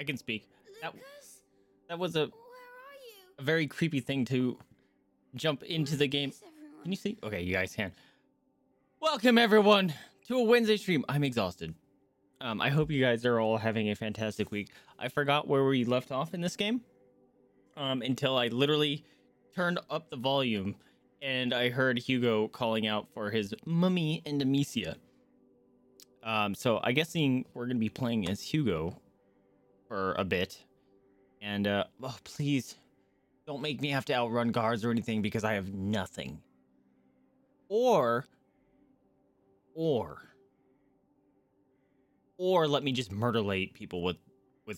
I can speak. Lucas? That was a, where are you? A very creepy thing to jump into the game. Can you see? Okay, you guys can. Welcome everyone to a Wednesday stream. I'm exhausted. I hope you guys are all having a fantastic week. I forgot where we left off in this game until I literally turned up the volume and I heard Hugo calling out for his mummy and Amicia. So I guess we're going to be playing as Hugo for a bit. And oh, please don't make me have to outrun guards or anything because I have nothing. Or let me just murderlate people with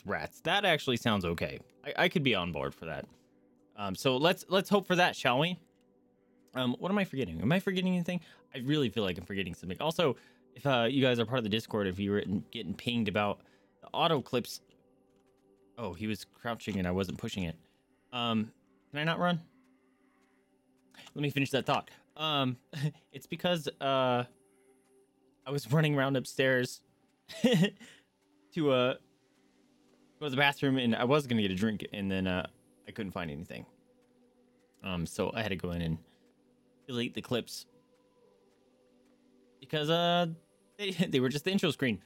rats. That actually sounds okay. I could be on board for that. So let's hope for that, shall we? What am I forgetting? Am I forgetting anything? I really feel like I'm forgetting something. Also, if you guys are part of the Discord, if you were getting pinged about the auto clips. Oh, he was crouching and I wasn't pushing it. Can I not run? Let me finish that thought. It's because I was running around upstairs to go to the bathroom, and I was gonna get a drink, and then I couldn't find anything, so I had to go in and delete the clips because they were just the intro screen.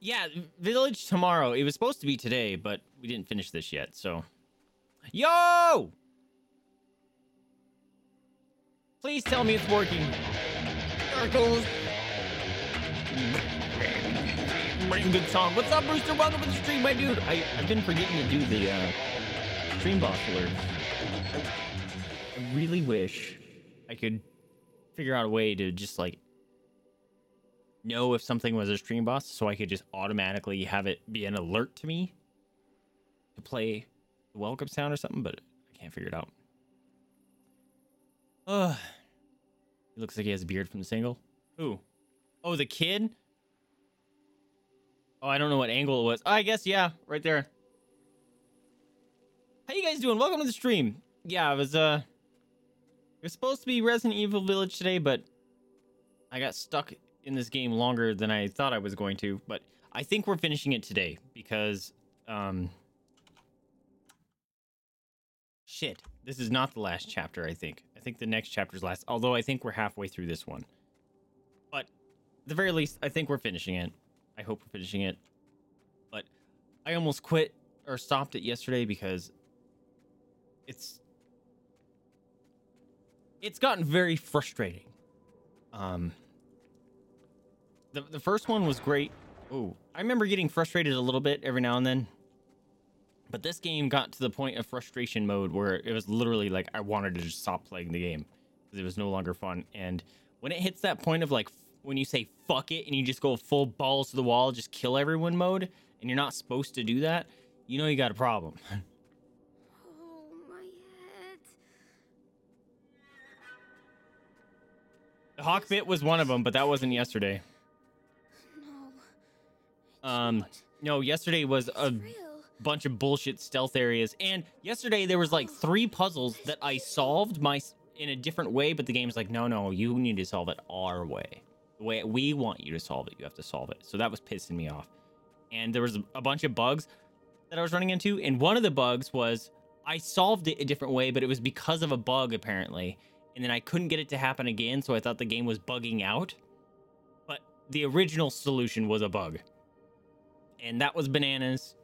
Yeah, Village tomorrow. It was supposed to be today, but we didn't finish this yet. So yo, please tell me it's working. Circles. Good song. What's up, Brewster? Welcome to the stream, my dude. I've been forgetting to do the stream boss alert. I really wish I could figure out a way to just like know if something was a stream boss, so I could just automatically have it be an alert to me to play the welcome sound or something, but I can't figure it out. He looks like he has a beard from the single. Who? Oh, the kid? Oh, I don't know what angle it was. I guess, yeah, right there. How you guys doing? Welcome to the stream. Yeah, it was supposed to be Resident Evil Village today, but I got stuck in this game longer than I thought I was going to. But I think we're finishing it today because, shit, this is not the last chapter, I think. I think the next chapter's last, although I think we're halfway through this one. But at the very least, I think we're finishing it. I hope we're finishing it, but I almost quit or stopped it yesterday because it's gotten very frustrating. The first one was great. Oh, I remember getting frustrated a little bit every now and then, but this game got to the point of frustration mode where it was literally like I wanted to just stop playing the game because it was no longer fun. And when it hits that point of like, when you say fuck it and you just go full balls to the wall, just kill everyone mode, and you're not supposed to do that, you know you got a problem. Oh, my head. The hawk bit was one of them, but that wasn't yesterday. No. No, yesterday was a bunch of bullshit stealth areas, and yesterday there was like 3 puzzles that I solved in a different way, but the game's like, no, you need to solve it our way. The way we want you to solve it, you have to solve it. So that was pissing me off. And there was a bunch of bugs that I was running into. And one of the bugs was I solved it a different way, but it was because of a bug, apparently. And then I couldn't get it to happen again. So I thought the game was bugging out. But the original solution was a bug. And that was bananas.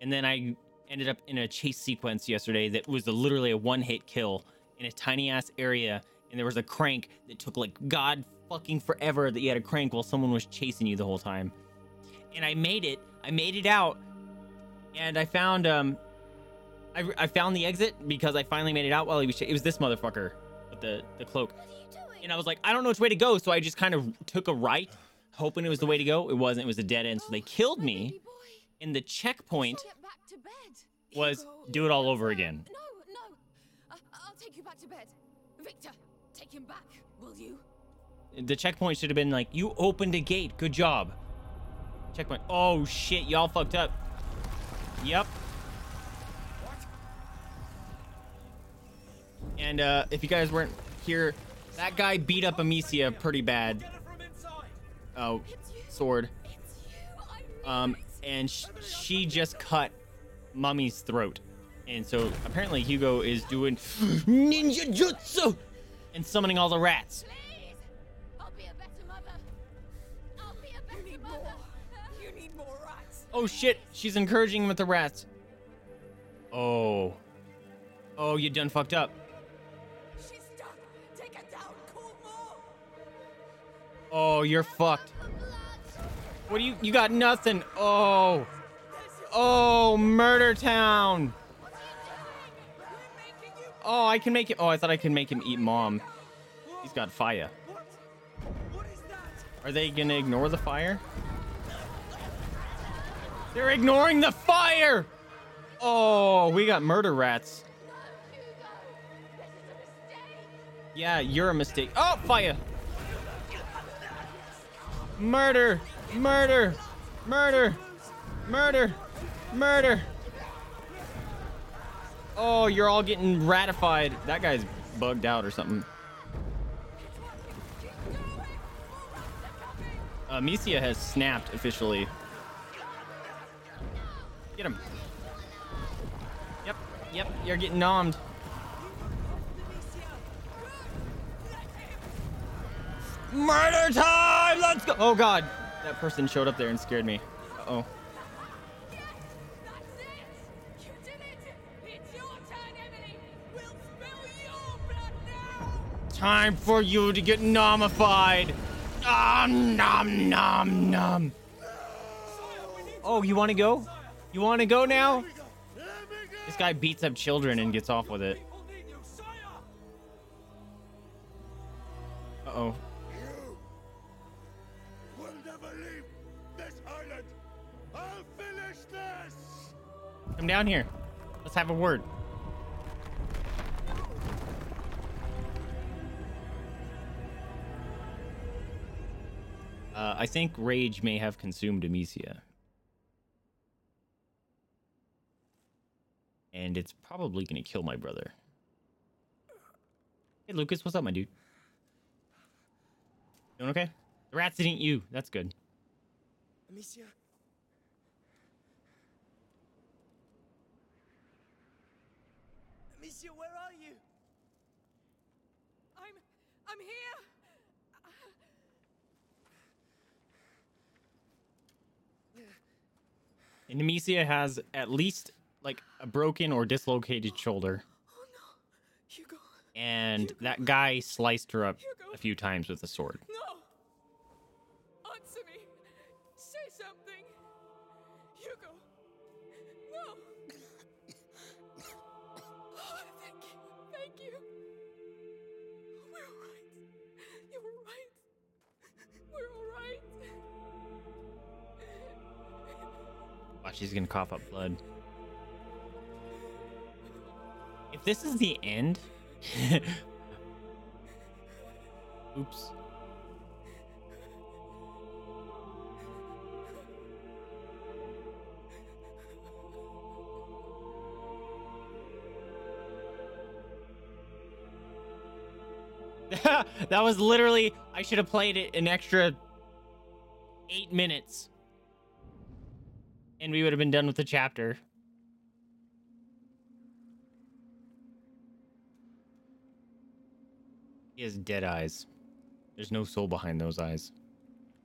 And then I ended up in a chase sequence yesterday that was literally a one-hit kill in a tiny ass area. And there was a crank that took like God fucking forever that you had a crank while someone was chasing you the whole time. And I made it out, and I found I found the exit because I finally made it out while he was it was this motherfucker with the cloak. What are you doing? And I was like, I don't know which way to go, so I just kind of took a right hoping it was the way to go. It wasn't, it was a dead end. So they killed me, and the checkpoint was do it all over again. No, I'll take you back to bed. Victor, take him back, will you? The checkpoint should have been like, you opened a gate, good job. Checkpoint. Oh shit, y'all fucked up. Yep. What? And if you guys weren't here, that guy beat up Amicia pretty bad. Oh, sword. and she just cut Mommy's throat. And so apparently Hugo is doing ninja jutsu and summoning all the rats. Please, I'll be a better mother. I'll be a better mother. You need more rats. Oh shit, she's encouraging him with the rats. Oh. Oh, you done fucked up. She's done. Take her down, cool more. Oh, you're fucked. What do you got nothing. Oh. Oh, Murder Town. Oh, I can make it. Oh, I thought I could make him eat mom. He's got fire. Are they gonna ignore the fire? They're ignoring the fire. Oh, we got murder rats. Yeah, you're a mistake. Oh, fire. Murder, murder, murder, murder, murder. Oh, you're all getting ratified. That guy's bugged out or something. Amicia has snapped officially. Get him. Yep, yep, you're getting nommed. Murder time! Let's go! Oh god, that person showed up there and scared me. Uh-oh. Yes, that's it! You did it! It's your turn, Emily! We'll spill your blood now! Time for you to get nomified! Nom nom nom nom! Oh, you wanna go? You wanna go now? This guy beats up children and gets off with it. Uh-oh. Come down here. Let's have a word. I think rage may have consumed Amicia. And it's probably going to kill my brother. Hey, Lucas, what's up, my dude? Doing okay? The rats didn't eat you. That's good. Amicia. Amicia, where are you? I'm here. And Amicia has at least like a broken or dislocated shoulder. Oh no, Hugo. And Hugo. That guy sliced her up Hugo. A few times with a sword. No. Answer me. Say something. Hugo. No. Thank you. We're all right. You're all right. We're all right. Wow, she's gonna cough up blood. If this is the end, oops. That was literally, I should have played it an extra 8 minutes and we would have been done with the chapter. He has dead eyes. There's no soul behind those eyes.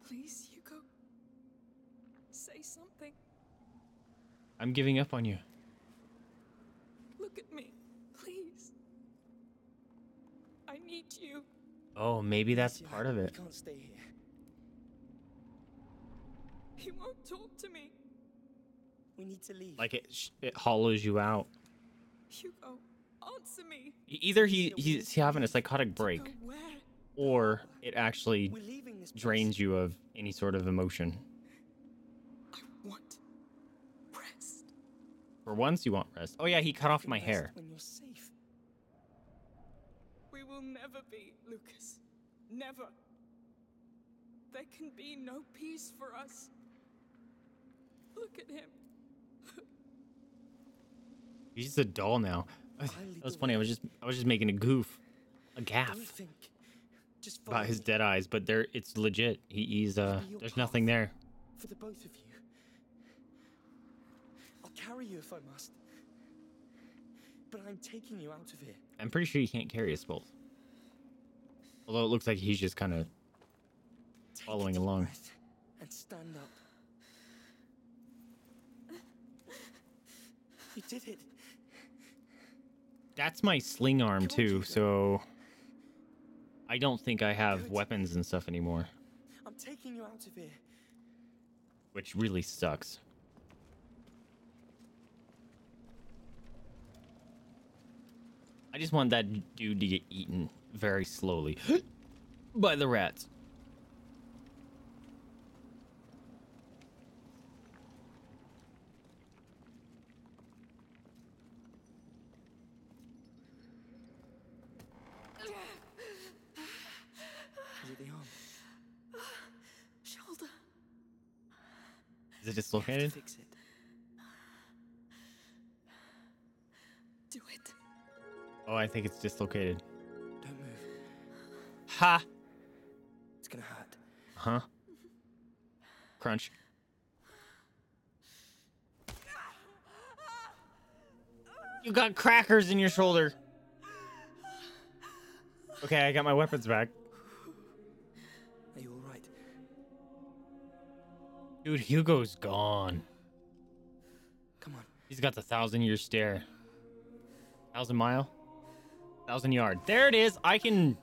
Please, Hugo. Say something. I'm giving up on you. Look at me. I need you. Oh, maybe that's part of it. I can't stay here. He won't talk to me. We need to leave. Like it hollows you out. Hugo, answer me. Either he's having a psychotic break, or it actually drains you of any sort of emotion. I want rest. For once, you want rest. Oh yeah, he cut off my hair. Will never be, Lucas. Never. There can be no peace for us. Look at him. He's a doll now. That was funny. I was just making a goof, a gaffe about his dead eyes, but there, it's legit. He's there's nothing there. For the both of you. carry you if I must. But I'm taking you out of here. I'm pretty sure you can't carry us both. Although it looks like he's just kind of following along. And stand up. You did it. That's my sling arm too, so I don't think I have weapons and stuff anymore. I'm taking you out of here. Which really sucks. I just want that dude to get eaten very slowly by the rats. Is it dislocated? Fix it. Do it. Oh, I think it's dislocated. Don't move. Ha! It's gonna hurt. Huh? Crunch. You got crackers in your shoulder. Okay, I got my weapons back. Dude, Hugo's gone. Come on. He's got the 1,000-year stare. 1,000 mile? 1,000 yard. There it is. I can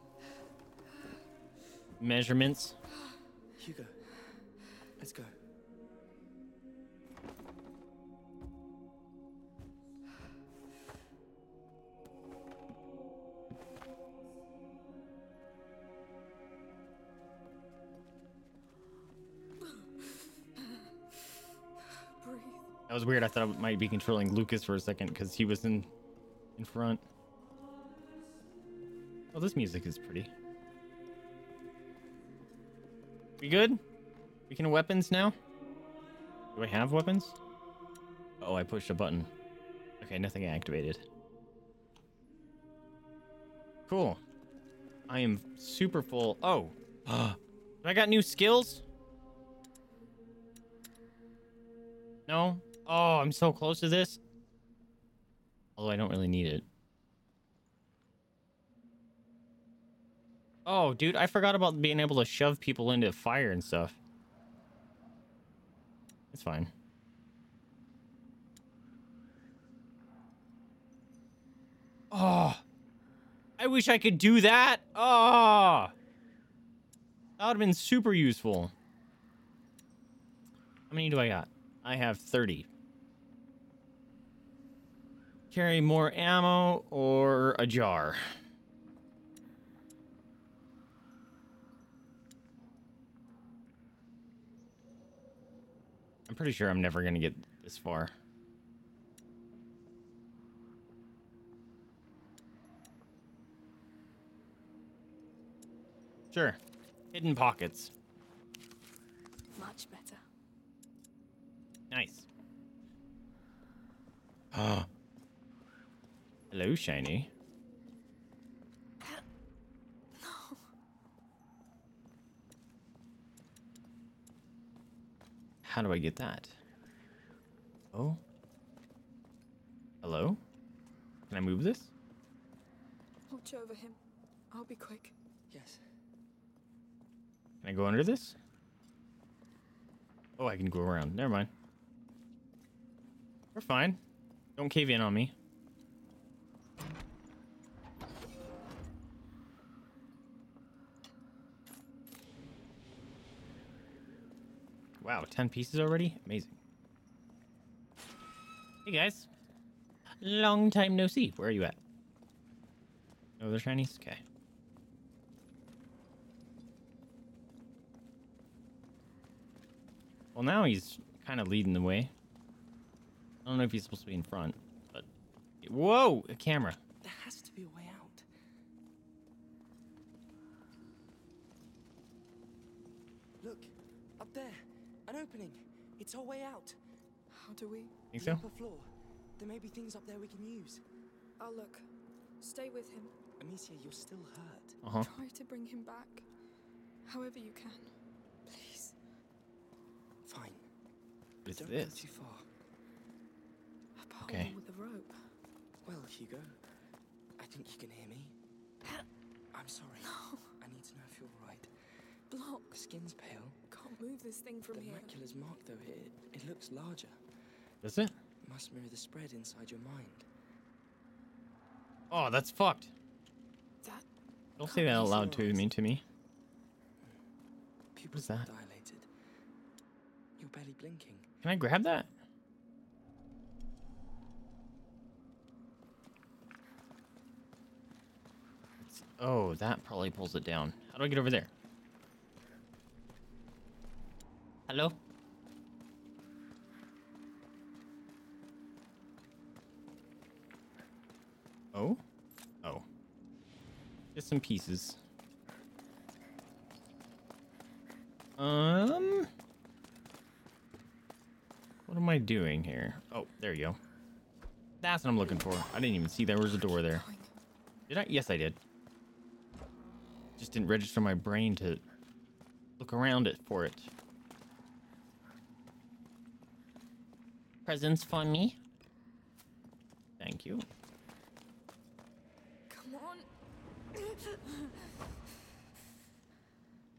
measurements. Hugo, let's go. That was weird. I thought I might be controlling Lucas for a second because he was in front. Oh, this music is pretty. We good? We can weapons now? Do I have weapons? Oh, I pushed a button. Okay, nothing activated. Cool. I am super full. Oh, I got new skills? No? Oh, I'm so close to this. Although I don't really need it. Oh, dude, I forgot about being able to shove people into fire and stuff. It's fine. Oh, I wish I could do that. Oh, that would have been super useful. How many do I got? I have 30. Carry more ammo or a jar. I'm pretty sure I'm never going to get this far. Sure. Hidden pockets. Much better. Nice. Oh. Hello, shiny. No. How do I get that? Oh. Hello? Can I move this? Watch over him. I'll be quick. Yes. Can I go under this? Oh, I can go around. Never mind. We're fine. Don't cave in on me. Wow, 10 pieces already? Amazing. Hey guys. Long time no see. Where are you at? No other shinies? Okay. Well, now he's kind of leading the way. I don't know if he's supposed to be in front, but... Whoa! A camera. There has to be a way out. Look, up there. An opening. It's our way out. How do we... Think so? The upper floor. There may be things up there we can use. I'll look. Stay with him. Amicia, you're still hurt. Uh-huh. Try to bring him back. However you can. Please. Fine. What is this? Don't go too far. Okay. With the rope. Well, Hugo, I think you can hear me. I'm sorry. No. I need to know if you're all right. Block. Skin's pale. Can't move this thing from here. The macula's mark, though, it looks larger. Does it? Must mirror the spread inside your mind. Oh, that's fucked. That don't say that out loud to me. Pupils are dilated. You're barely blinking. Can I grab that? Oh, that probably pulls it down. How do I get over there? Hello? Oh? Oh. Just some pieces. What am I doing here? Oh, there you go. That's what I'm looking for. I didn't even see there was a door there. Did I? Yes, I did. Just didn't register my brain to look around it for it. Presents for me. Thank you. Come on.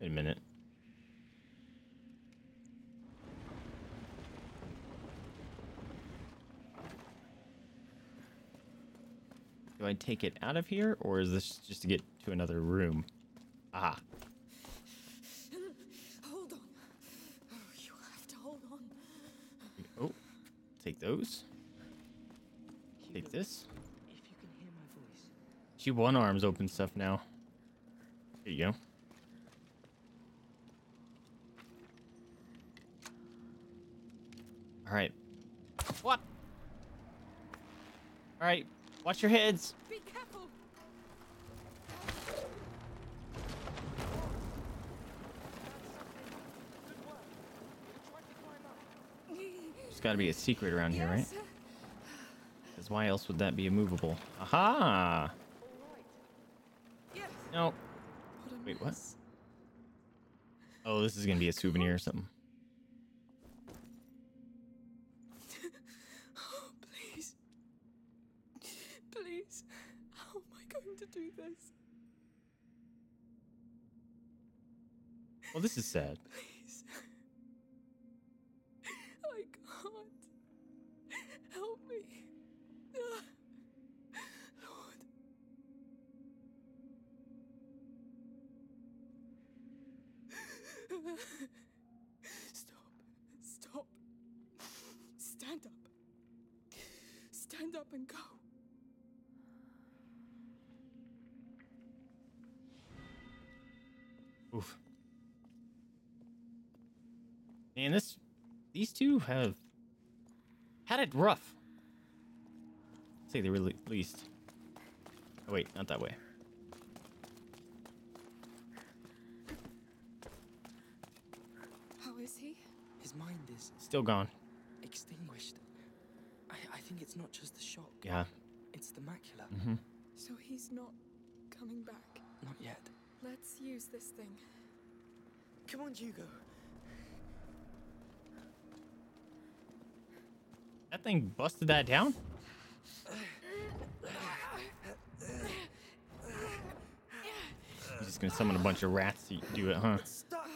Wait a minute. Do I take it out of here, or is this just to get to another room? Ah. Hold on. Oh, you have to hold on. Oh, take those. Take this. If you can hear my voice. She one arms open stuff now. There you go. All right. What? All right. Watch your heads. Be careful. There's got to be a secret around here, right? Because why else would that be immovable? Aha! No. Wait, what? Oh, this is going to be a souvenir or something. Oh, please. Please. How am I going to do this? Well, this is sad. Please. I can't. Help me. Lord. Stop. Stop. Stand up. Stand up and go. Oof. Man, this... These two have had it rough. I'd say they were at least. Oh, wait, not that way. How is he? His mind is still gone. Extinguished. I think it's not just the shock. Yeah. It's the macula. Mm-hmm. So he's not coming back. Not yet. Let's use this thing. Come on, Hugo. That thing busted that down? You're just gonna summon a bunch of rats to do it, huh? It's stuck.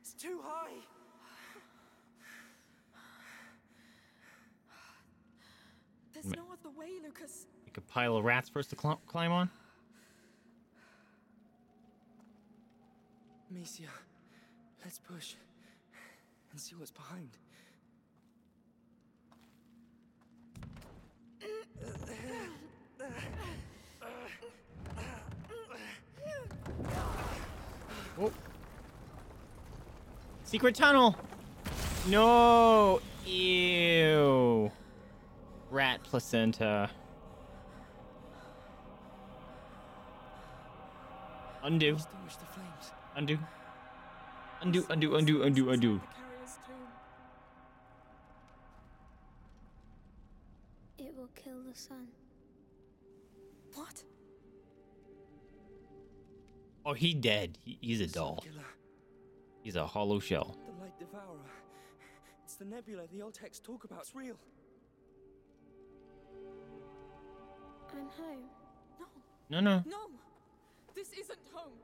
It's too high. There's no other way, Lucas. Like a pile of rats for us to climb on? Amicia, let's push. And see what's behind. Oh. Secret tunnel. No. Ew. Rat placenta. Undo. Undo. Undo. Undo. Undo. Undo. Undo. Kill the sun. What? Oh, he's dead. He's a doll. He's a hollow shell. The light devourer. It's the nebula the old texts talk about. It's real. I'm home. No. No. No. This isn't home.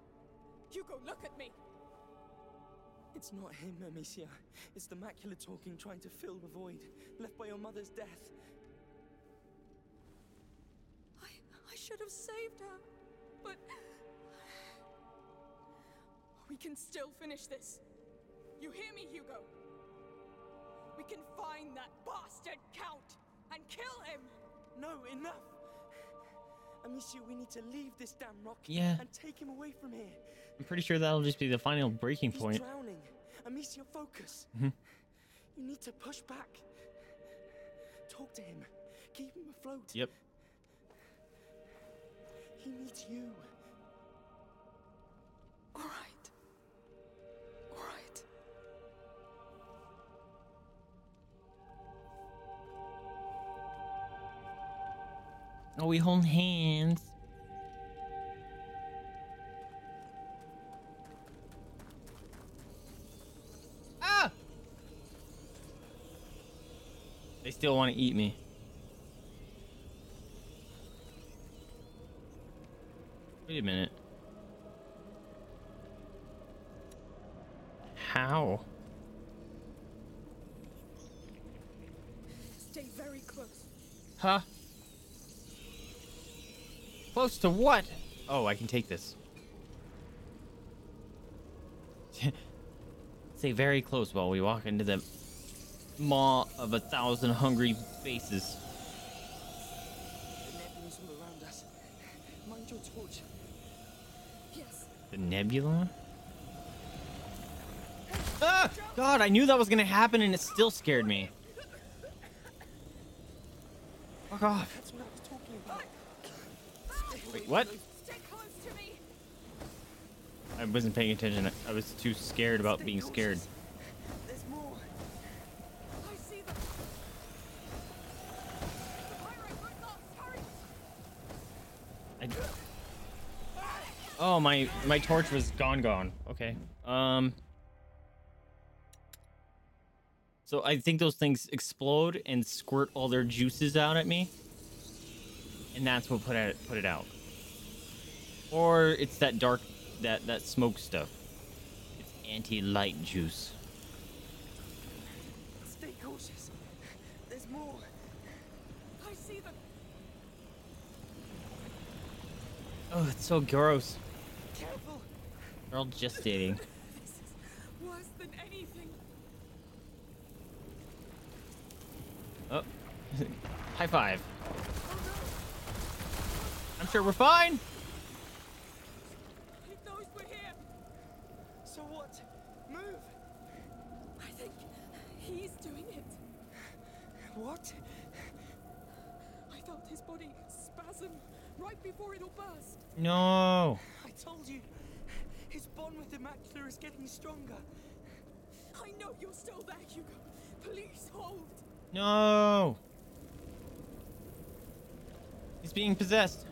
Hugo, look at me. It's not him, Amicia. It's the macula talking, trying to fill the void left by your mother's death. I should have saved her, but we can still finish this. You hear me, Hugo? We can find that bastard Count and kill him. No, enough. Amicia, we need to leave this damn rock and take him away from here. I'm pretty sure that'll just be the final breaking point. He's drowning. Amicia, focus. You need to push back. Talk to him. Keep him afloat. Yep. He needs you. All right. All right. Oh, we hold hands. Ah! They still want to eat me. Wait a minute. How? Stay very close. Huh? Close to what? Oh, I can take this. Stay very close while we walk into the maw of 1,000 hungry faces. The nebula's all around us. Mind your torch. Yes. The nebula? Ah! God, I knew that was gonna happen and it still scared me. Fuck off. That's what I was talking about. Wait, what? Stay close to me. I wasn't paying attention. I was too scared about being scared. There's more. I see them. Oh, my torch was gone. Okay. So I think those things explode and squirt all their juices out at me. And that's what put it out. Or it's that dark, that smoke stuff. It's anti-light juice. Stay cautious. There's more. I see them. Oh, it's so gross. Careful. They're all gestating. This is worse than anything. Oh, high five. Oh, no. I'm sure we're fine. What? I felt his body spasm right before it all burst. No. I told you. His bond with the macula is getting stronger. I know you're still there, Hugo. Please hold. No. He's being possessed.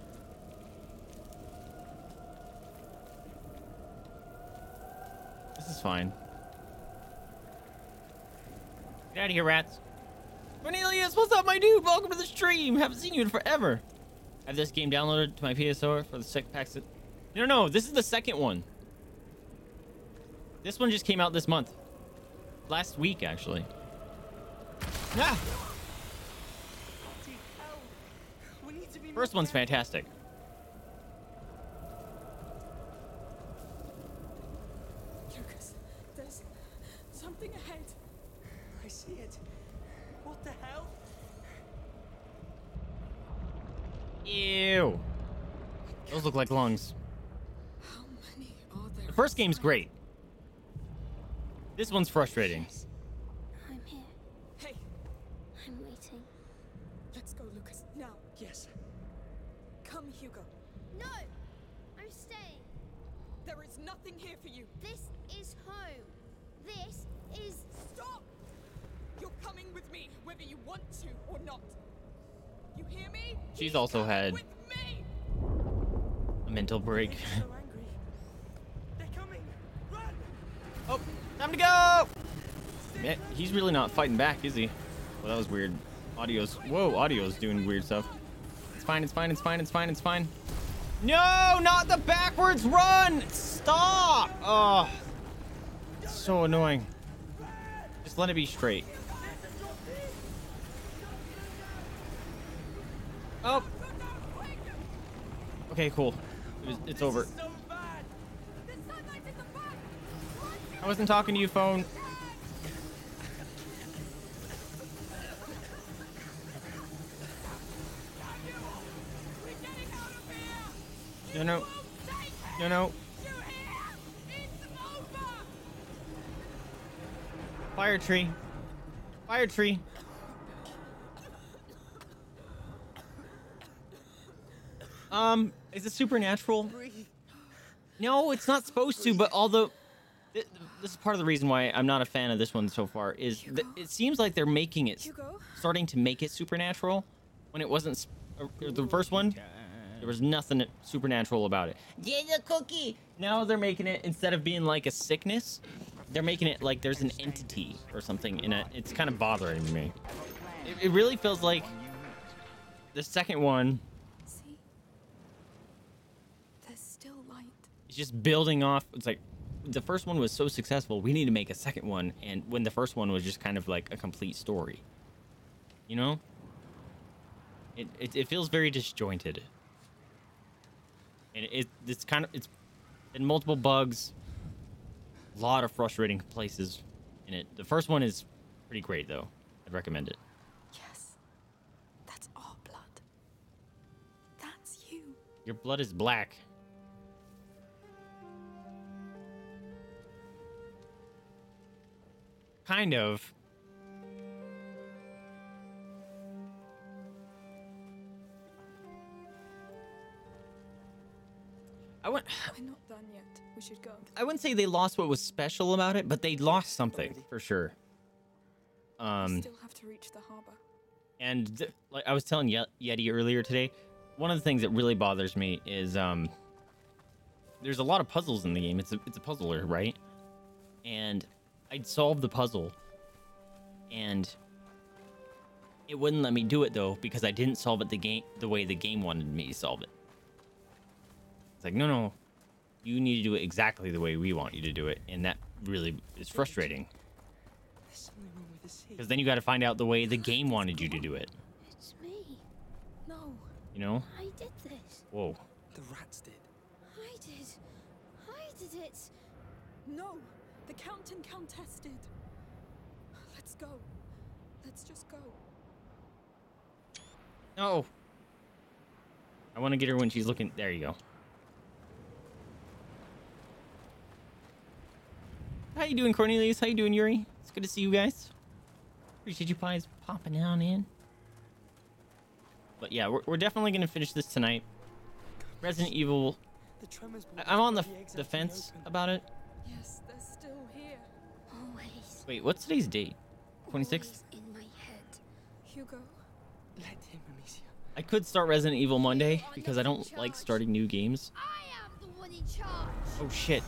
This is fine. Get out of here, rats. Cornelius, what's up, my dude? Welcome to the stream. Haven't seen you in forever. I have this game downloaded to my PSR for the sick packs. No, this is the second one. This one just came out this month. Last week, actually. Ah! First one's fantastic. Lucas, there's something ahead. I see it. What the hell? Ew. Those look like lungs. How many are there? The first game's great. This one's frustrating. Yes. I'm here. Hey. I'm waiting. Let's go, Lucas. Now. Yes. Come, Hugo. No. I'm staying. There is nothing here for you. This is home. This is... Stop! You're coming with me, whether you want to or not. You hear me? She's also had a mental break. So angry. They're coming. Run! Oh, time to go! Stay Man, he's really not fighting back, is he? Well, that was weird. Audio's... Whoa, audio's doing weird stuff. It's fine, it's fine, it's fine, it's fine, it's fine. No, not the backwards run! Stop! Oh, it's so annoying. Just let it be straight. Oh. Okay, cool. It's over. I wasn't talking to you, phone. No, no. No, no. Fire tree. Fire tree. Is it supernatural? No, it's not supposed to, but although... This is part of the reason why I'm not a fan of this one so far, is that it seems like they're making it... starting to make it supernatural, when it wasn't... the first one, there was nothing supernatural about it. Get a cookie! Now they're making it, instead of being like a sickness, they're making it like there's an entity or something, and it's kind of bothering me. It really feels like... the second one... It's just building off. It's like the first one was so successful, we need to make a second one, and when the first one was just kind of like a complete story, you know, it feels very disjointed, and it's kind of, it's been multiple bugs, a lot of frustrating places in it. The first one is pretty great though, I'd recommend it. Yes, that's our blood. That's you. Your blood is black. Kind of. We're not done yet. We should go. I wouldn't say they lost what was special about it, but they lost something for sure. We still have to reach the harbor. And like I was telling Yeti earlier today, one of the things that really bothers me is there's a lot of puzzles in the game. It's a puzzler, right? And I'd solve the puzzle, and it wouldn't let me do it though because I didn't solve it the way the game wanted me to solve it. It's like, no, you need to do it exactly the way we want you to do it, and that really is frustrating. Because then you got to find out the way the game wanted you to do it. It's me. No. You know? I did this. Whoa. The rats did. I did. I did it. No. The Count and Countess did. Let's go. Let's just go. No. I want to get her when she's looking. There you go. How you doing, Cornelius? How you doing, Yuri? It's good to see you guys. Appreciate you pies popping down in. But yeah, we're definitely going to finish this tonight. Resident Evil. I'm on the fence about it. Yes, they're still here. Always. Wait, what's today's date? 26th? In my head. Hugo, let him, Amicia. I could start Resident Evil Monday because I don't like starting new games. I am the one in charge. Oh shit.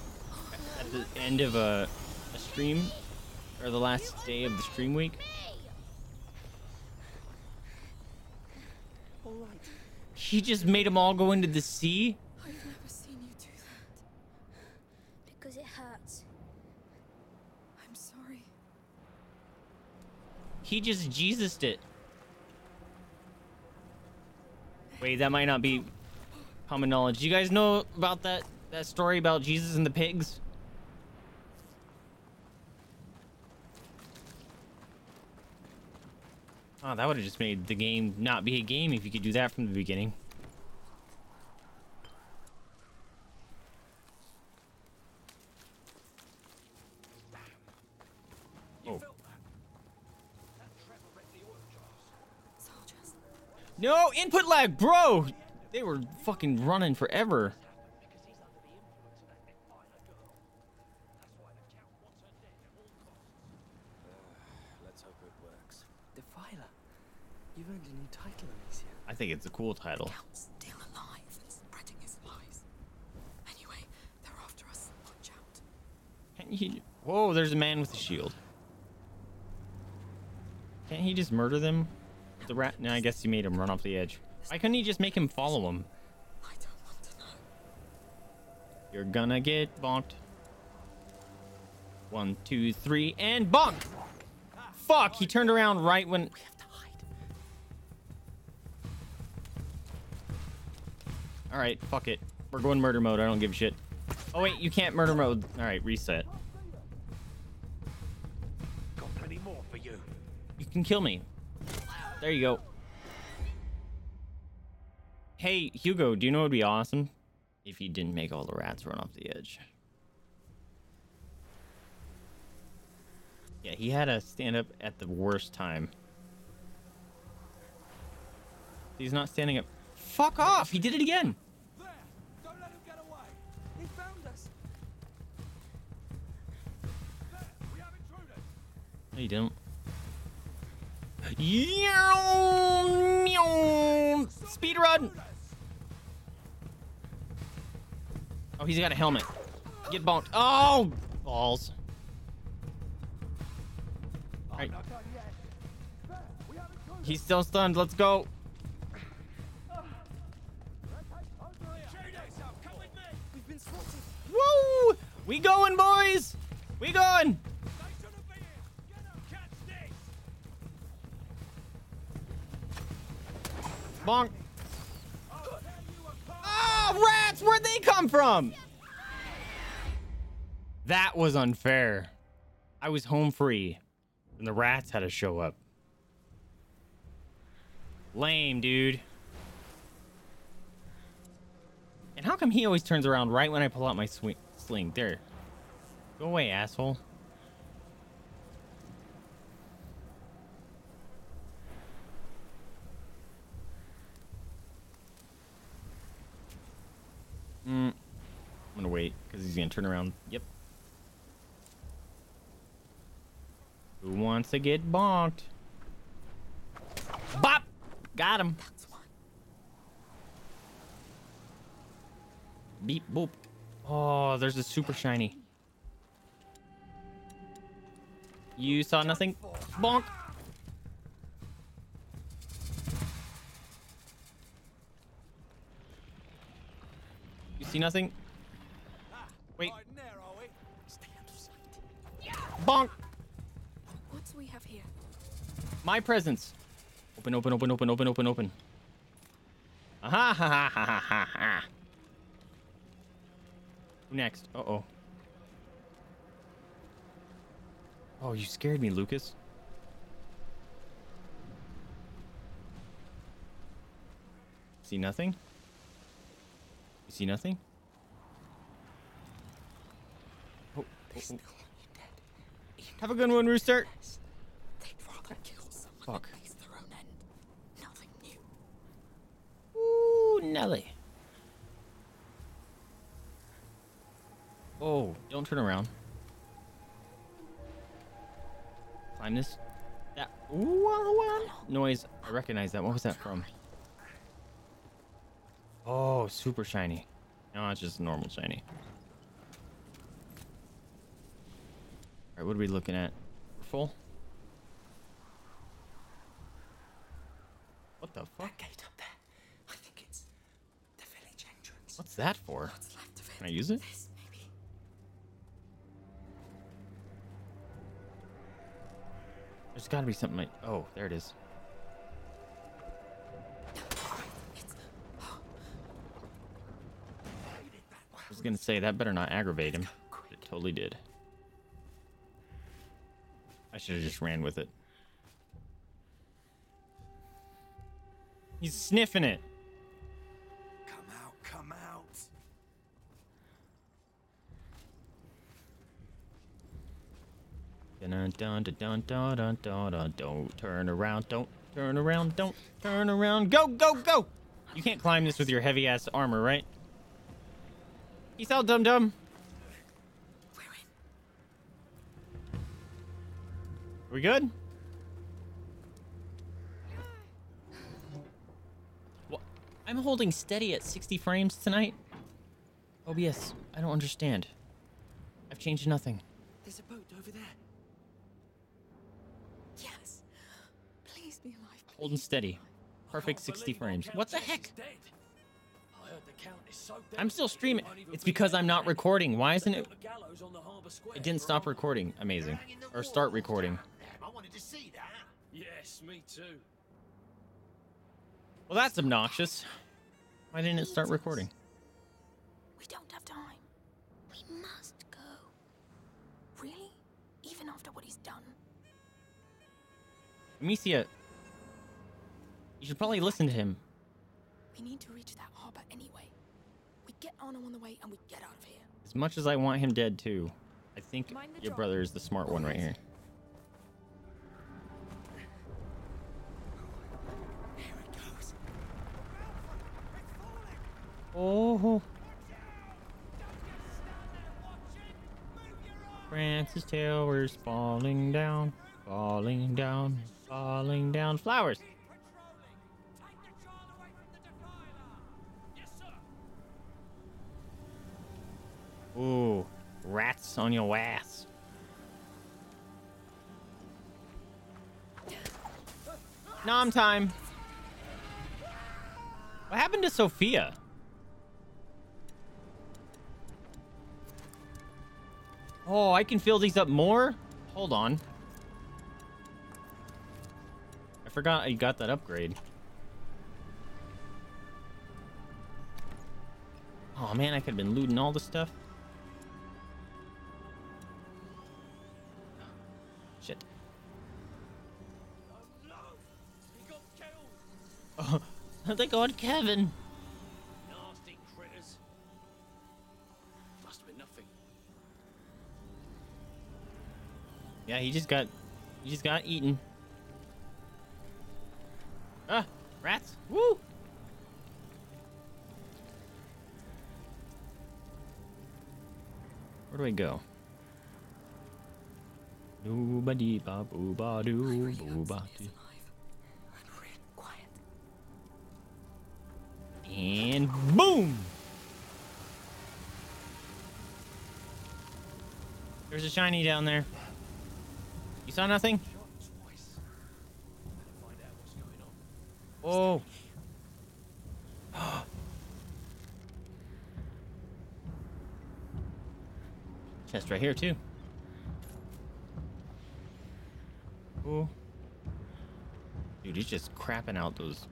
At the end of a stream, or the last day of the stream week. All right. He just made them all go into the sea? He just Jesus'd it. Wait, that might not be common knowledge. You guys know about that story about Jesus and the pigs? Oh, that would have just made the game not be a game if you could do that from the beginning. No, input lag, bro! They were fucking running forever. Let's hope it works. Defiler, you've earned a new title, Amicia. I think it's a cool title. The Count's still alive and spreading his lies. Anyway, they're after us. Watch out. Whoa, there's a man with a shield. Can't he just murder them? The rat. No, I guess you made him run off the edge. Why couldn't he just make him follow him? I don't want to know. You're gonna get bonked. 1, 2, 3, and bonk! Fuck! He turned around right when. We have to hide. All right, fuck it. We're going murder mode. I don't give a shit. Oh wait, you can't murder mode. All right, reset. Got plenty more for you. You can kill me. There you go. Hey, Hugo, do you know it would be awesome if you didn't make all the rats run off the edge? Yeah, he had a stand up at the worst time. He's not standing up. Fuck off! He did it again! There! Don't let him get away! He found us! There! We have intruders! No, you don't. Yeah! Speed run! Oh, he's got a helmet. Get bonked. Oh! Balls. Alright. He's still stunned. Let's go. Woo! We going, boys! We going! Bonk. Oh, rats! Where'd they come from? That was unfair. I was home free. And the rats had to show up. Lame, dude. And how come he always turns around right when I pull out my sling? There. Go away, asshole. I'm gonna wait because he's gonna turn around. Yep. Who wants to get bonked? Bop! Got him. That's one. Beep boop. Oh, there's a super shiny. You saw nothing? Bonk! You see nothing? Wait. Bonk! What do we have here? My presence. Open, open, open, open, open, open, open. Aha, ha, ha, ha, ha, ha, ha. Who next? Uh-oh. Oh, you scared me, Lucas. See nothing? You see nothing? Oh, oh, oh. Have a good one, Rooster. They'd rather kill someone. Fuck. Than face their own end. Nothing new. Ooh, Nelly. Oh, don't turn around. Climb this. That ooh, noise. I recognize that. What was that from? Oh, super shiny. No, it's just normal shiny. All right, what are we looking at? We're full? What the fuck? That gate up there. I think it's the village entrance. What's that for? What's left of it? Can I use it? This, maybe. There's gotta be something like... Oh, there it is. It's... Oh. I was gonna say, that better not aggravate him. But it totally did. I should have just ran with it. He's sniffing it. Come out, come out. Dun dun dun dun dun dun dun dun. Don't turn around, don't turn around, don't turn around. Go, go, go! You can't climb this with your heavy ass armor, right? Peace out, dum dum. We good? Well, I'm holding steady at 60 frames tonight. OBS, I don't understand. I've changed nothing. There's a boat over there. Yes. Hold and steady. Perfect 60 frames. What the heck? I'm still streaming. It's because I'm not recording. Why isn't it? It didn't stop recording. Amazing. Or start recording. I wanted to see that. Yes, me too. Well, that's obnoxious. Why didn't it start recording? We don't have time. We must go. Really? Even after what he's done? Amicia, you should probably listen to him. We need to reach that harbor anyway. We get Arnaud on the way and we get out of here. As much as I want him dead too, I think your brother is the smart one right here. Here it goes. Oh. Francis Taylor's falling down, falling down, falling down. Flowers. Ooh, rats on your ass. Nom time. What happened to Sophia? Oh, I can fill these up more? Hold on. I forgot I got that upgrade. Oh man, I could have been looting all this stuff. Shit. Oh no! He got killed! Oh, they got Kevin! Nasty critters. Must have been nothing. Yeah, he just got eaten. Ah! Rats! Woo! Where do I go? Booba dee ba booba doo booba doo. And boom! There's a shiny down there. You saw nothing? Oh! Chest right here too. Ooh. Dude, he's just crapping out those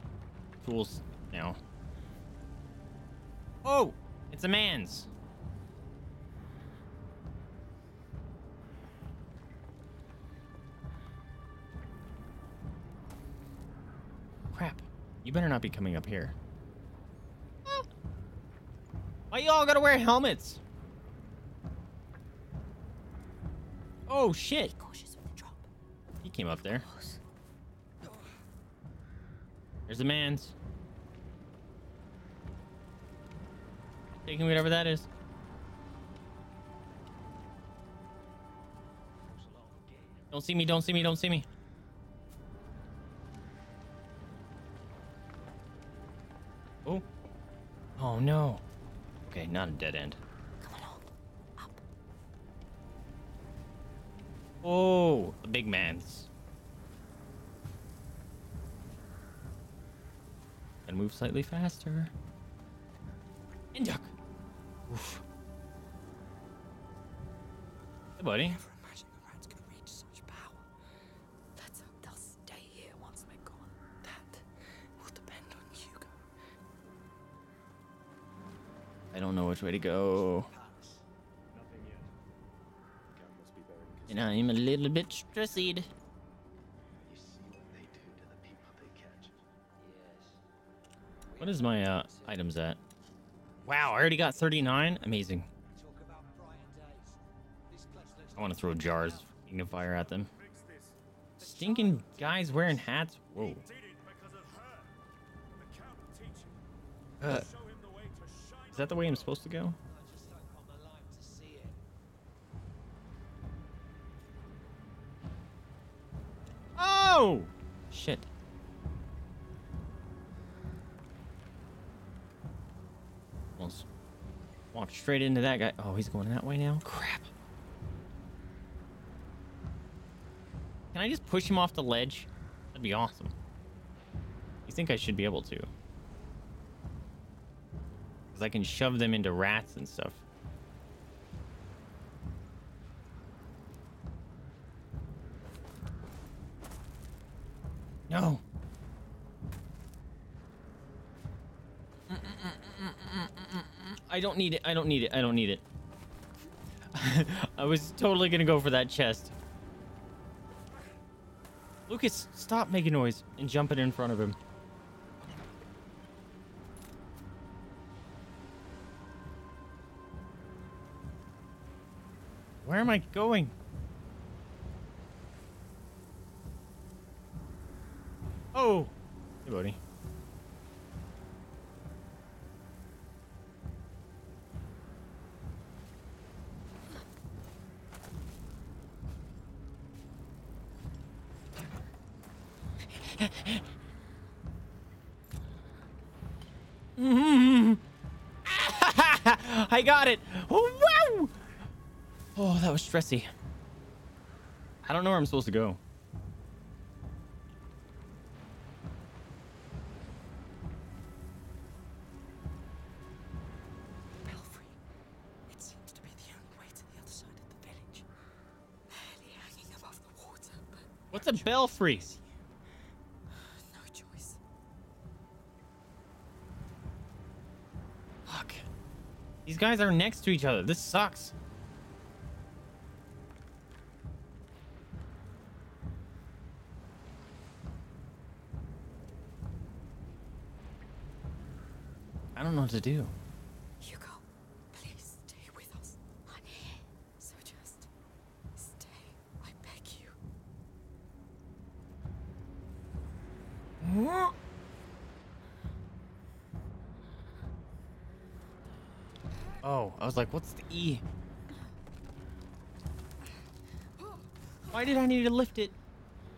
tools now. Oh, it's a man's. Crap, you better not be coming up here. Why you all gotta wear helmets? Oh shit. Came up there. There's the man's. Taking whatever that is. Don't see me, don't see me, don't see me. Oh. Oh no. Okay, not a dead end. Oh, the big man's. And move slightly faster. And duck. Oof. Hey, buddy. I never imagined the rats could reach such power. That's how they'll stay here once we're gone. That will depend on Hugo. I don't know which way to go. And I'm a little bit stressed. What is my items at? Wow, I already got 39. Amazing. I want to throw jars of magnifier at them. Stinking guys wearing hats. Whoa. Is that the way I'm supposed to go? Oh! Shit. Almost walked straight into that guy. Oh, he's going that way now? Crap. Can I just push him off the ledge? That'd be awesome. think I should be able to. Because I can shove them into rats and stuff. No. I don't need it. I don't need it. I don't need it. I was totally gonna go for that chest. Lucas, stop making noise and jumping in front of him. Where am I going? Oh, hey, buddy. I got it. Oh, wow. Oh, that was stressy. I don't know where I'm supposed to go. Belfry. It seems to be the only way to the other side of the village. Barely hanging above the water, but what's a belfry? These guys are next to each other. This sucks. I don't know what to do. Hugo, please stay with us. I'm here. So just stay. I beg you. What? Oh, I was like, what's the E? Why did I need to lift it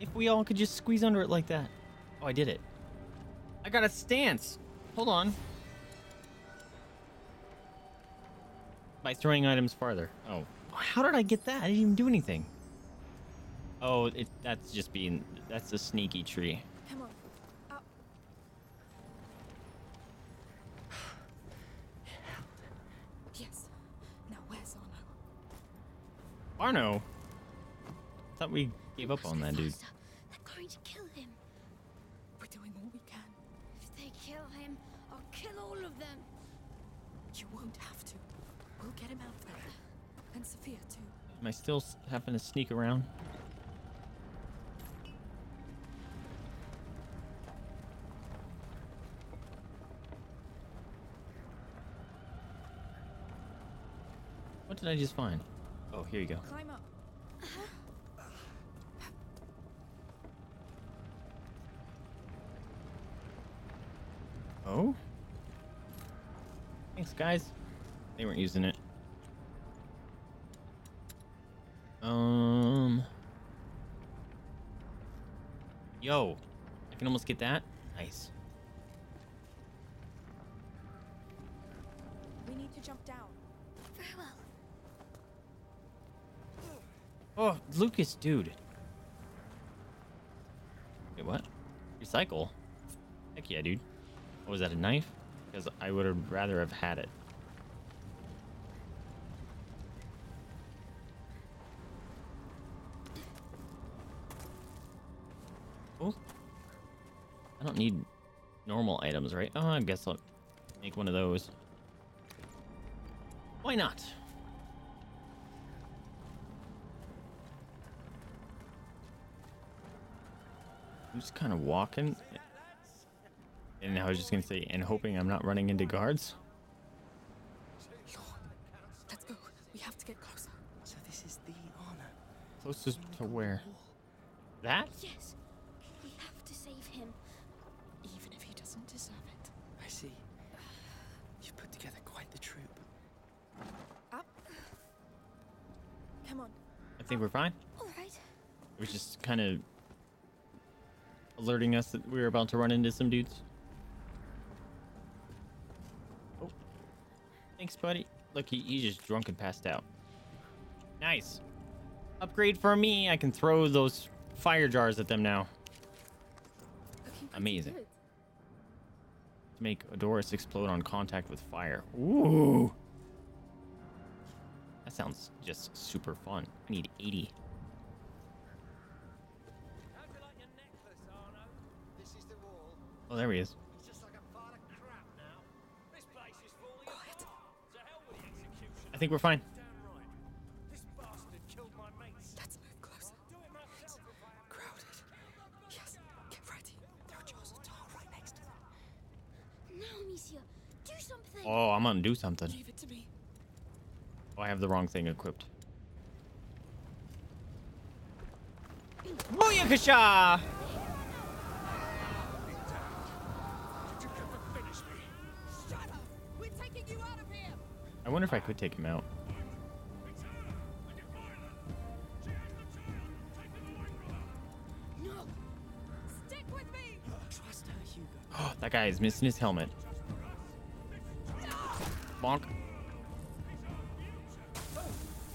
if we all could just squeeze under it like that? Oh, I did it. I got a stance. Hold on. By throwing items farther. Oh, how did I get that? I didn't even do anything. Oh, that's just being, that's a sneaky tree. Come on. Arnaud, thought we gave up on that dude. They're going to kill him. We're doing all we can. If they kill him, I'll kill all of them. You won't have to. We'll get him out of there, and Sophia too. Am I still having to sneak around? What did I just find? Oh, here you go. Climb up. Oh? Thanks, guys. They weren't using it. Yo. I can almost get that. Nice. We need to jump down. Very well. Oh, Lucas, dude. Wait, what? Recycle? Heck yeah, dude. Oh, was that a knife? Because I would have rather have had it. Oh. I don't need normal items, right? Oh, I guess I'll make one of those. Why not? I'm just kind of walking, and I was just gonna say, and hoping I'm not running into guards. Lord, let's go. We have to get closer. So this is the honor. Closest to where? That? Yes. We have to save him, even if he doesn't deserve it. I see. You've put together quite the troop. Up. Come on. I think we're fine. All right. It was just kind of alerting us that we were about to run into some dudes. Oh, thanks, buddy. Look, he just drunk and passed out. Nice. Upgrade for me. I can throw those fire jars at them now. Amazing. make Odorous explode on contact with fire. Ooh. That sounds just super fun. I need 80. Oh, there he is. I think we're fine. Oh, I'm gonna do something. Leave it to me. Oh, I have the wrong thing equipped. Booyakasha! I wonder if I could take him out. No. Stick with me. Trust her, Hugo. Oh, that guy is missing his helmet. Bonk.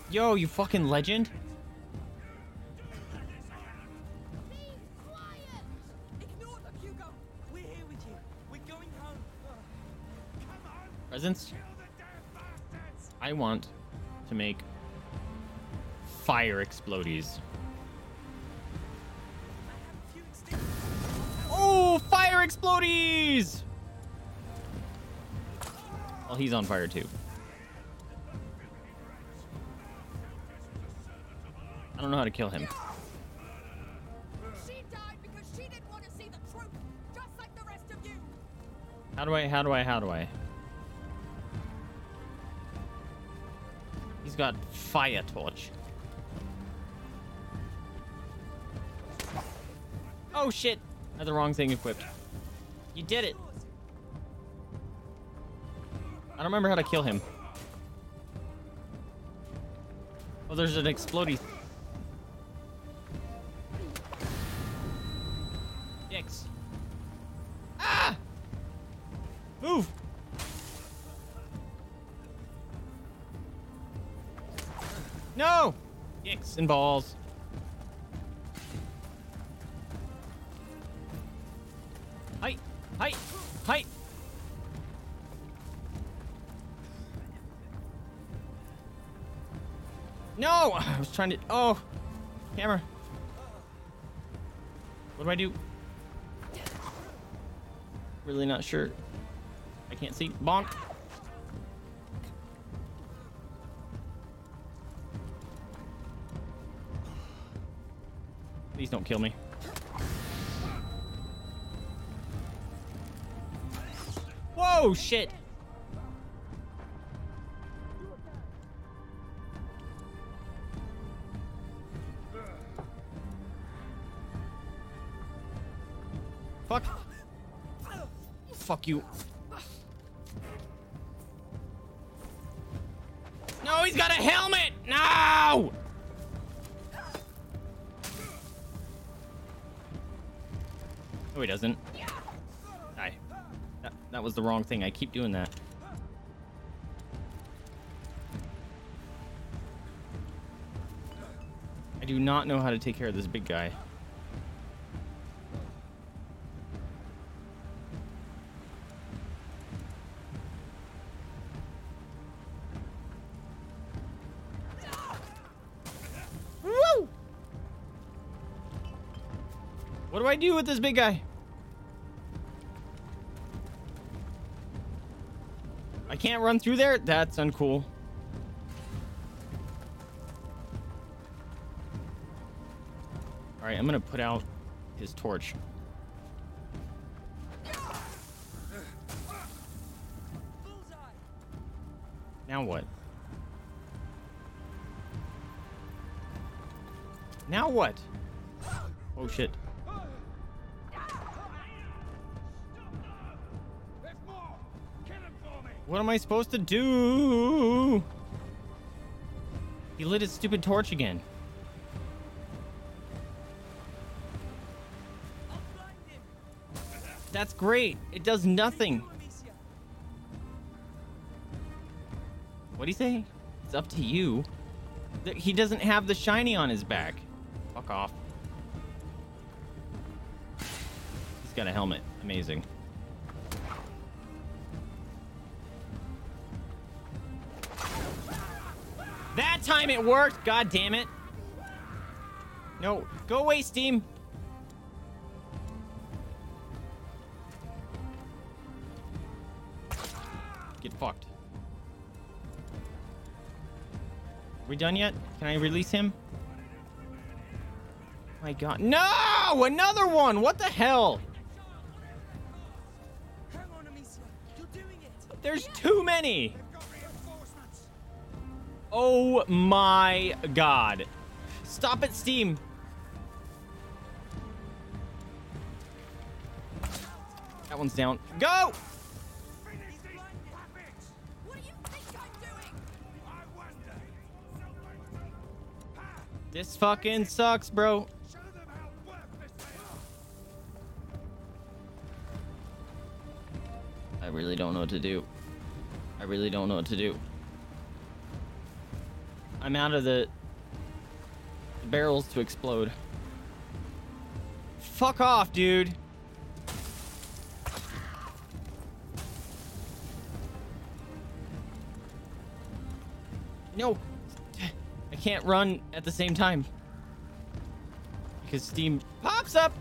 Yo, you fucking legend. Be quiet. Ignore them, Hugo. We're here with you. We're going home. Come on. Presents. I want to make fire explodies. Oh, fire explodies! Well, he's on fire too. I don't know how to kill him. She died because she didn't want to see the truth, just like the rest of you. How do I? He's got fire torch. Oh shit! I had the wrong thing equipped. You did it. I don't remember how to kill him. Oh, there's an explodey. Dix. Ah! Move! No! Dix and balls. Hi! No! I was trying to... Oh! Camera. What do I do? Really not sure. I can't see. Bonk! Please don't kill me. Whoa! Shit! Fuck you. No, he's got a helmet! No! No, he doesn't. Die. That was the wrong thing. I keep doing that. I do not know how to take care of this big guy. What do I do with this big guy? I can't run through there? That's uncool. Alright, I'm gonna put out his torch. Now what? Now what? Oh shit. What am I supposed to do? He lit his stupid torch again. That's great. It does nothing. What'd he say? It's up to you. He doesn't have the shiny on his back. Fuck off. He's got a helmet. Amazing. That time it worked. God damn it. No, go away, Steam. Get fucked. We done yet? Can I release him? My God. No! Another one! What the hell? Hang on, Amicia. You're doing it. There's too many. Oh my God. Stop it, Steam. That one's down. Go! This fucking sucks, bro. I really don't know what to do. I really don't know what to do. I'm out of the barrels to explode. Fuck off, dude. No. Can't run at the same time because Steam pops up.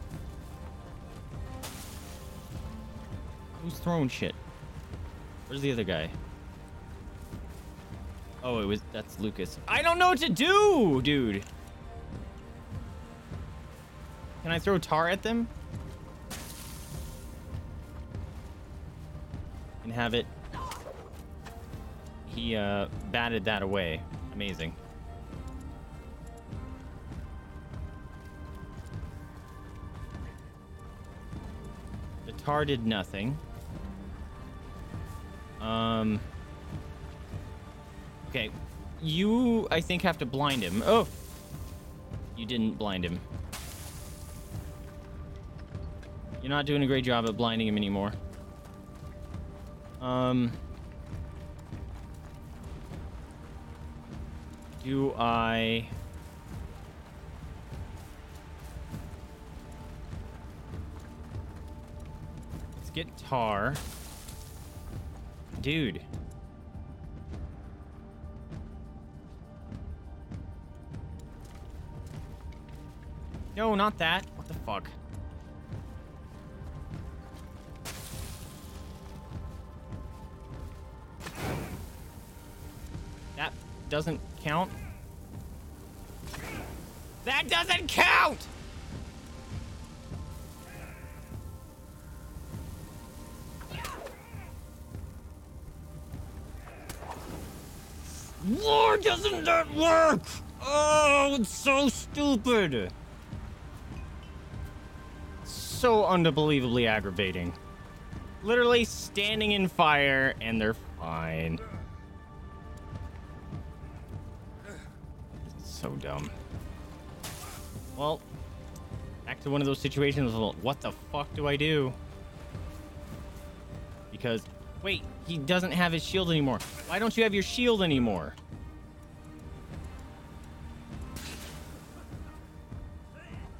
Who's throwing shit? Where's the other guy? Oh, that's Lucas. I don't know what to do, dude. Can I throw tar at them and have it? He batted that away. Amazing. Tar did nothing. Okay, you I think have to blind him. Oh, you didn't blind him. You're not doing a great job at blinding him anymore. Do I? Get tar. Dude. No, not that. What the fuck? That doesn't count. That doesn't count! Lord, doesn't that work? Oh, it's so stupid. So unbelievably aggravating. Literally standing in fire and they're fine. It's so dumb. Well, back to one of those situations. What the fuck do I do? Because, wait. He doesn't have his shield anymore. Why don't you have your shield anymore?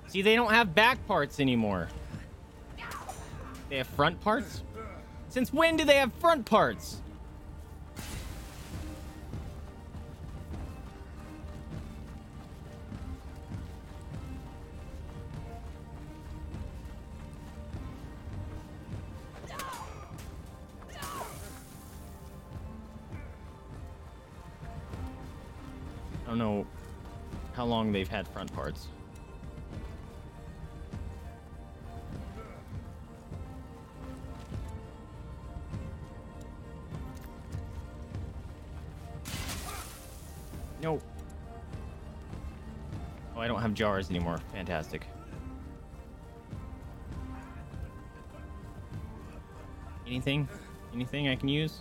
See, they don't have back parts anymore. They have front parts? Since when do they have front parts? Know how long they've had front parts. No. Oh, I don't have jars anymore. Fantastic. Anything? Anything I can use?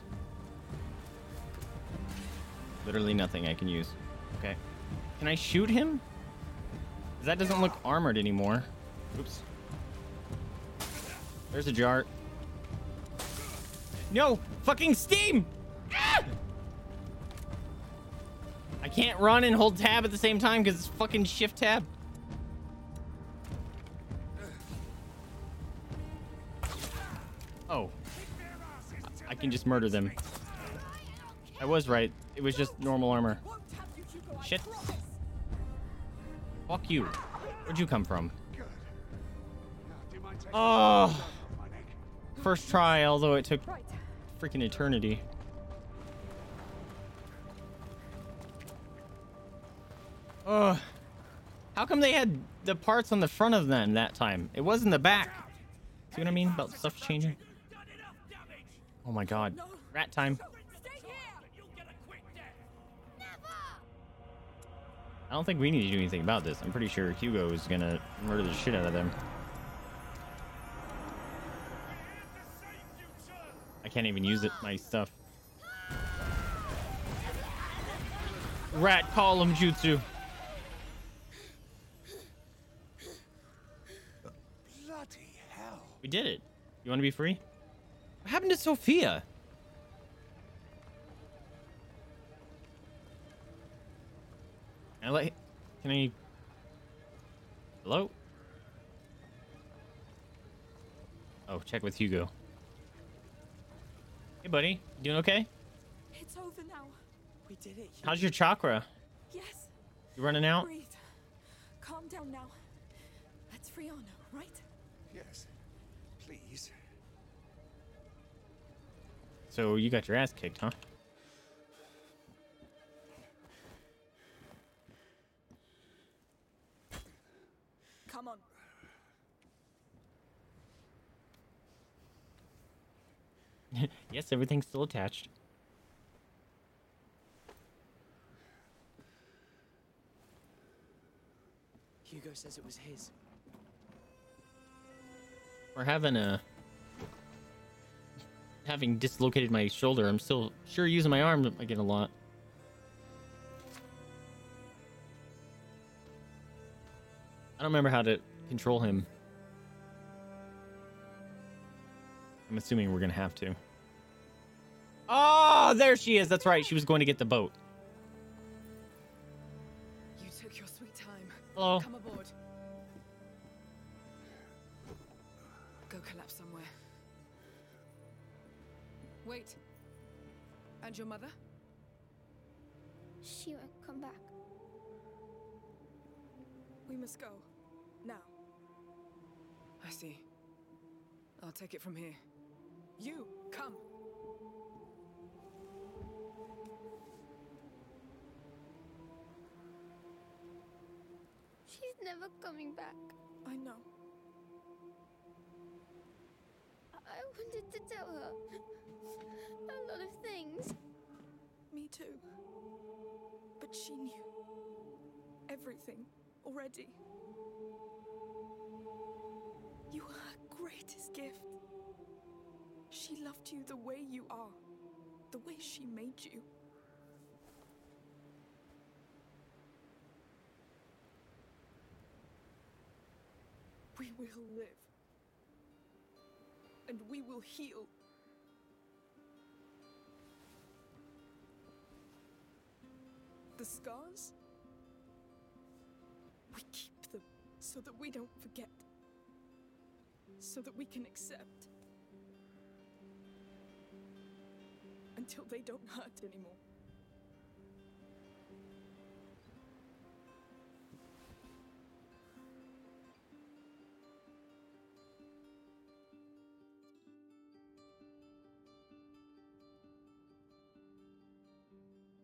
Literally nothing I can use. Okay. Can I shoot him? That doesn't look armored anymore. Oops. There's a jar. No! Fucking Steam! Ah! I can't run and hold tab at the same time because it's fucking shift tab. Oh. I can just murder them. I was right. It was just normal armor. Shit. Fuck you. Where'd you come from? Oh. First try, although it took freaking eternity. Ugh. How come they had the parts on the front of them that time? It was in the back. See what I mean about stuff changing? Oh my god. Rat time. I don't think we need to do anything about this. I'm pretty sure Hugo is gonna murder the shit out of them. I can't even use it, my stuff. Rat column jutsu. Bloody hell. We did it. You want to be free? What happened to Sophia? Can I? Hello? Oh, check with Hugo. Hey, buddy. You doing okay? It's over now. We did it. Hugo. How's your chakra? Yes. You running out? Breathe. Calm down now. That's free Arnaud, right? Yes. Please. So you got your ass kicked, huh? Come on. Yes, everything's still attached. Hugo says it was his. We're having a... Having dislocated my shoulder, I'm still sure using my arm again a lot. I don't remember how to control him. I'm assuming we're gonna have to. Oh, there she is. That's right. She was going to get the boat. You took your sweet time. Hello. Come aboard. Go collapse somewhere. Wait. And your mother? She won't come back. We must go. Now. I see. I'll take it from here. You, come! She's never coming back. I know. I wanted to tell her a lot of things. Me too. But she knew everything already. You are her greatest gift. She loved you the way you are, the way she made you. We will live. And we will heal. The scars? We keep them so that we don't forget. So that we can accept. Until they don't hurt anymore.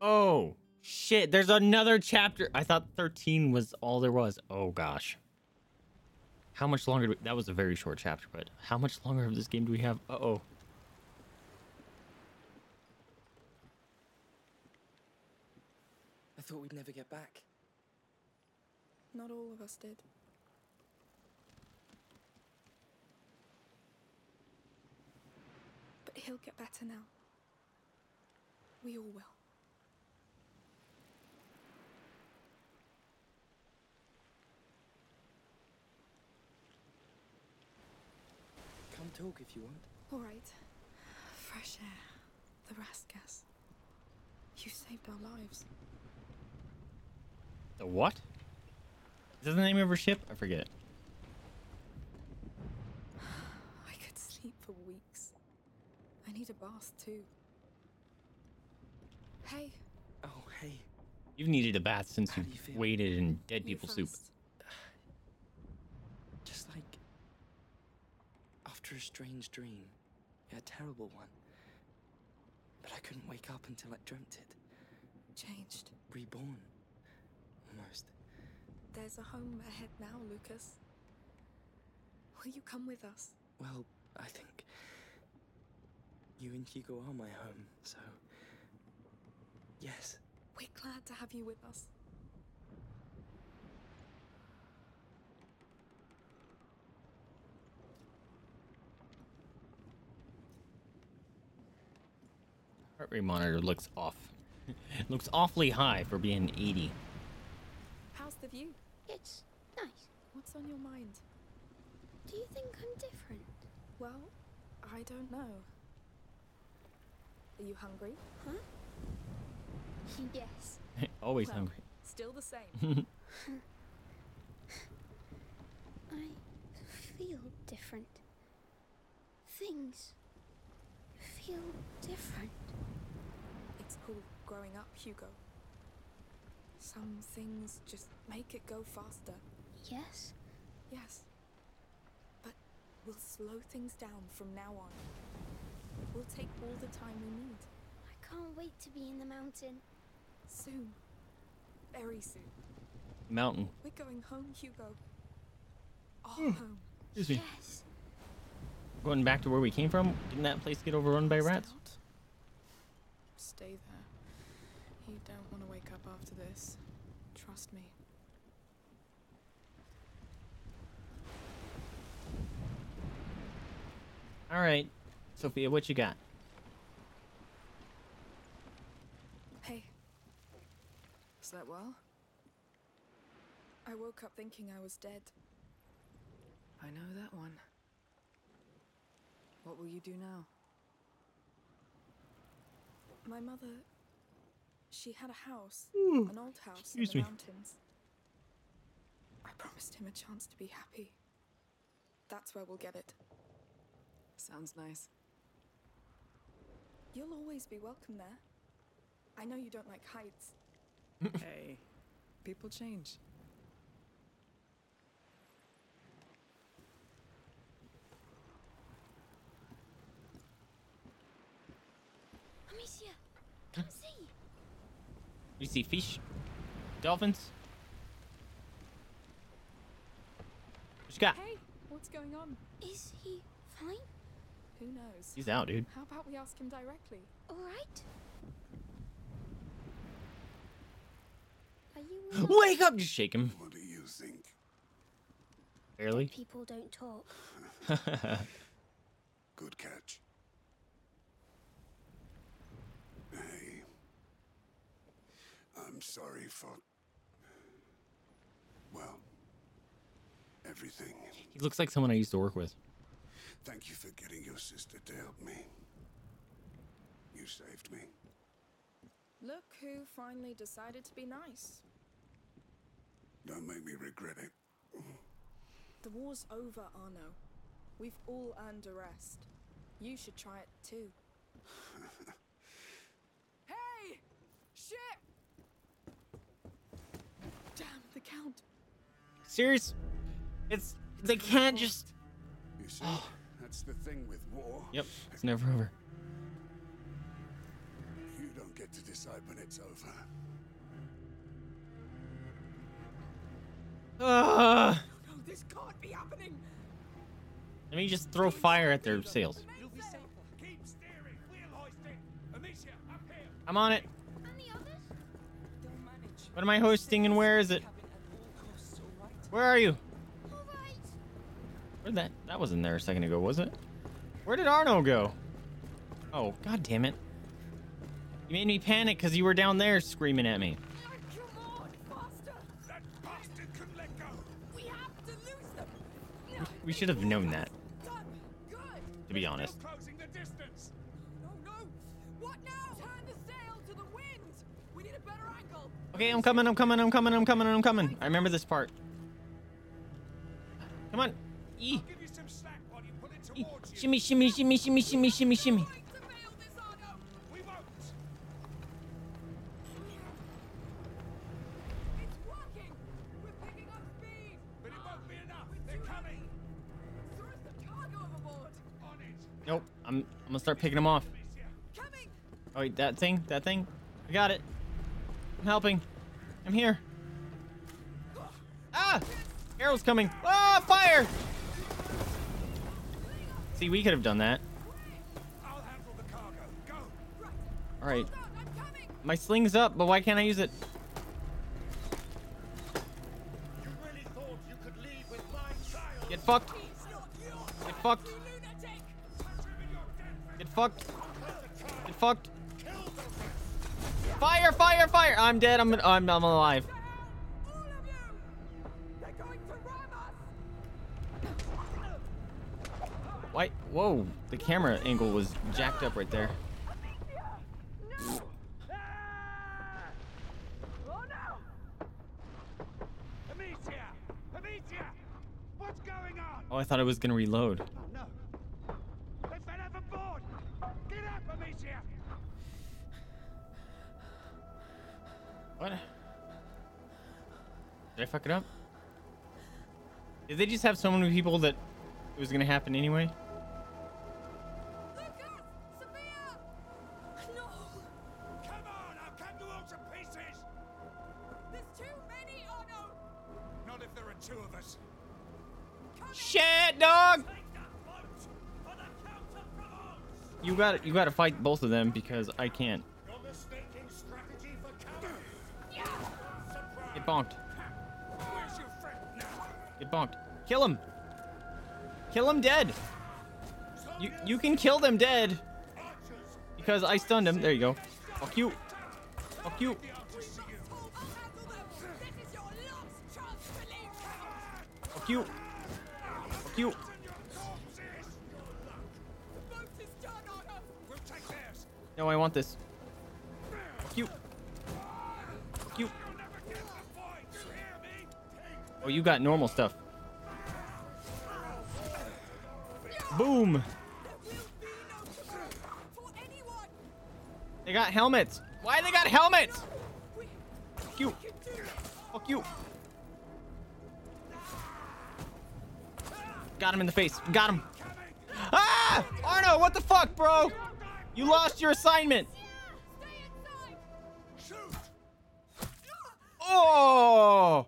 Oh, shit. There's another chapter. I thought 13 was all there was. Oh, gosh. How much longer do we... That was a very short chapter, but how much longer of this game do we have? Uh-oh. I thought we'd never get back. Not all of us did. But he'll get better now. We all will. Talk if you want. All right. Fresh air. The Rascas. You saved our lives. The what? Is that the name of her ship? I forget. I could sleep for weeks. I need a bath too. Hey. Oh, hey. You've needed a bath since you waited in dead people soup. Just like after a strange dream, a terrible one. But I couldn't wake up until I dreamt it. Changed. Reborn. Almost. There's a home ahead now, Lucas. Will you come with us? Well, I think you and Hugo are my home, so yes. We're glad to have you with us. Heart rate monitor looks off. It looks awfully high for being 80. How's the view? It's nice. What's on your mind? Do you think I'm different? Well, I don't know. Are you hungry? Huh? Yes. Always well, hungry. Still the same. I feel different. Things feel different. It's called growing up, Hugo. Some things just make it go faster. Yes? Yes. But we'll slow things down from now on. We'll take all the time we need. I can't wait to be in the mountain. Soon. Very soon. Mountain. We're going home, Hugo. All home. Excuse me. Yes. Going back to where we came from? Didn't that place get overrun by rats? Stay there. You don't want to wake up after this. Trust me. All right. Sophia, what you got? That well? I woke up thinking I was dead. I know that one. What will you do now? My mother, she had a house, an old house in the mountains. I promised him a chance to be happy. That's where we'll get it. Sounds nice. You'll always be welcome there. I know you don't like heights. Hey, people change. Amicia, come see. You see fish? Dolphins? What you got? Hey, what's going on? Is he fine? Who knows? He's out, dude. How about we ask him directly? All right. Wake up! Just shake him. What do you think? Barely. Dead people don't talk. Good catch. Hey, I'm sorry for, well, everything. He looks like someone I used to work with. Thank you for getting your sister to help me. You saved me. Look who finally decided to be nice. Don't make me regret it. The war's over, Arnaud. We've all earned a rest. You should try it too. Hey! Shit! Damn, the count. Serious? They can't just... You see, that's the thing with war. Yep, it's never over. You don't get to decide when it's over. No, this can't be happening. Let me just throw fire at their sails. Keep steering. We'll hoist it. Amicia, up here. I'm on it. And the others? They'll manage. What am I hoisting and where is it? Where are you? All right. Where'd that wasn't there a second ago, was it? Where did Arnaud go? Oh, god damn it. You made me panic because you were down there screaming at me. We should have known that, to be honest. Closing the distance. No. What now? Turn the sail to the wind. We need a better angle. Okay, I'm coming. I remember this part. Come on. E. Shimmy. I'm gonna start picking them off. Oh wait, that thing. I got it. I'm helping. I'm here. Ah! Arrows coming. Ah! Fire! See, we could have done that. All right. My sling's up, but why can't I use it? Get fucked. Get fucked. Get fucked. Get fucked. Fire! Fire! Fire! I'm dead. I'm alive. Why? Whoa! The camera angle was jacked up right there. Oh, I thought I was gonna reload. No. They fell overboard. Get up, Amicia. What? Did I fuck it up? Did they just have so many people that it was gonna happen anyway? Lucas! Sophia! No! Come on, I'll cut you all to pieces. There's too many, Arnaud. Not if there are two of us. Shit, dog! You gotta fight both of them because I can't. Get bonked. Get bonked. Kill him. Kill him dead. You can kill them dead because I stunned him. There you go. Fuck you. Fuck you. Fuck you. You. No, I want this. Fuck you. Fuck you. Oh, you got normal stuff. Boom. They got helmets. Why they got helmets? Fuck you. Fuck you. Got him in the face. Got him. Ah! Arnaud, what the fuck, bro? You lost your assignment. Oh!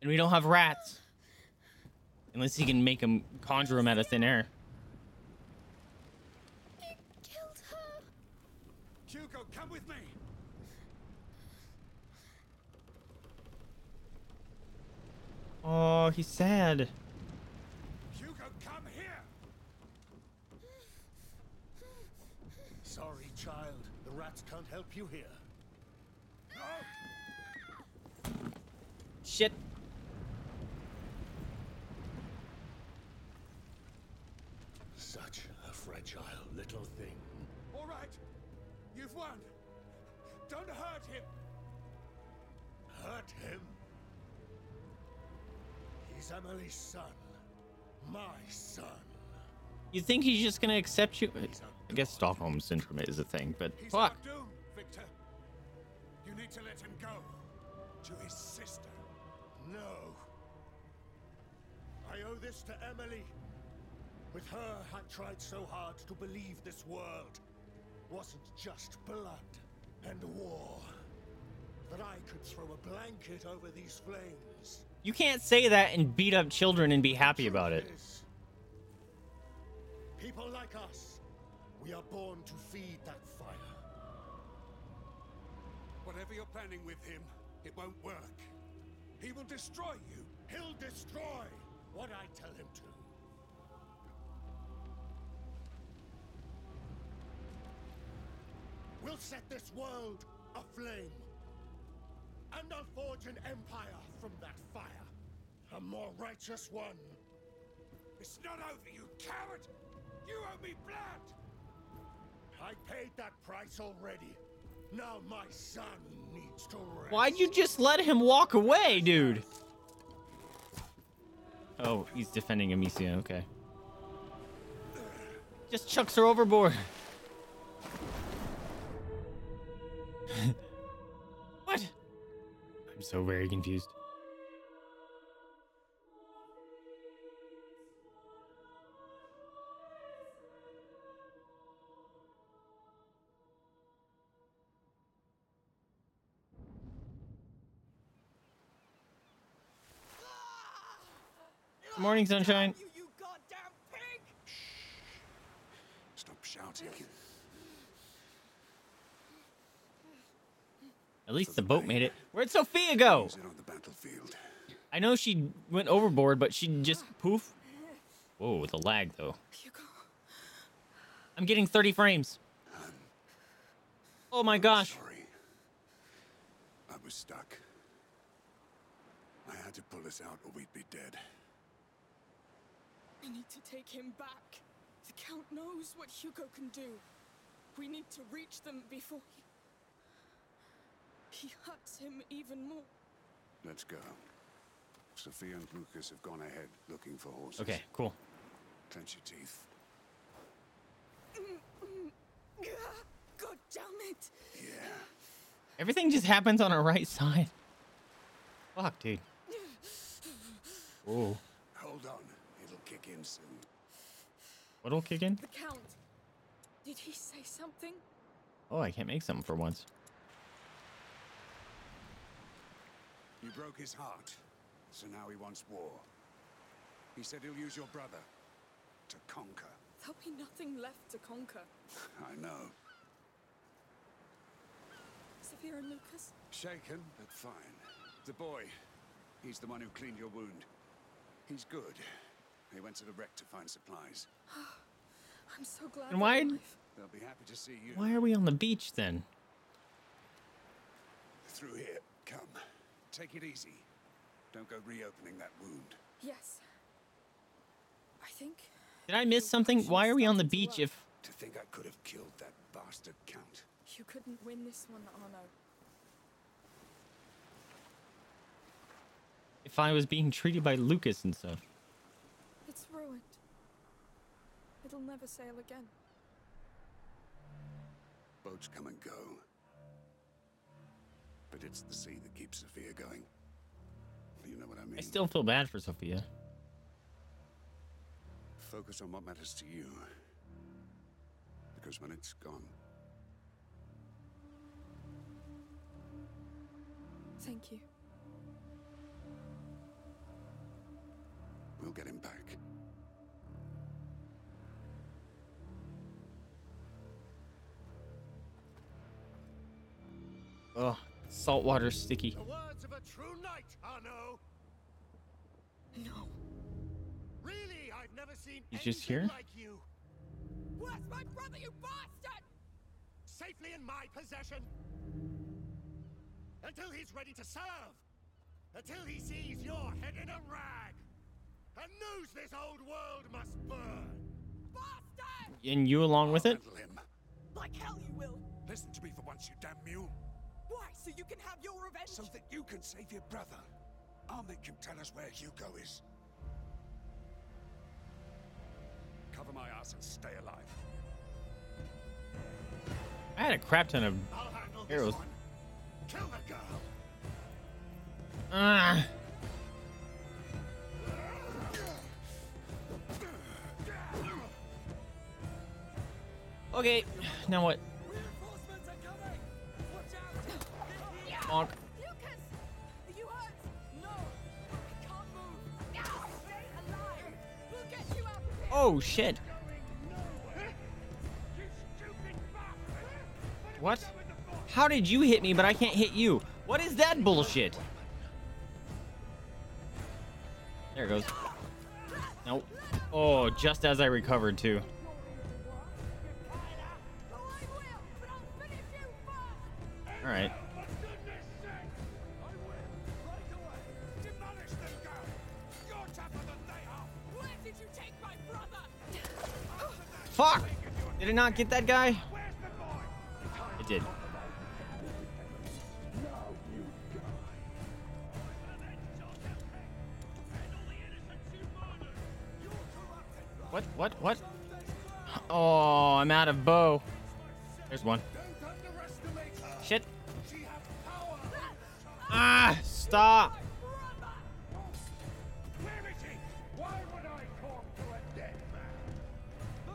And we don't have rats. Unless he can make them, conjure them out of thin air. You killed her. Hugo, come with me. Oh, he's sad. Hugo, come here. Sorry, child. The rats can't help you here. No. Shit. Such a fragile little thing. All right. You've won. Don't hurt him. Hurt him? He's Emily's son. My son. You think he's just gonna accept you? I guess Stockholm Syndrome is a thing, but he's fuck. Doomed, Victor. You need to let him go. To his sister. No. I owe this to Emily. With her, I tried so hard to believe this world wasn't just blood and war. That I could throw a blanket over these flames. You can't say that and beat up children and be happy about it. People like us, we are born to feed that fire. Whatever you're planning with him, it won't work. He will destroy you. He'll destroy what I tell him to. We'll set this world aflame. And I'll forge an empire from that fire. A more righteous one. It's not over, you coward! You owe me blood! I paid that price already. Now my son needs to rest. Why'd you just let him walk away, dude? Oh, he's defending Amicia, okay. Just chucks her overboard. What? I'm so very confused. Morning, sunshine. You goddamn pig! Shh. Stop shouting. At least the boat made it. Where'd Sophia go? On the battlefield. I know she went overboard, but she just poof. Whoa, the lag though. Hugo. I'm getting 30 frames. Oh my gosh. Sorry. I was stuck. I had to pull us out or we'd be dead. I need to take him back. The Count knows what Hugo can do. We need to reach them before he hurts him even more. Let's go. Sophia and Lucas have gone ahead looking for horses. Okay, cool. Clench your teeth. God damn it. Yeah. Everything just happens on our right side. Fuck, dude. Whoa. Hold on. It'll kick in soon. What'll kick in? The Count. Did he say something? Oh, I can't make something for once. You broke his heart. So now he wants war. He said he'll use your brother to conquer. There'll be nothing left to conquer. I know. Sophia and Lucas? Shaken, but fine. The boy, he's the one who cleaned your wound. He's good. He went to the wreck to find supplies. Oh, I'm so glad. And why? They'll be happy to see you. Why are we on the beach then? Through here. Come. Take it easy. Don't go reopening that wound. Yes. I think. Did I miss something? Why are we on the beach if... To think I could have killed that bastard Count. You couldn't win this one, Arnaud. If I was being treated by Lucas and stuff. It's ruined. It'll never sail again. Boats come and go. But it's the sea that keeps Sophia going. You know what I mean? I still feel bad for Sophia. Focus on what matters to you. Because when it's gone. Thank you. We'll get him back. Oh, salt water sticky. The words of a true knight, Arnaud. No. Really, I've never seen anything just here? Like you. Where's my brother, you bastard? Safely in my possession. Until he's ready to serve. Until he sees your head in a rag. And knows this old world must burn. Bastard! And you along with it? Him. Like hell you will. Listen to me for once, you damn mule. Why? So you can have your revenge? So that you can save your brother. I'll make you tell us where Hugo is. Cover my ass and stay alive. I had a crap ton of arrows. Kill the girl. Okay, now what? Reinforcements are coming. Watch out. Bonk. Lucas, are you hurt? No. I can't move. Now stay alive. We'll get you out of here. Oh shit. What? How did you hit me, but I can't hit you? What is that bullshit? There it goes. Nope. Oh, just as I recovered, too. All right. Fuck! Did it not get that guy? It did. What? Oh, I'm out of bow. There's one. Shit. Ah, stop.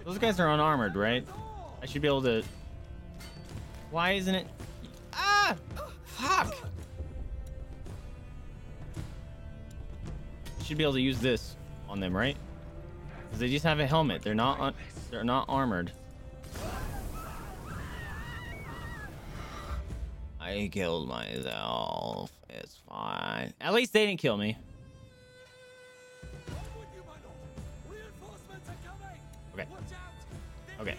Those guys are unarmored, right? I should be able to... Why isn't it... Ah! Fuck! Should be able to use this on them, right? Because they just have a helmet. They're not on, they're not armored. I killed myself. It's fine. At least they didn't kill me. Okay. Okay.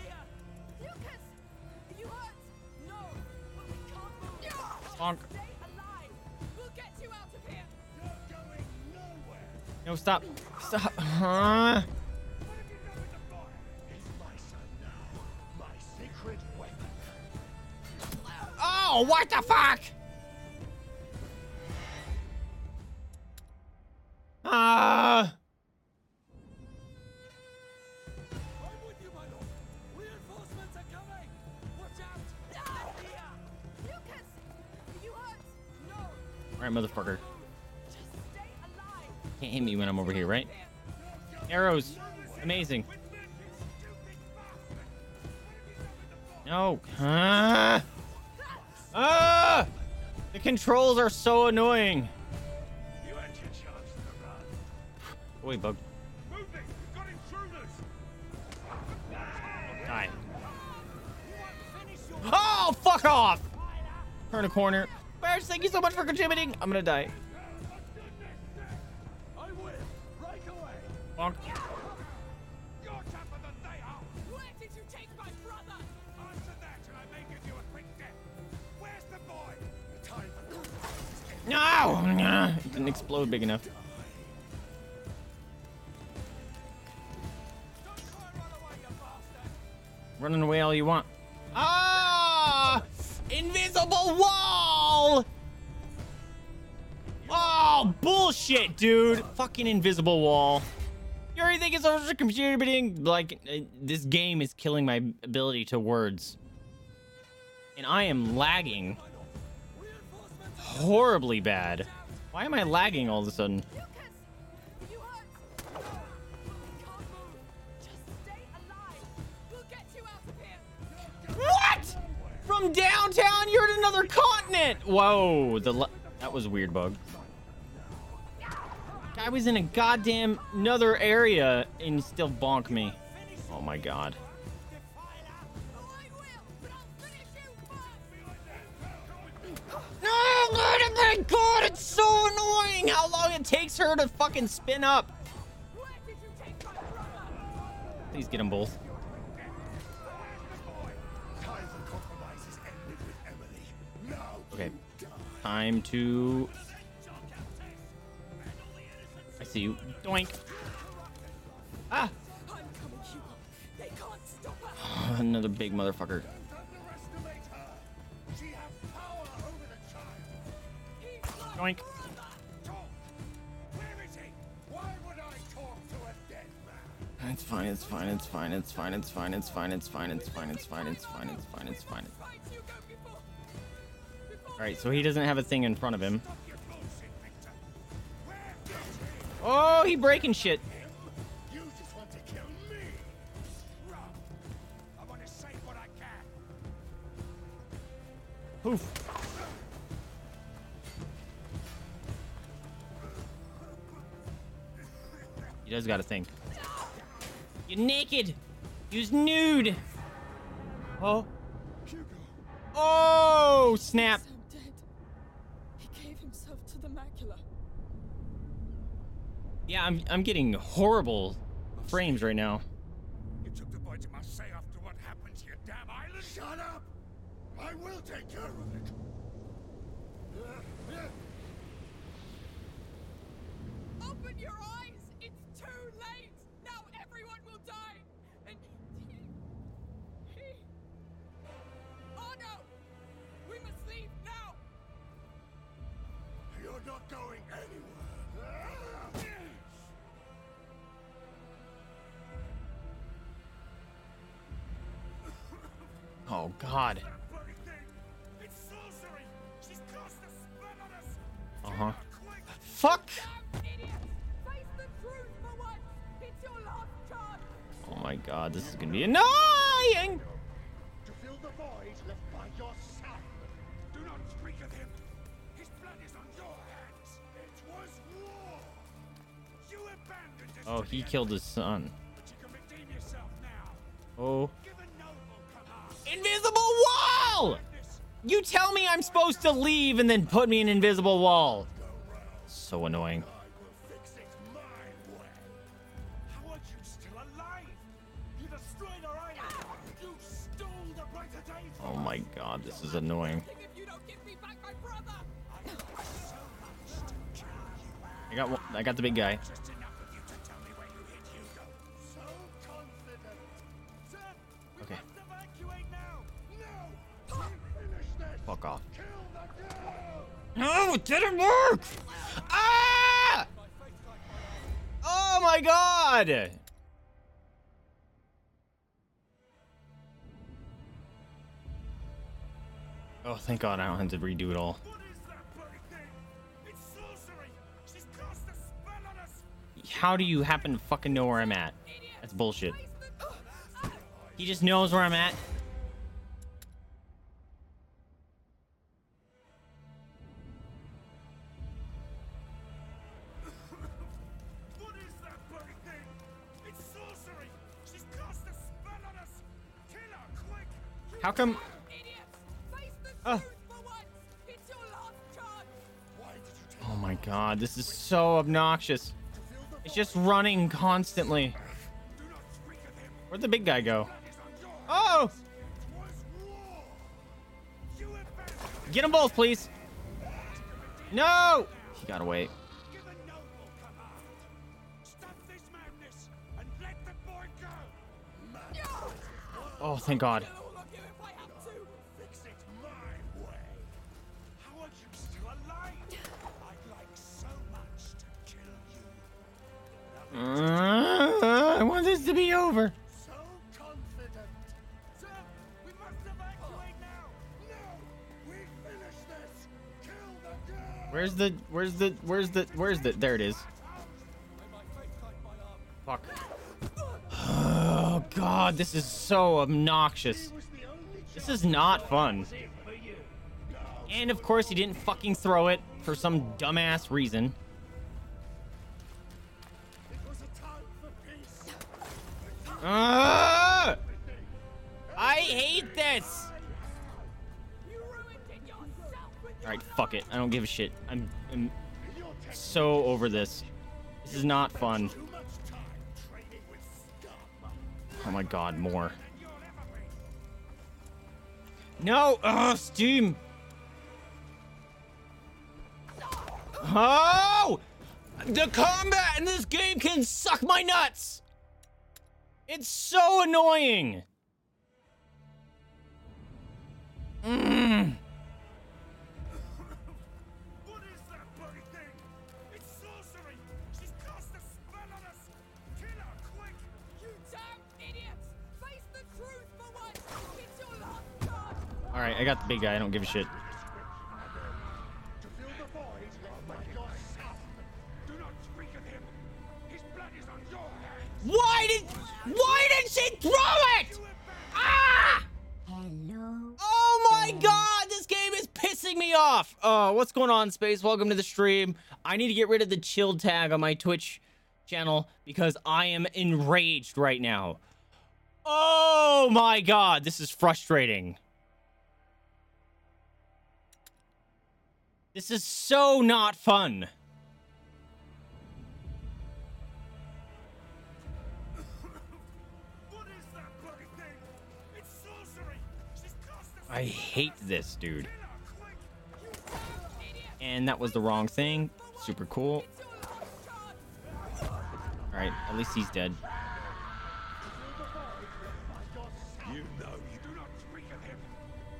Bonk. No, stop. Stop. Huh? Oh, what the fuck? Ah. All right, motherfucker. Can't hit me when I'm over here, right? Arrows. Amazing. No. Huh? Ah! The controls are so annoying. Oh, wait, bug. Die. Oh, fuck off! Turn a corner. Bears, thank you so much for contributing. I'm gonna die. Bonk. No! It didn't explode big enough. Running away all you want. Ah! Invisible wall! Oh, bullshit, dude. Fucking invisible wall. You already think it's over the computer, but like, this game is killing my ability to words. And I am lagging. Horribly bad. Why am I lagging all of a sudden? What? From downtown, you're in another continent. Whoa, that was a weird bug. I was in a goddamn another area and still bonk me. Oh my god. No, my god, it's so annoying how long it takes her to fucking spin up. Please get them both. Okay, time to... I see you. Doink. Ah! Oh, another big motherfucker. Doink. It's fine, it's fine, it's fine, it's fine, it's fine, it's fine, it's fine, it's fine, it's fine, it's fine, it's fine, it's fine. Alright, so he doesn't have a thing in front of him. Oh, he breaking shit. Poof. He does got a thing. You're naked. He's nude. Oh. Oh, snap. He gave himself to the macula. Yeah, I'm getting horrible frames right now. You took the boy to Marseille after what happened to your damn island. Shut up. I will take care of it. Open your eyes. Too late! Now everyone will die! And he... Oh no! We must leave now! You're not going anywhere! Oh god. It's sorcery! She's cast a spell on us! Uh-huh. Fuck! Oh my god, this is gonna be annoying! To fill the void left by your son. Do not speak of him. His blood is on your hands. It was war. Oh, he killed his son. Oh. Invisible wall! You tell me I'm supposed to leave and then put me in invisible wall. So annoying. Oh my god, this is annoying. I got the big guy. Okay. Fuck off. No, it didn't work! Ah! Oh my god! Oh, thank god I don't have to redo it all. How do you happen to fucking know where I'm at? That's bullshit. He just knows where I'm at. What is that bloody thing? It's sorcery. She's cast a spell on us. Kill her quick. How come? Oh my god, this is so obnoxious. It's just running constantly. Where'd the big guy go? Oh! Get them both, please. No! He got away. Oh, thank god. I want this to be over. So confident. Sir, we must evacuate now. No, we finish this. Kill the girl. Where's the there it is. Fuck. Oh god, this is so obnoxious. This is not fun. And of course he didn't fucking throw it for some dumbass reason. I hate this. All right, fuck it. I don't give a shit. I'm so over this. This is not fun. Oh my god, more. No, Steam. Oh, the combat in this game can suck my nuts. It's so annoying. What is that bloody thing? It's sorcery. She's cast a spell on us. Kill her quick. You damn idiots. Face the truth for once. It's your last card. All right, I got the big guy. I don't give a shit. Why did she throw it? Ah! Hello. Oh my god, this game is pissing me off. What's going on, Space? Welcome to the stream. I need to get rid of the chill tag on my Twitch channel because I am enraged right now. Oh my god, this is frustrating. This is so not fun. I hate this, dude. And that was the wrong thing. Super cool. All right, at least he's dead. You know you do not speak of him.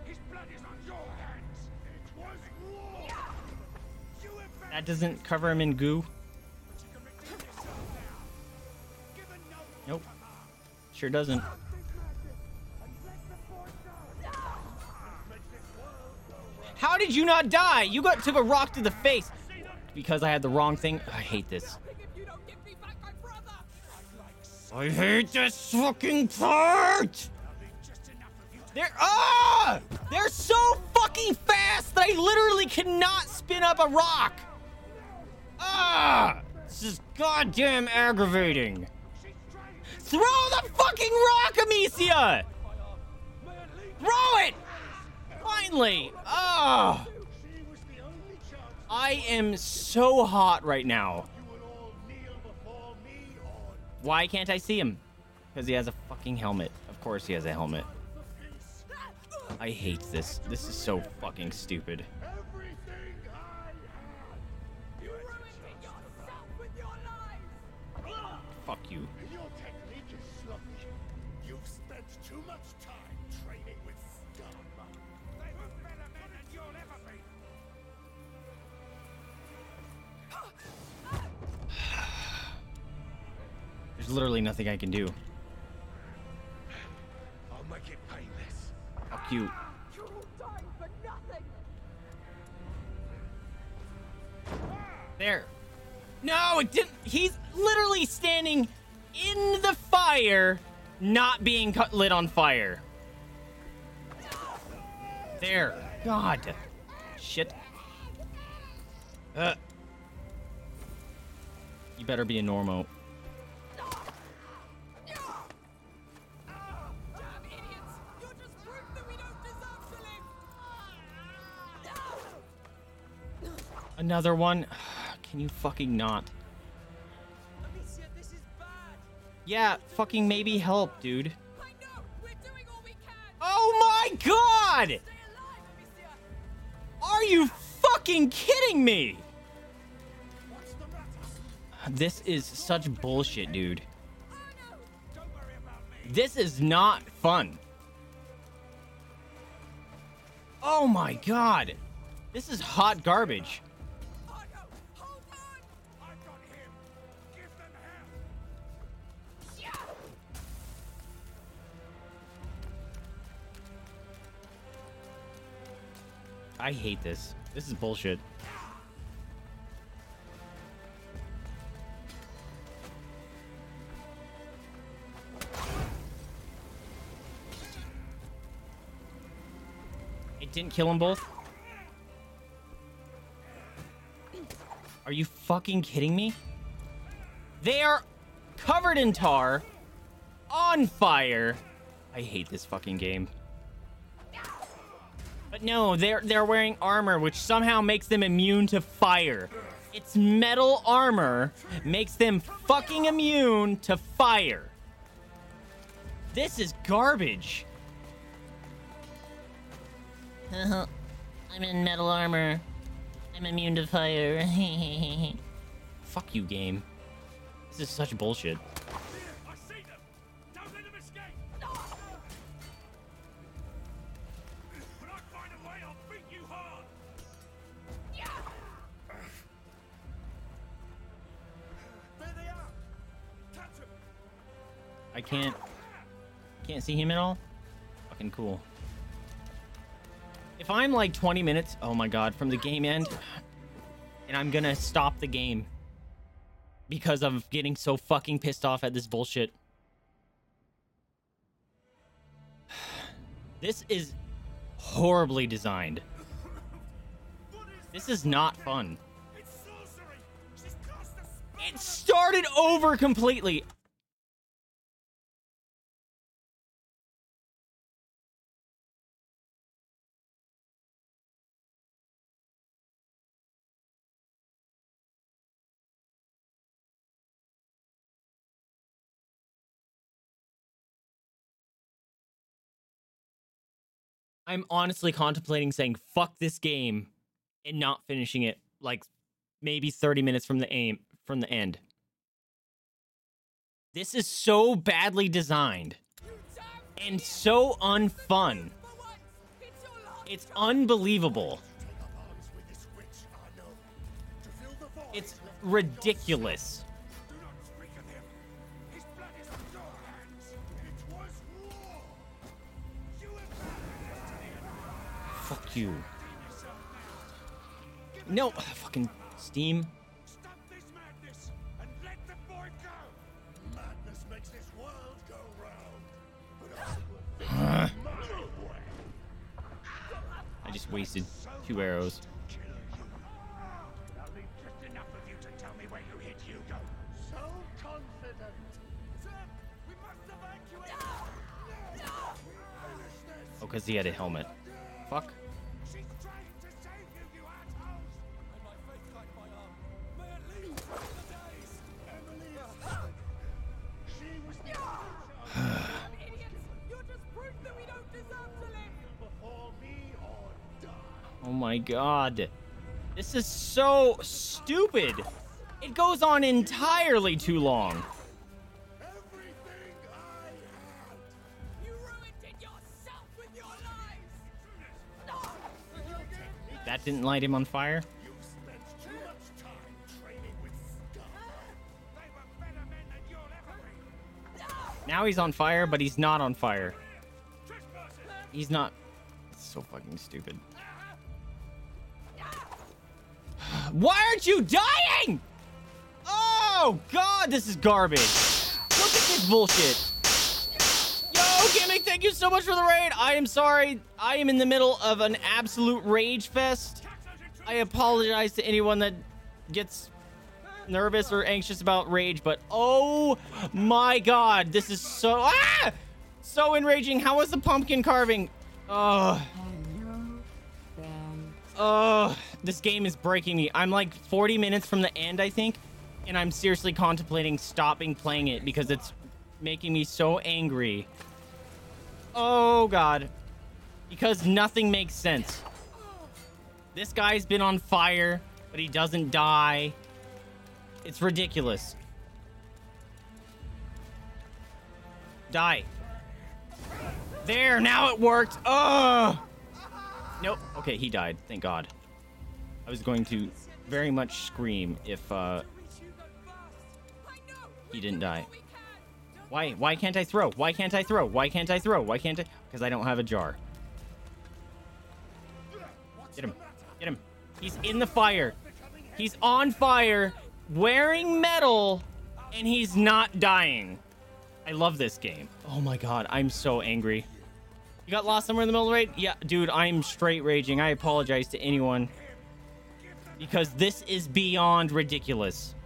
His blood is on your hands. It was war. That doesn't cover him in goo. Nope. Sure doesn't. How did you not die? You took a rock to the face because I had the wrong thing. I hate this. I hate this fucking part. They're so fucking fast that I literally cannot spin up a rock. This is goddamn aggravating. Throw the fucking rock, Amicia! Throw it! Finally! Oh! I am so hot right now. Why can't I see him? Because he has a fucking helmet. Of course he has a helmet. I hate this. This is so fucking stupid. Fuck you. There's literally nothing I can do. I'll make it painless. Fuck you. You will die for nothing. There. No, it didn't. He's literally standing in the fire, not being lit on fire. There. God. Shit. You better be a normo. Another one? Can you fucking not? Amicia, this is bad. Yeah, fucking maybe help, dude. I know. We're doing all we can. Oh my god! Stay alive, Amicia. Are you fucking kidding me? What's the matter? This is such bullshit, dude. Arnaud. Don't worry about me. This is not fun. Oh my god. This is hot garbage. I hate this. This is bullshit. It didn't kill them both? Are you fucking kidding me? They are covered in tar, on fire. I hate this fucking game. But no, they're wearing armor, which somehow makes them immune to fire. It's metal armor makes them fucking immune to fire. This is garbage. I'm in metal armor. I'm immune to fire. Fuck you, game. This is such bullshit. Can't see him at all. Fucking cool. If I'm like 20 minutes, oh my god, from the game end, and I'm gonna stop the game because I'm getting so fucking pissed off at this bullshit. This is horribly designed. This is not fun. It started over completely. I'm honestly contemplating saying fuck this game and not finishing it like maybe 30 minutes from the end. This is so badly designed and so unfun. It's unbelievable. It's ridiculous. Fuck you. No, fucking Steam. Stop this madness and let the boy go. Madness makes this world go round. I just wasted 2 arrows. I'll leave just enough of you to tell me where you hid Hugo. Oh, because he had a helmet. Fuck. Oh my god. This is so stupid. It goes on entirely too long. That didn't light him on fire. Now he's on fire, but he's not on fire. He's not. It's so fucking stupid. Why aren't you dying? Oh god, this is garbage. Look at this bullshit. Yo, Gimmick, thank you so much for the raid. I am sorry. I am in the middle of an absolute rage fest. I apologize to anyone that gets nervous or anxious about rage, but oh my god, this is so so enraging. How was the pumpkin carving? Oh, this game is breaking me. I'm like 40 minutes from the end, I think, and I'm seriously contemplating stopping playing it because it's making me so angry. Oh god, because nothing makes sense. This guy's been on fire, but he doesn't die. It's ridiculous. Die. There, now it worked. Ugh. Nope. Okay, he died. Thank God. I was going to very much scream if he didn't die. Why? Why can't I throw? Why can't I throw? Why can't I throw? Why can't I? Because I don't have a jar. Get him. Get him. He's in the fire. He's on fire, wearing metal, and he's not dying. I love this game. Oh my God, I'm so angry. You got lost somewhere in the middle of the raid? Yeah, dude, I'm straight raging. I apologize to anyone because this is beyond ridiculous.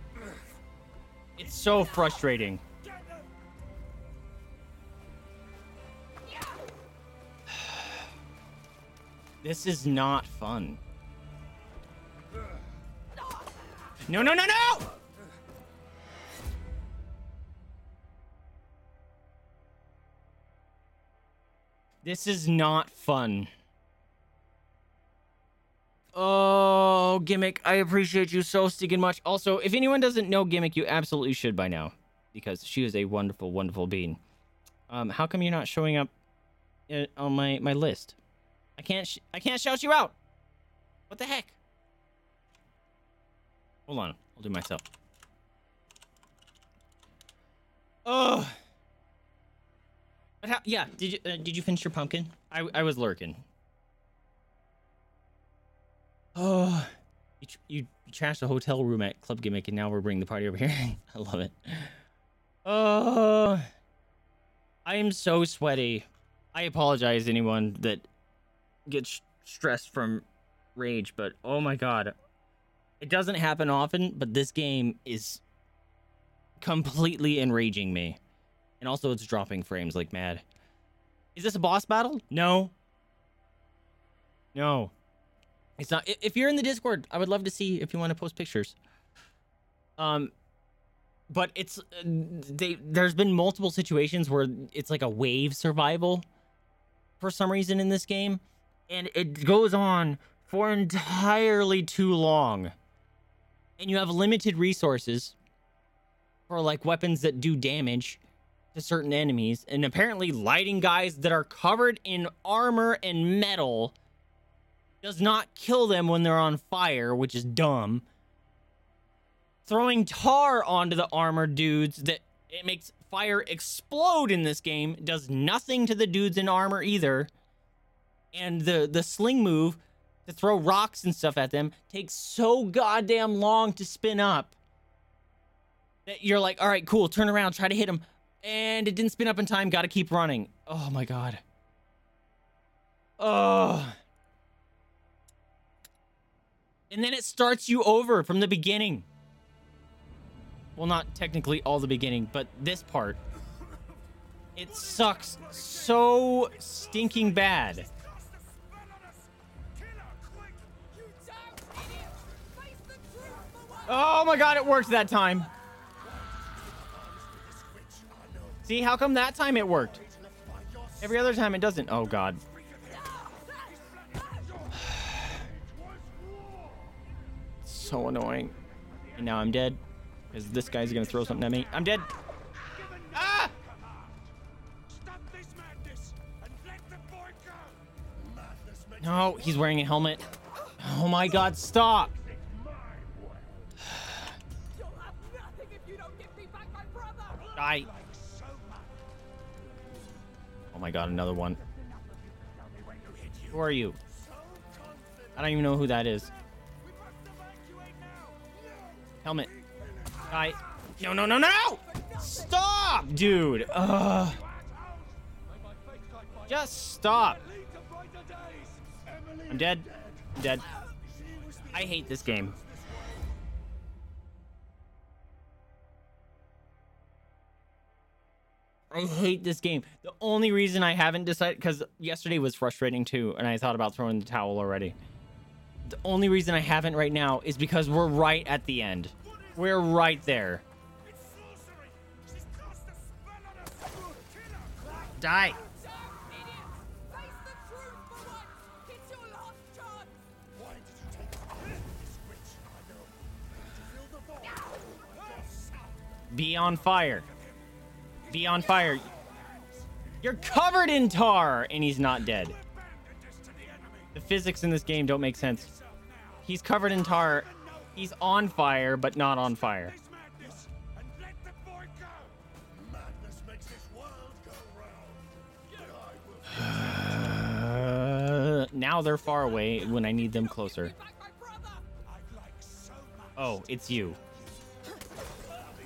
It's so frustrating. This is not fun. No, no, no, no! This is not fun. Oh, Gimmick, I appreciate you so stinking much. Also, if anyone doesn't know Gimmick, you absolutely should by now, because she is a wonderful, wonderful being. How come you're not showing up on my list? I can't shout you out. What the heck? Hold on, I'll do myself. Oh. How, yeah, did you finish your pumpkin? I was lurking. Oh, you trashed the hotel room at Club Gimmick, and now we're bringing the party over here. I love it. Oh, I am so sweaty. I apologize to anyone that gets stressed from rage, but oh my god, it doesn't happen often. But this game is completely enraging me. And also, it's dropping frames like mad. Is this a boss battle? No. No. It's not. If you're in the Discord, I would love to see if you want to post pictures. But it's... There's been multiple situations where it's like a wave survival for some reason in this game. And it goes on for entirely too long. And you have limited resources for like weapons that do damage to certain enemies, and apparently lighting guys that are covered in armor and metal does not kill them when they're on fire, which is dumb. Throwing tar onto the armor dudes that it makes fire explode in this game does nothing to the dudes in armor either. And the sling move to throw rocks and stuff at them takes so goddamn long to spin up that you're like, all right, cool, turn around, try to hit him. And it didn't spin up in time. Gotta keep running. Oh my god. Oh. And then it starts you over from the beginning. well, not technically all the beginning, but this part, it sucks so stinking bad. Oh my god, it worked that time. See, how come that time it worked? Every other time it doesn't. Oh god. So annoying. And now I'm dead. Because this guy's gonna throw something at me. I'm dead. Ah! No, he's wearing a helmet. Oh my god, stop! Die. Oh my god, another one. Who are you? I don't even know who that is. Helmet. Die. No, no, no, no! Stop, dude! Just stop. I'm dead. I'm dead. I hate this game. I hate this game. The only reason I haven't decided, because yesterday was frustrating too, and I thought about throwing the towel already. The only reason I haven't right now is because we're right at the end. We're right there. Die. Be on fire. Be on fire. You're covered in tar, and he's not dead. The physics in this game don't make sense. He's covered in tar. He's on fire, but not on fire. Now they're far away when I need them closer. Oh, it's you.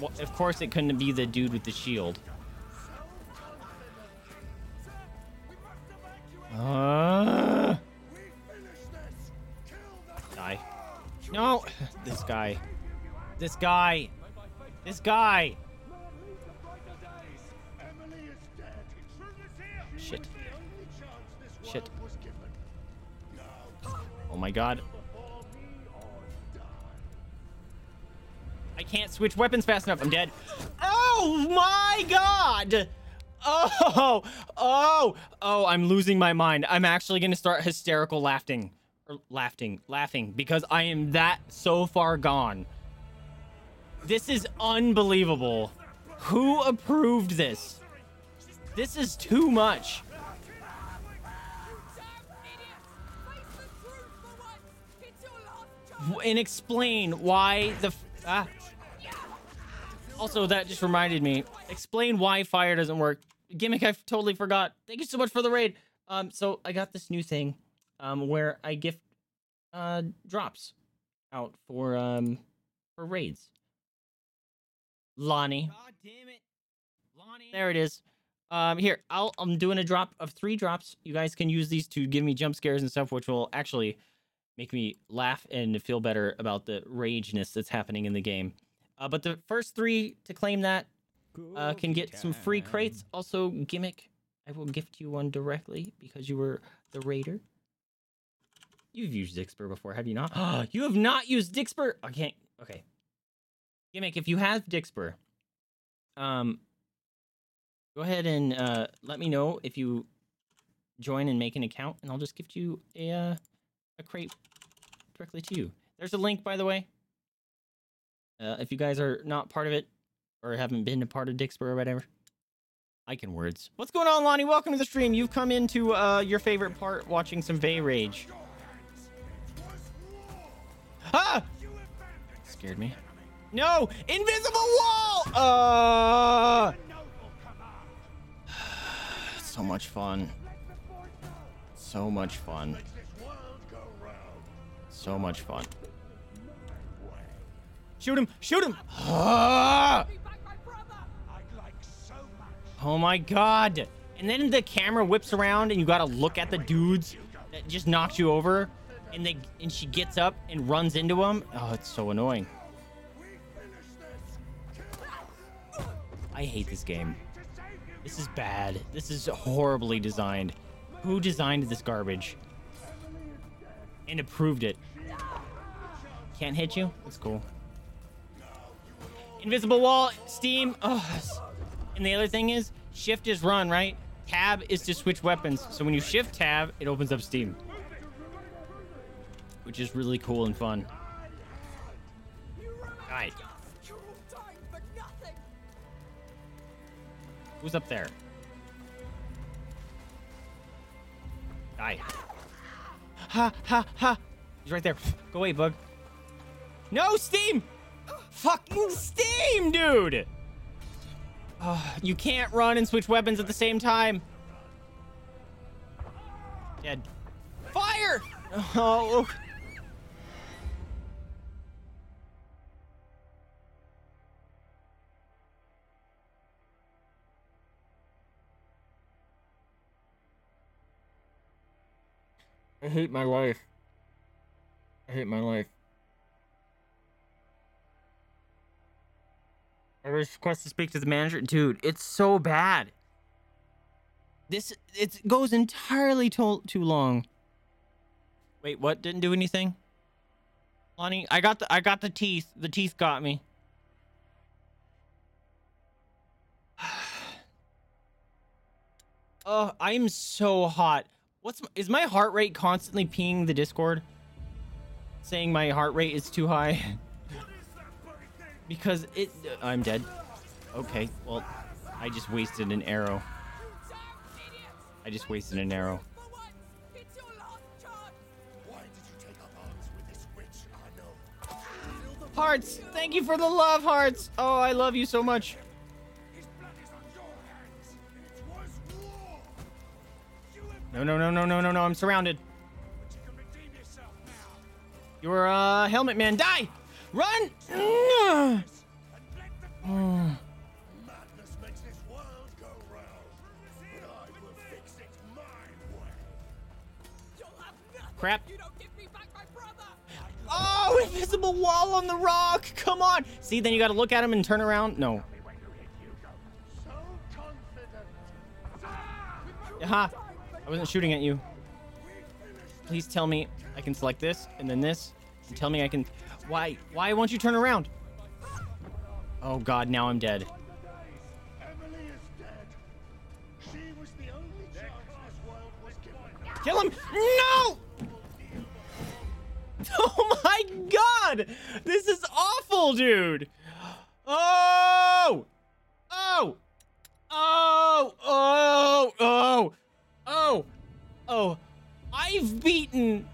Well, of course it couldn't be the dude with the shield. Die. No! This guy. This guy. This guy! Shit. Shit. Oh my god. I can't switch weapons fast enough. I'm dead. Oh my god! Oh! Oh! Oh, I'm losing my mind. I'm actually gonna start hysterical laughing. Laughing, because I am that so far gone. This is unbelievable. Who approved this? This is too much. And explain why the... Ah. Also, that just reminded me. Explain why fire doesn't work. Gimmick I totally forgot. Thank you so much for the raid. So I got this new thing. Where I gift drops out for raids. Lonnie. God damn it. Lonnie. There it is. Here, I'm doing a drop of 3 drops. You guys can use these to give me jump scares and stuff, which will actually make me laugh and feel better about the rageness that's happening in the game. But the first 3 to claim that can get some free crates. Also, Gimmick, I will gift you one directly because you were the raider. You've used Dixper before, have you not? Oh, you have not used Dixper. I can't. Okay. Gimmick, if you have Dixper, go ahead and let me know if you join and make an account, and I'll just gift you a crate directly to you. There's a link, by the way. If you guys are not part of it or haven't been a part of Dixper or whatever. I can words. What's going on, Lonnie? Welcome to the stream. You've come into your favorite part, watching some Vay Rage. Ah! Scared me. No! Invisible wall! So much fun. So much fun. So much fun. Shoot him! Shoot him! Ah! Oh my god! And then the camera whips around and you gotta look at the dudes that just knocked you over. And she gets up and runs into him. Oh, it's so annoying. I hate this game. This is bad. This is horribly designed. Who designed this garbage? And approved it. Can't hit you? That's cool. Invisible wall, Steam. Oh. And the other thing is, shift is run, right? Tab is to switch weapons. So when you shift tab, it opens up Steam, which is really cool and fun. All right. Who's up there? Die. Ha, ha, ha. He's right there. Go away, bug. No, Steam! Fucking Steam, dude! You can't run and switch weapons at the same time. Dead. Fire! Oh. I hate my life. I hate my life. I request to speak to the manager. Dude, it's so bad. This, it goes entirely too long. Wait, what? Didn't do anything? Lonnie, I got the teeth. The teeth got me. Oh, I'm so hot. Is my heart rate constantly pinging the Discord? Saying my heart rate is too high? Because it... I'm dead. Okay, well, I just wasted an arrow. I just wasted an arrow. Hearts! Thank you for the love, hearts! Oh, I love you so much. No, no, no, no, no, no, no, I'm surrounded. You're a helmet man. Die! Run! Madness makes this world go round. But I will fix it my way. You'll have nothing. Crap. You don't give me back my brother. Oh, invisible wall on the rock. Come on. See, then you got to look at him and turn around. No. So confident. Aha. I wasn't shooting at you. Please tell me I can select this and then this. And tell me I can... Why won't you turn around? Oh God, now I'm dead. Kill him! No! Oh my God! This is awful, dude! Oh! Oh! Oh! Oh! Oh! Oh, oh, I've beaten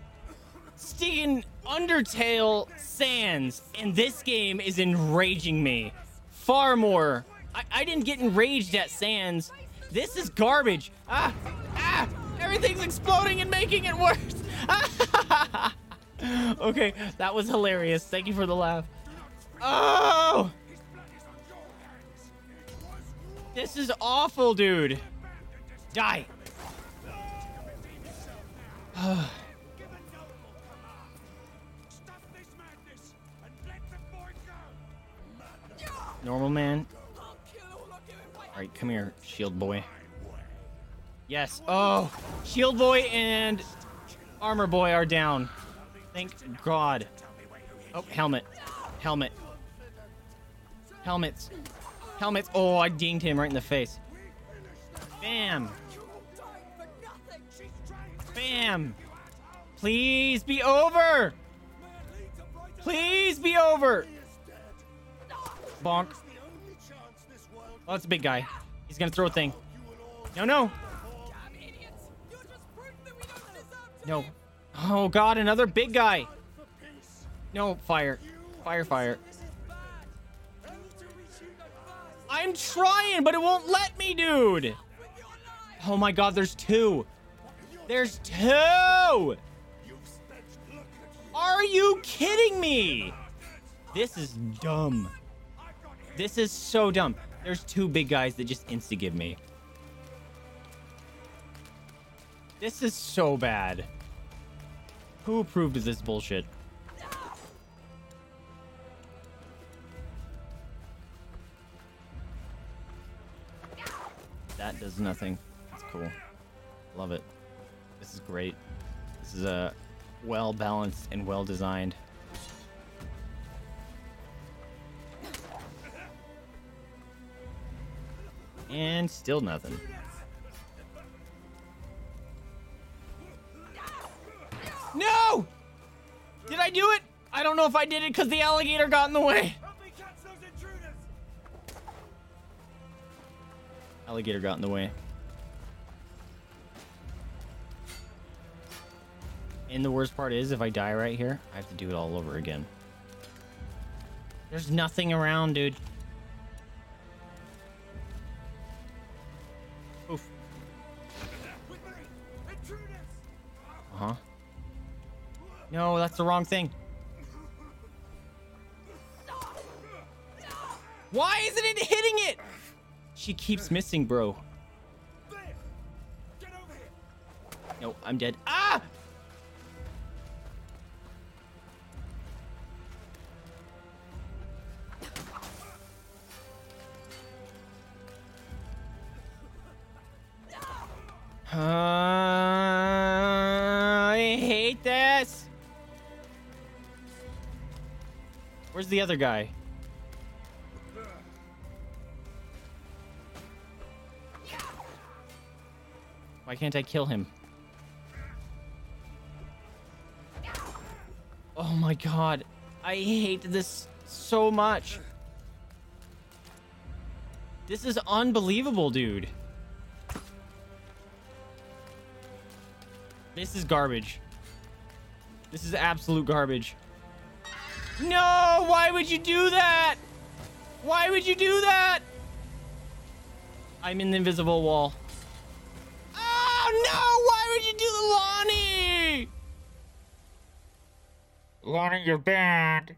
Steam Undertale Sans, and this game is enraging me far more. I didn't get enraged at Sans. This is garbage. Ah, ah, everything's exploding and making it worse. Ah, okay, that was hilarious. Thank you for the laugh. Oh, this is awful, dude. Die. Normal man. Alright, come here, shield boy. Yes. Oh, shield boy and armor boy are down. Thank God. Oh, helmet. Helmet. Helmets. Helmets. Oh, I dinged him right in the face. Bam. Bam! Please be over! Please be over! Bonk. Oh, that's a big guy. He's gonna throw a thing. No, no! No. Oh God, another big guy! No, fire. Fire, fire. I'm trying, but it won't let me, dude! Oh my God, there's two! There's two! Are you kidding me? This is dumb. This is so dumb. There's two big guys that just insta-give me. This is so bad. Who approved of this bullshit? does nothing. It's cool. Love it. This is great. This is a well balanced and well designed. And still nothing. No! Did I do it? I don't know if I did it because the alligator got in the way. Help me catch those intruders. Alligator got in the way. And the worst part is, if I die right here, I have to do it all over again. There's nothing around, dude. Oof. Uh-huh. No, that's the wrong thing. Why isn't it hitting it? She keeps missing, bro. No, I'm dead. Ah! I hate this. Where's the other guy? Why can't I kill him? Oh my god. I hate this so much. This is unbelievable, dude. This is garbage. This is absolute garbage. No! Why would you do that? Why would you do that? I'm in the invisible wall. Lonnie, you're bad.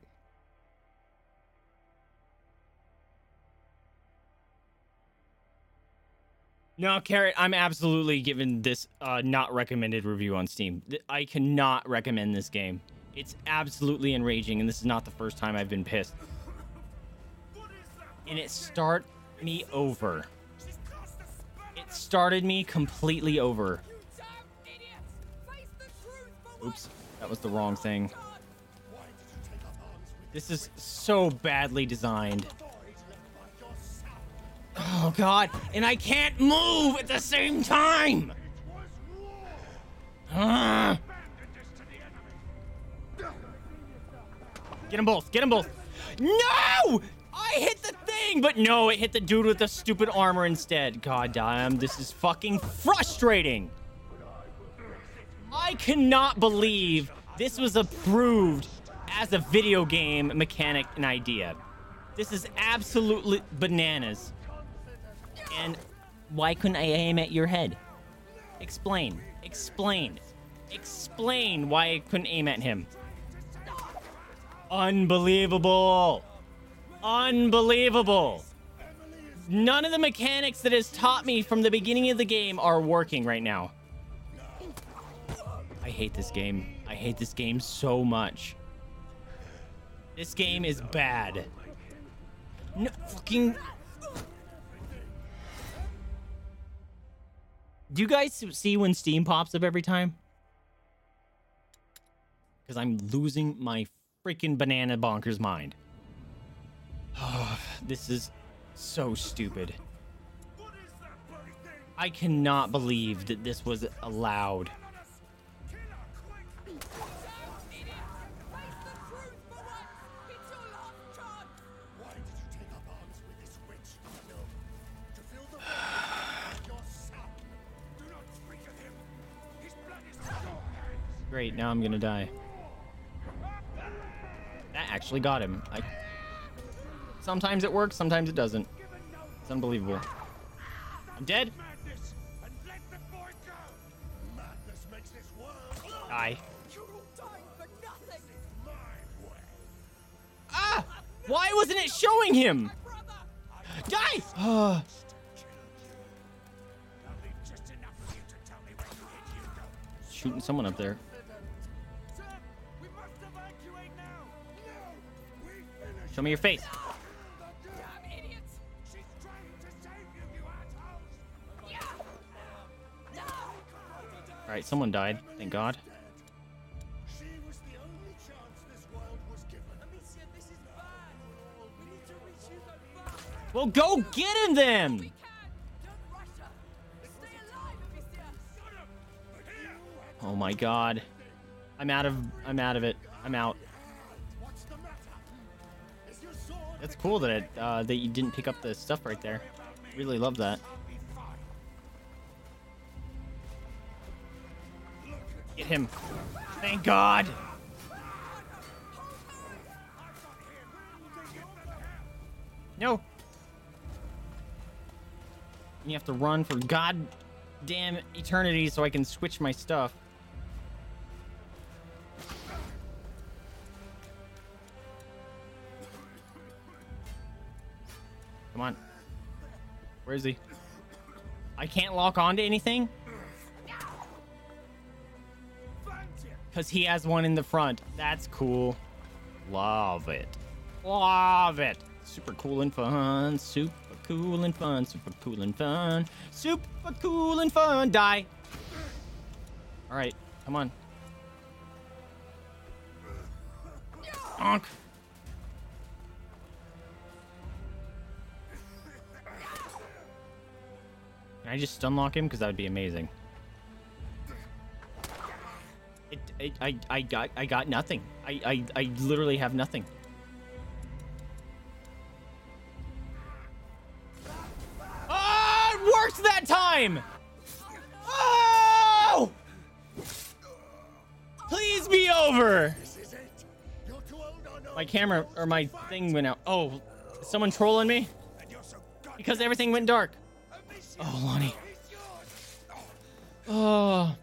No, Carrot, I'm absolutely giving this not recommended review on Steam. I cannot recommend this game. It's absolutely enraging, and this is not the first time I've been pissed. And it started me over. It started me completely over. Oops, that was the wrong thing. This is so badly designed. Oh god, and I can't move at the same time. Get them both, get them both. No! I hit the thing, but no, it hit the dude with the stupid armor instead. God damn, this is fucking frustrating. I cannot believe this was approved as a video game mechanic and idea. This is absolutely bananas. And why couldn't I aim at your head? Explain. Explain. Explain why I couldn't aim at him. Unbelievable. Unbelievable. None of the mechanics that has taught me from the beginning of the game are working right now. I hate this game. I hate this game so much. This game is bad. No fucking. Do you guys see when Steam pops up every time? Because I'm losing my freaking banana bonkers mind. Oh, this is so stupid. I cannot believe that this was allowed. Great, now I'm gonna die. That actually got him. Sometimes it works, sometimes it doesn't. It's unbelievable. I'm dead. Die. Ah! Why wasn't it showing him? Die! Oh. Shooting someone up there. Show me your face. Alright, someone died, thank God. Well, go get him then! Oh my God. I'm out of it. I'm out. That's cool that that you didn't pick up the stuff right there. Really love that. Get him. Thank God. No. You have to run for goddamn eternity so I can switch my stuff. Come on. Where is he? I can't lock onto anything? Because he has one in the front. That's cool. Love it. Love it. Super cool and fun. Super cool and fun. Super cool and fun. Super cool and fun. Die. All right. Come on. Honk. Can I just stunlock him? Because that would be amazing. I got nothing. I literally have nothing. Ah! It worked that time! Oh! Please be over! My camera, or my thing went out. Oh, is someone trolling me? Because everything went dark. Oh, Lonnie. Oh.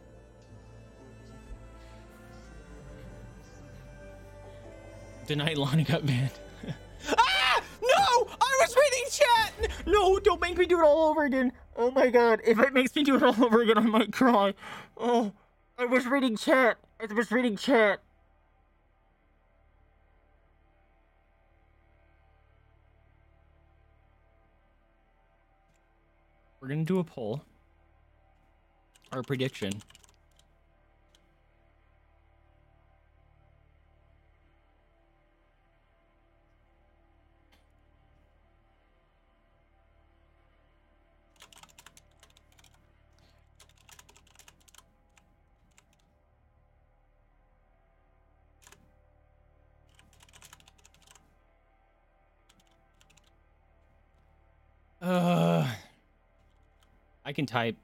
Tonight, Lonnie got banned. Ah! No! I was reading chat! No, don't make me do it all over again. Oh my God. If it makes me do it all over again, I might cry. Oh, I was reading chat. I was reading chat. We're gonna do a poll, or a prediction. I can type.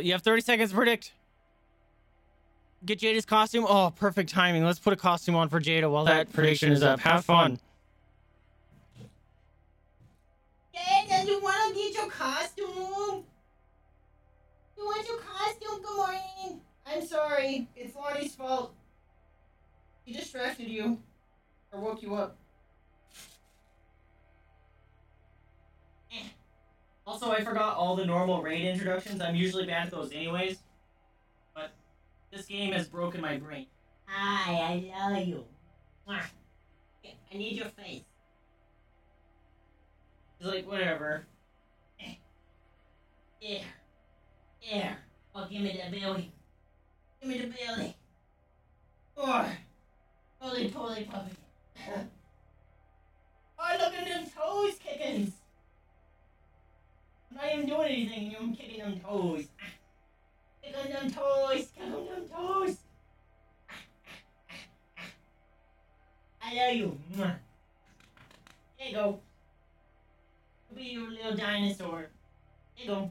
You have 30 seconds to predict. Get Jada's costume. Oh, perfect timing. Let's put a costume on for Jada while that prediction is up. Have fun. Jada, you want to get your costume? You want your costume? Good morning. I'm sorry. It's Lonnie's fault. He distracted you. Or woke you up. Also, I forgot all the normal raid introductions. I'm usually bad at those anyways. But this game has broken my brain. Hi, I love you. I need your face. He's like, whatever. Yeah. Yeah. Oh, give me that belly. Give me the belly. Or, holy poly puppy. Oh, look at them toes kicking. I'm not even doing anything, and you're kicking them toes. Kick on them toes. Kick on them toes. I love you. There you go. You'll be your little dinosaur. There you go.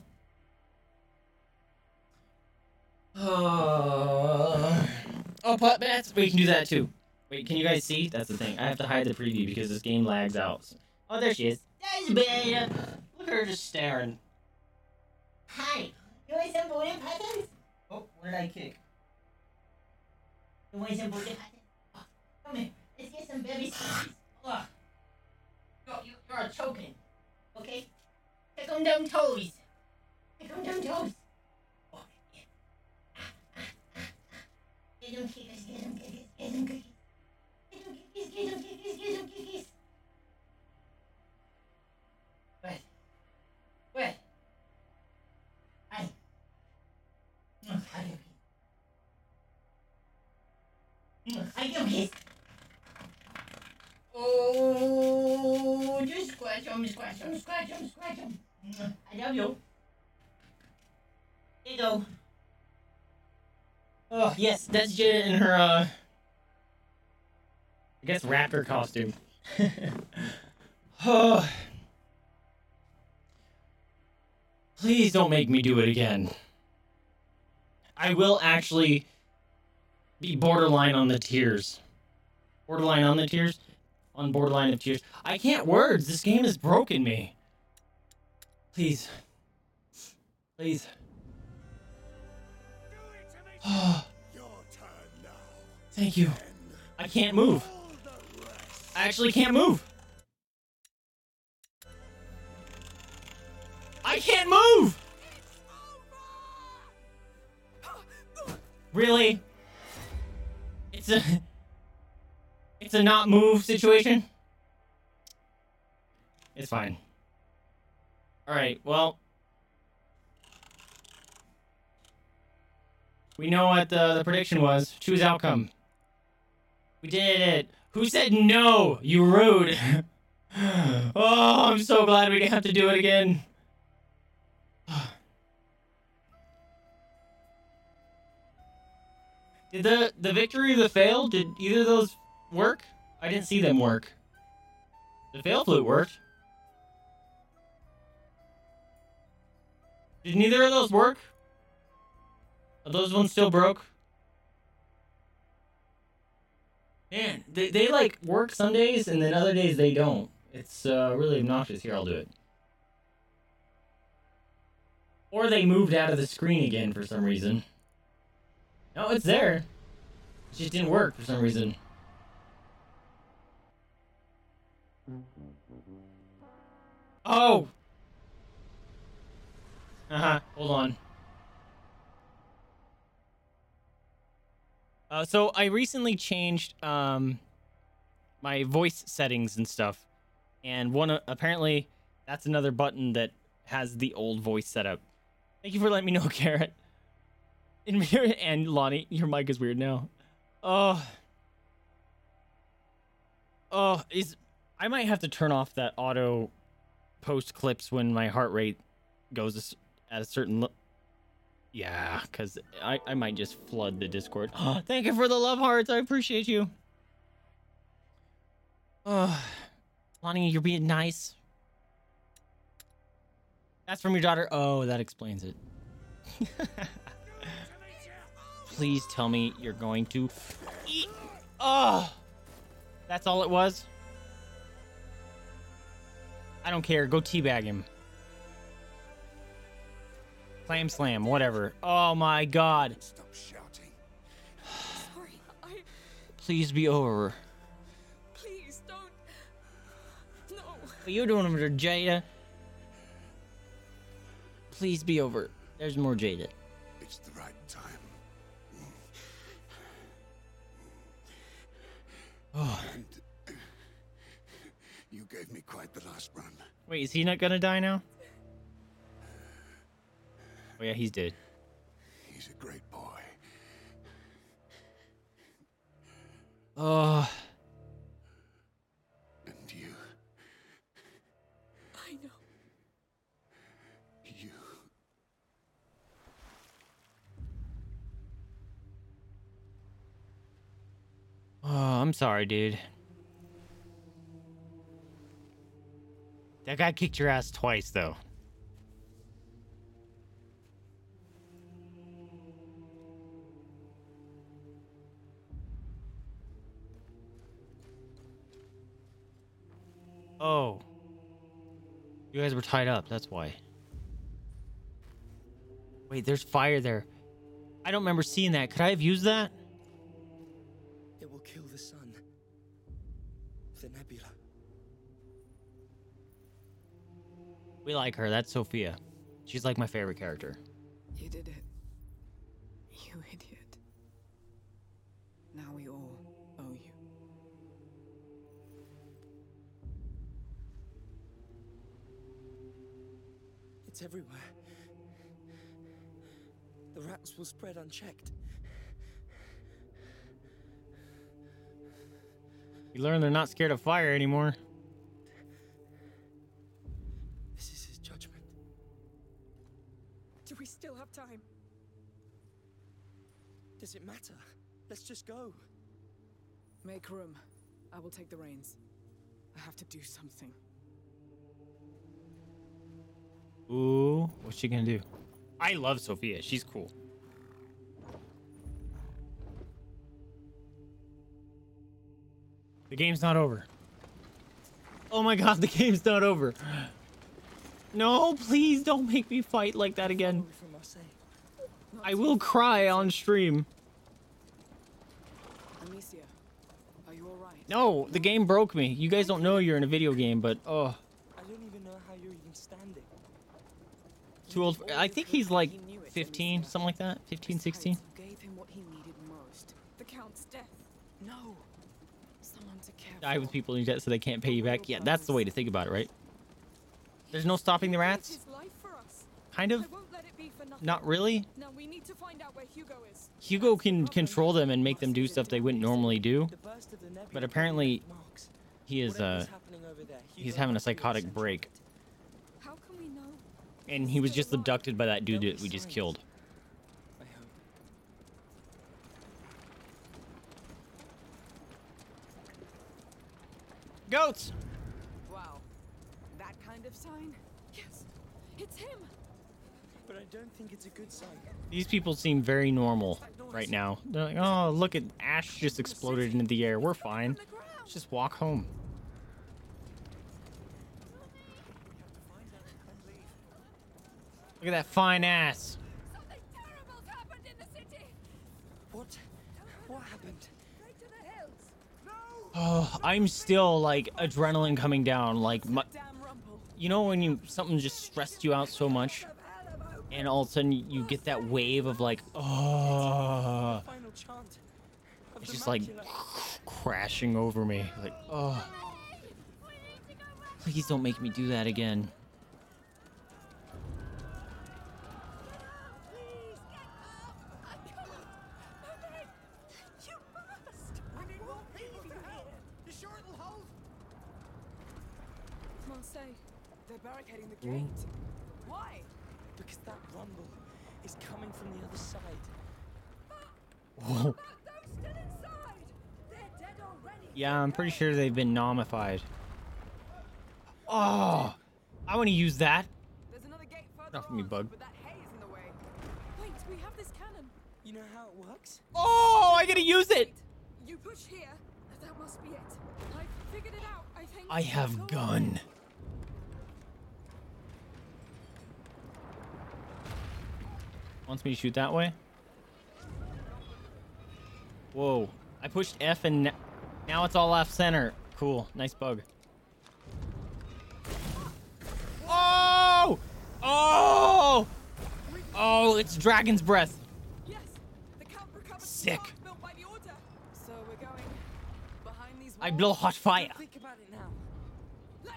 Oh, pot bats. We can do that too. Wait, can you guys see? That's the thing. I have to hide the preview because this game lags out. Oh, there she is. There's Bella. Look at her just staring. Hi. You want some booty patterns? Oh, what did I kick? You want some booty patterns? Oh, come here. Let's get some baby squeeze. Oh. You're choking. Okay? Kick on them toes. Kick on them toes. They don't kick us, Kiss. Oh, just scratch him, scratch him, scratch him, scratch him. I love you. There you go. Oh, yes, that's Janet in her, I guess, raptor costume. Oh. Please don't make me do it again. I will actually be borderline on the tears. Borderline on the tears? On borderline of tears. I can't words. This game has broken me. Please. Please. Your turn now. Thank you. I can't move. I actually can't move. I can't move! Really? It's a not move situation. It's fine. All right. Well, we know what the prediction was. Choose outcome. We did it. Who said no? You rude. Oh, I'm so glad we didn't have to do it again. Did the victory or the fail, did either of those work? I didn't see them work. The fail flute worked. Did neither of those work? Are those ones still broke? Man, they like work some days and then other days they don't. It's really obnoxious. Here, I'll do it. Or they moved out of the screen again for some reason. No, it's there. It just didn't work for some reason. Oh! Uh-huh. Hold on. So I recently changed my voice settings and stuff. And one apparently that's another button that has the old voice setup. Thank you for letting me know, Garrett. And Lonnie, your mic is weird now. Oh, I might have to turn off that auto post clips when my heart rate goes at a certain. Yeah, because I might just flood the Discord. Oh, thank you for the love hearts. I appreciate you. Oh, Lonnie, you're being nice. That's from your daughter. Oh, that explains it. Please tell me you're going to eat. Oh, that's all it was. I don't care. Go teabag him. Clam slam, whatever. Oh my God. Stop shouting. Sorry, please be over. Please don't. No. What are you doing over there, Jada? Please be over. There's more Jada. It's the right time. Oh. And you gave me quite the last run. Wait, is he not gonna die now? Oh yeah, he's dead. He's a great boy. Oh. And you. I know. You. Oh, I'm sorry, dude. That guy kicked your ass twice, though. Oh. You guys were tied up, that's why. Wait, there's fire there. I don't remember seeing that. Could I have used that? Kill the sun, the nebula. We like her. That's Sophia. She's like my favorite character. You did it. You idiot. Now we all It's everywhere. The rats will spread unchecked. You learn they're not scared of fire anymore. This is his judgment. Do we still have time? Does it matter? Let's just go. Make room. I will take the reins. I have to do something. Ooh, what's she gonna do? I love Sophia. She's cool. The game's not over. Oh my god, the game's not over. No, please don't make me fight like that again. I will cry on stream. Amicia, are you all right? No, the game broke me. You guys don't know you're in a video game, but oh. I don't even know how you're even standing. Too old. I think he's like 15, something like that. 15, 16. Die with people in debt so they can't pay you back. Yeah, that's the way to think about it, right? There's no stopping the rats. Kind of. Not really. Hugo can control them and make them do stuff they wouldn't normally do. But apparently, he is he's having a psychotic break. And he was just abducted by that dude that we just killed. Goats! Wow. That kind of sign? Yes. It's him. But I don't think it's a good sign. These people seem very normal right now. They're like, oh, look at ash just exploded into the air. We're fine. Let's just walk home. Look at that fine ass. Something terrible's happened in the city. What happened? Right to the hills. No. Oh, I'm still like adrenaline coming down. Like, you know when you something just stressed you out so much, and all of a sudden you get that wave of like, oh, it's just like crashing over me. Like, oh, please don't make me do that again. Gate. Why? Because that rumble is coming from the other side. Whoa. Yeah, I'm pretty sure they've been nomified. Oh, I want to use that. There's another gate further on, me, bug. But that hay is in the way. Wait, we have this cannon. You know how it works? Oh, I gotta use it. You push here. That must be it. I figured it out. I think. I have gun. Wants me to shoot that way. Whoa, I pushed F and now it's all off center. Cool, nice bug. Oh, oh, oh, it's Dragon's Breath. Sick. I blow hot fire.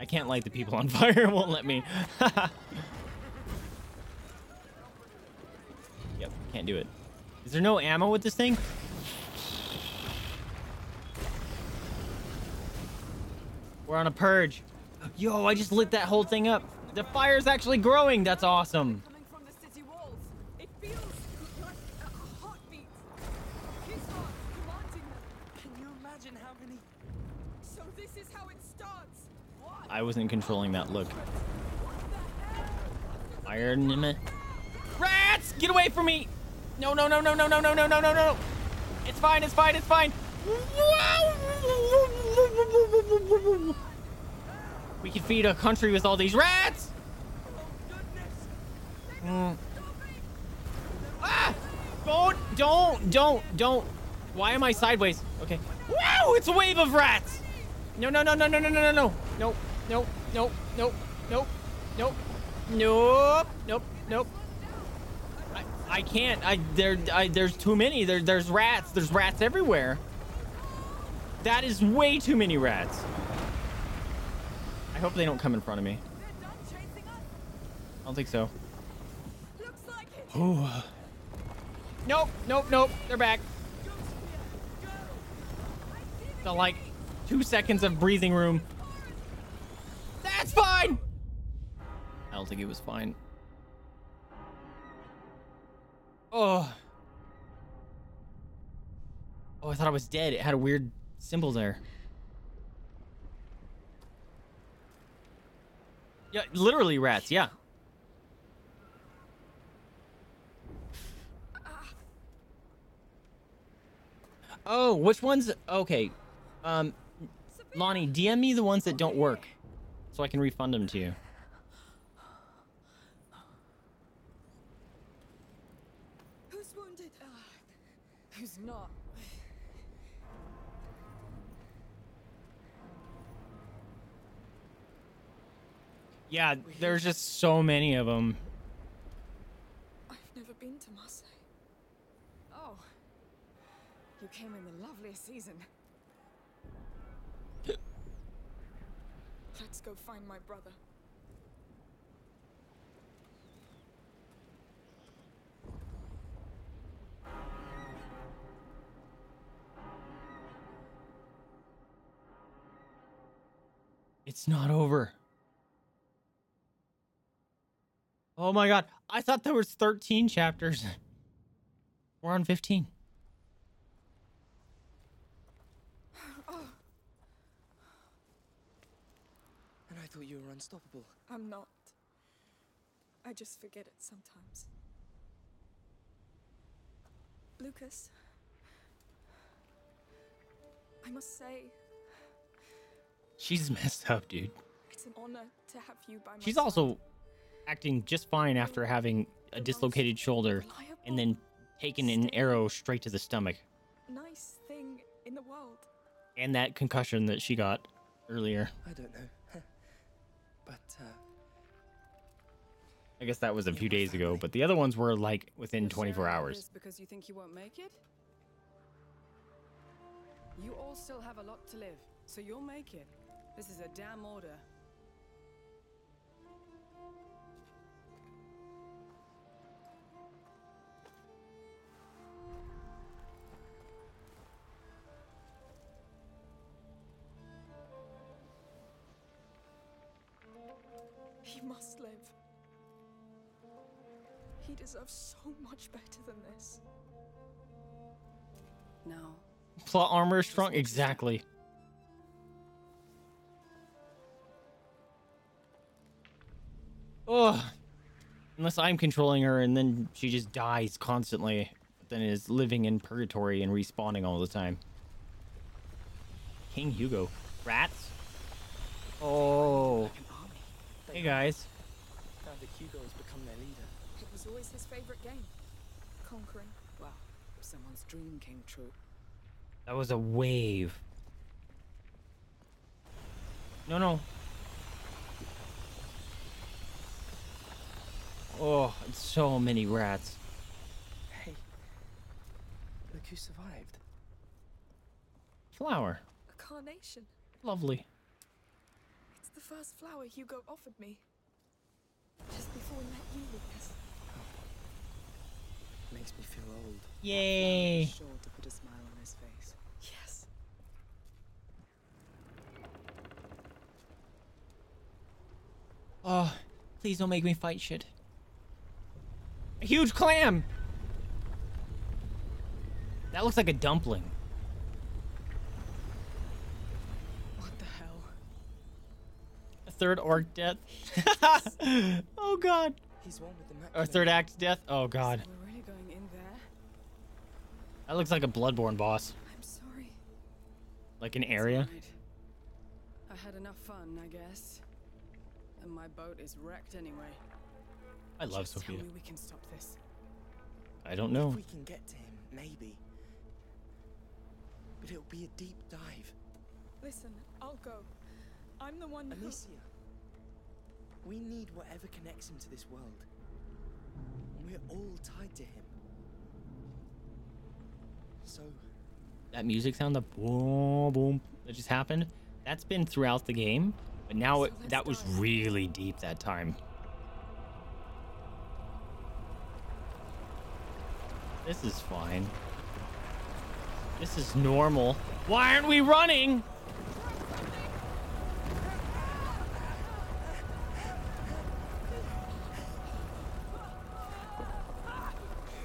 I can't light the people on fire. It won't let me. Yep, can't do it. Is there no ammo with this thing? We're on a purge. Yo, I just lit that whole thing up. The fire's actually growing. That's awesome. I wasn't controlling that look. Iron in it. Rats, get away from me! No, no, no, no, no, no, no, no, no, no, no! It's fine, it's fine, it's fine. We can feed a country with all these rats. Ah! Don't! Why am I sideways? Okay. Wow! It's a wave of rats. No, no, no, no, no, no, no, no, no, no, no, no, no, no, no, nope, nope, nope. I can't. There's too many. There's rats. There's rats everywhere. That is way too many rats. I hope they don't come in front of me. I don't think so. Looks like it. Ooh. Nope, nope, nope. They're back. Go, Sophia, go. So, like, 2 seconds of breathing room. That's fine. I don't think it was fine. Oh. Oh, I thought I was dead. It had a weird symbol there. Yeah, literally rats, yeah. Oh, which ones? Okay. Lonnie, DM me the ones that don't work so I can refund them to you. Who's wounded? Who's not? Yeah, there's just so many of them. I've never been to Marseille. Oh, you came in the loveliest season. Let's go find my brother. It's not over. Oh my god, I thought there was 13 chapters. We're on 15. Oh. And I thought you were unstoppable. I'm not. I just forget it sometimes. Lucas, I must say... She's messed up, dude. It's an honor to have you by my side. She's also... acting just fine after having a dislocated shoulder and then taking an arrow straight to the stomach. Nice thing in the world. And that concussion that she got earlier. I don't know. But I guess that was a few days ago, but the other ones were like within 24 hours. Because you think you won't make it? You all still have a lot to live, so you'll make it. This is a damn order. He must live. He deserves so much better than this. No. Plot armor is strong? Exactly. Ugh. Unless I'm controlling her and then she just dies constantly. But then is living in purgatory and respawning all the time. King Hugo. Rats? Oh. Hey guys. Now that Hugo has become their leader. It was always his favorite game. Conquering. Wow. Someone's dream came true. That was a wave. No, no. Oh, it's so many rats. Hey. Look who survived. Flower. A carnation. Lovely. The first flower Hugo offered me just before we met you, Lucas. Oh. Makes me feel old. Yay! Sure to put a smile on his face. Yes. Oh, please don't make me fight shit. A huge clam. That looks like a dumpling. Third orc death. Oh god. He's one with the or third act death. Oh god. So we're really going in there? That looks like a Bloodborne boss. I'm sorry. Like an area. Right. I had enough fun, I guess. And my boat is wrecked anyway. I love Sophia. Tell me we can stop this. I don't know. If we can get to him, maybe. But it'll be a deep dive. Listen, I'll go. I'm the one. Amicia, we need whatever connects him to this world. We're all tied to him. So that music sound, the boom boom that just happened, that's been throughout the game, but now so that was really deep that time. This is fine. This is normal. Why aren't we running?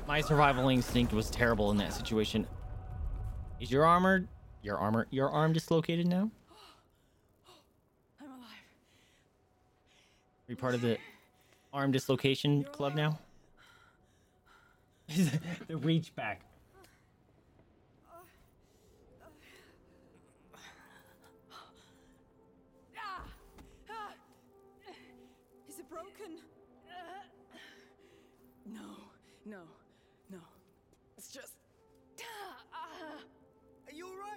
My survival instinct was terrible in that situation. Is your armor, your arm dislocated now? I'm alive. Are you part of the arm dislocation club now? The reach back. Is it broken? No, no. No, it's just... Are you alright?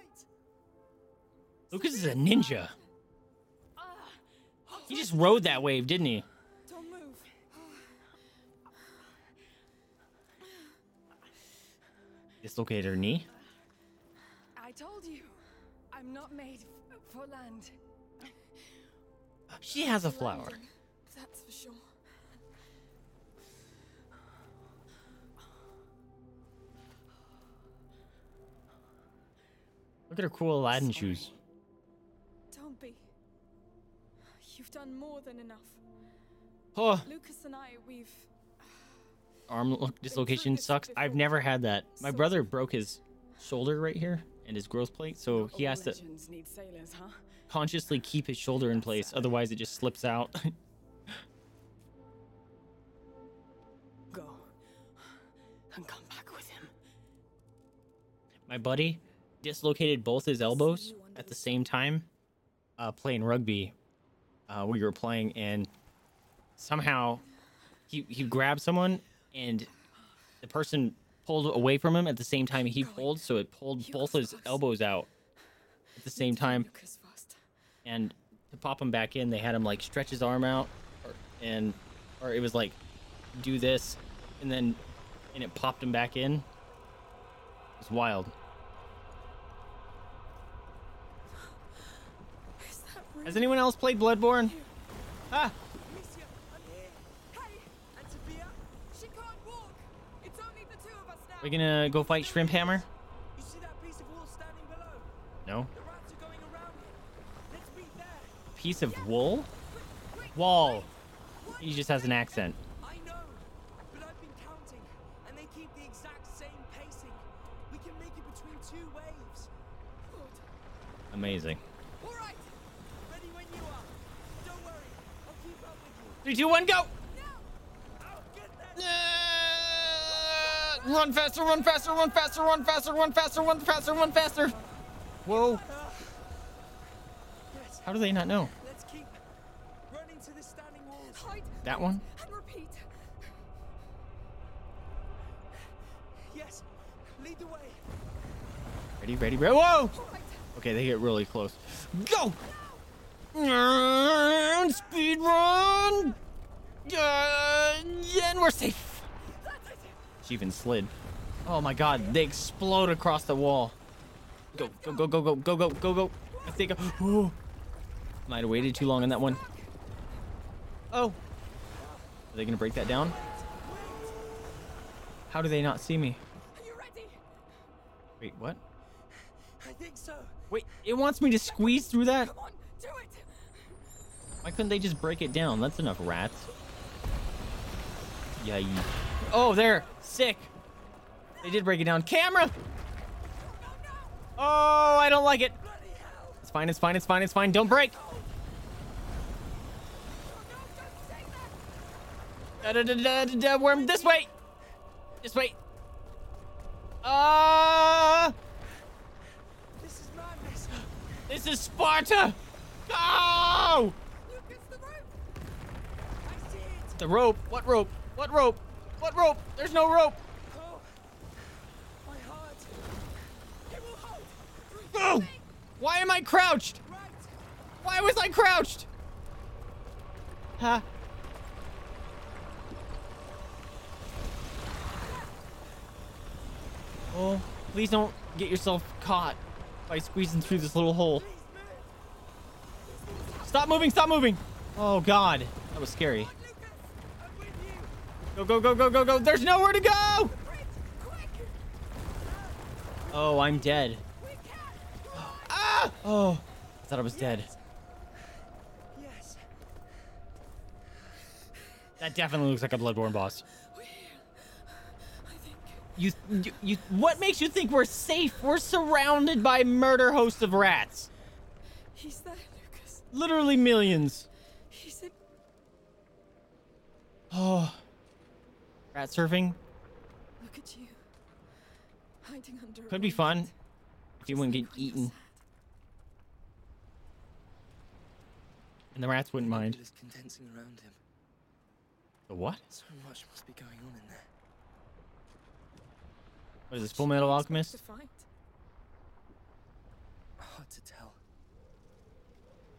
Lucas is a ninja. He just rode that wave, didn't he? Don't move. Dislocated her knee. I told you, I'm not made for land. She has a flower. That's for sure. Look at her cool Aladdin shoes. Don't be. You've done more than enough. Oh. Lucas and I, we've... Arm dislocation sucks. I've never had that. My brother broke his shoulder right here and his growth plate, so he has to consciously keep his shoulder in place. Otherwise, it just slips out. Go and come back with him. My buddy dislocated both his elbows at the same time playing rugby. We were playing and somehow he grabbed someone and the person pulled away from him at the same time he pulled, so it pulled both his elbows out at the same time. And to pop him back in, they had him like stretch his arm out or it was like do this and then it popped him back in. It was wild. Has anyone else played Bloodborne? Ah! Amicia, I'm here. Hey! And Sophia? She can't walk! It's only the two of us now! We're gonna go fight Shrimp Hammer? You see that piece of wool standing below? No. The rats are going around it. Let's beat there. Piece of wool? Wall. He just has an accent. I know, but I've been counting, and they keep the exact same pacing. We can make it between two waves. Good. Amazing. 3, 2, 1, go! Run faster, run faster, run faster, run faster, run faster, run faster, run faster! Whoa. How do they not know? Let's keep running to the standing walls. That one? And repeat. Yes, lead the way. Ready, ready, ready. Whoa! Okay, they get really close. Go! Speed run, and we're safe. She even slid. Oh my god, they explode across the wall. Go, go, go, go, go, go, go, go, go. I think I might have waited too long on that one. Oh, are they gonna break that down? How do they not see me? Wait, what? I think so. Wait, it wants me to squeeze through that. Why couldn't they just break it down? That's enough rats. Yeah. Oh, they're sick. They did break it down. Camera. Oh, I don't like it. It's fine. It's fine. It's fine. It's fine. Don't break. Worm this way. This way. This is madness. This is Sparta. Oh! The rope? What rope? What rope? What rope? There's no rope. Oh, my heart. It will hold. Oh! Why am I crouched? Right. Why was I crouched? Huh? Oh, please don't get yourself caught by squeezing through this little hole. Stop moving, stop moving. Oh god, that was scary. Go, go, go, go, go, go. There's nowhere to go. Oh, I'm dead. Ah! Oh, I thought I was dead. Yes. That definitely looks like a Bloodborne boss. You what makes you think we're safe? We're surrounded by murder hosts of rats. He's there, Lucas. Literally millions. He's in... Oh. Rat surfing. Look at you. Hiding under. Could be fun. If you wouldn't get eaten. And the rats wouldn't mind. Is condensing around him. The what? So much must be going on in there. What is this, Full Metal Alchemist? Hard to tell.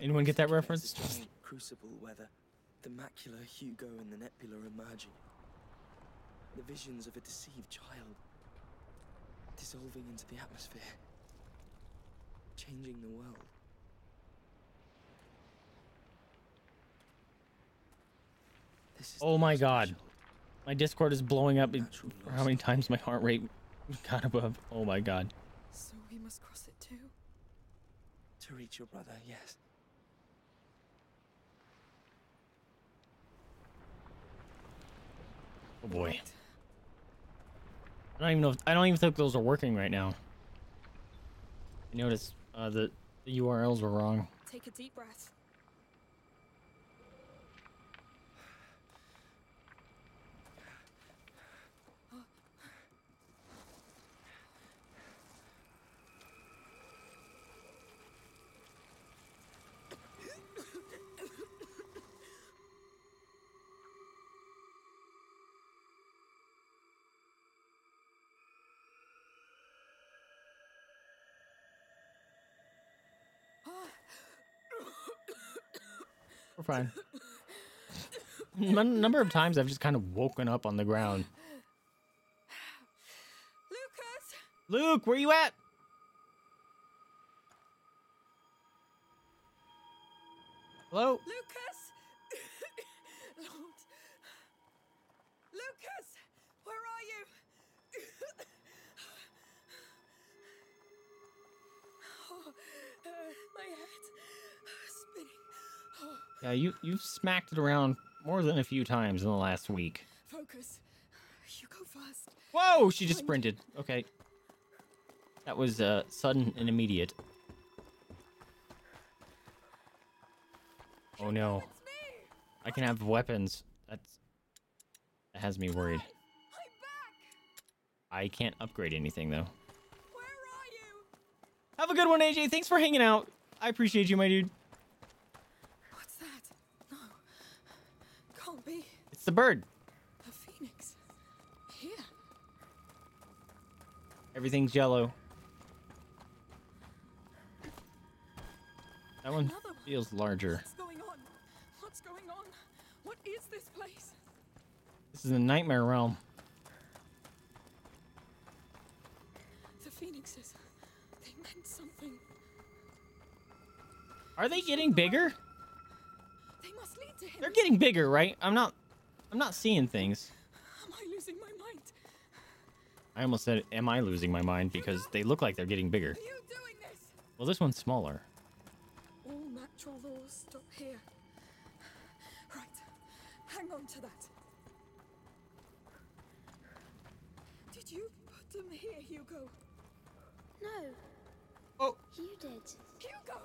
Anyone get that reference? Crucible weather, the macular Hugo and the nebula emerging. The visions of a deceived child dissolving into the atmosphere, changing the world. This is oh my God. Special. My Discord is blowing up. For how many times my heart rate got above? Oh my God. So we must cross it too. To reach your brother, yes. Oh boy. I don't even think those are working right now. I noticed the URLs were wrong. Take a deep breath. We're fine. Number of times I've just kind of woken up on the ground. Lucas! Luke, where you at? Hello? Lucas! Lord. Lucas! Where are you? Oh, my head. Yeah, you've smacked it around more than a few times in the last week. Focus. You go fast. Whoa, she just sprinted. Okay. That was sudden and immediate. Oh no. I can have weapons. That has me worried. I can't upgrade anything though. Where are you? Have a good one, AJ. Thanks for hanging out. I appreciate you, my dude. It's the bird. A phoenix. Here. Everything's yellow. That one feels larger. What's going on? What's going on? What is this place? This is a nightmare realm. The phoenixes. They meant something. Are they getting bigger? They must lead to him. They're getting bigger, right? I'm not seeing things. Am I losing my mind? I almost said, am I losing my mind? Because they look like they're getting bigger. Are you doing this? Well, this one's smaller. All natural laws stop here. Right. Hang on to that. Did you put them here, Hugo? No. Oh. You did. Hugo!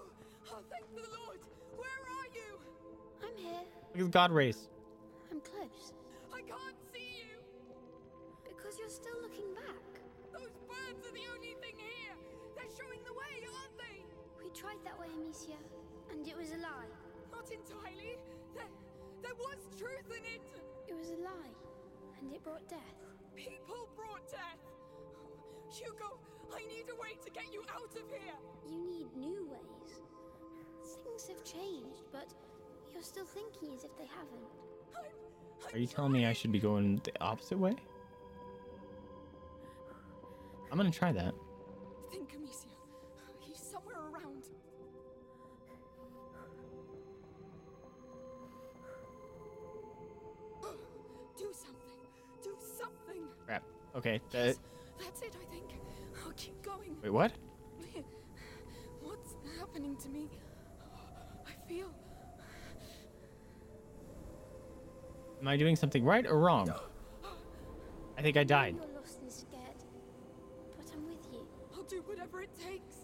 Oh, thank the Lord! Where are you? I'm here. Look at the God race. I'm close. I can't see you. Because you're still looking back. Those birds are the only thing here. They're showing the way, aren't they? We tried that way, Amicia, and it was a lie. Not entirely. There was truth in it. It was a lie, and it brought death. People brought death. Hugo, I need a way to get you out of here. You need new ways. Things have changed, but you're still thinking as if they haven't. Are you telling me I should be going the opposite way? I'm gonna try that. Think, Amicia. He's somewhere around. Do something. Do something. Crap. Okay. Yes, that's it, I think. I'll keep going. Wait, what? What's happening to me? I feel... Am I doing something right or wrong? I think I died. You're lost and scared, but I'm with you. I'll do whatever it takes.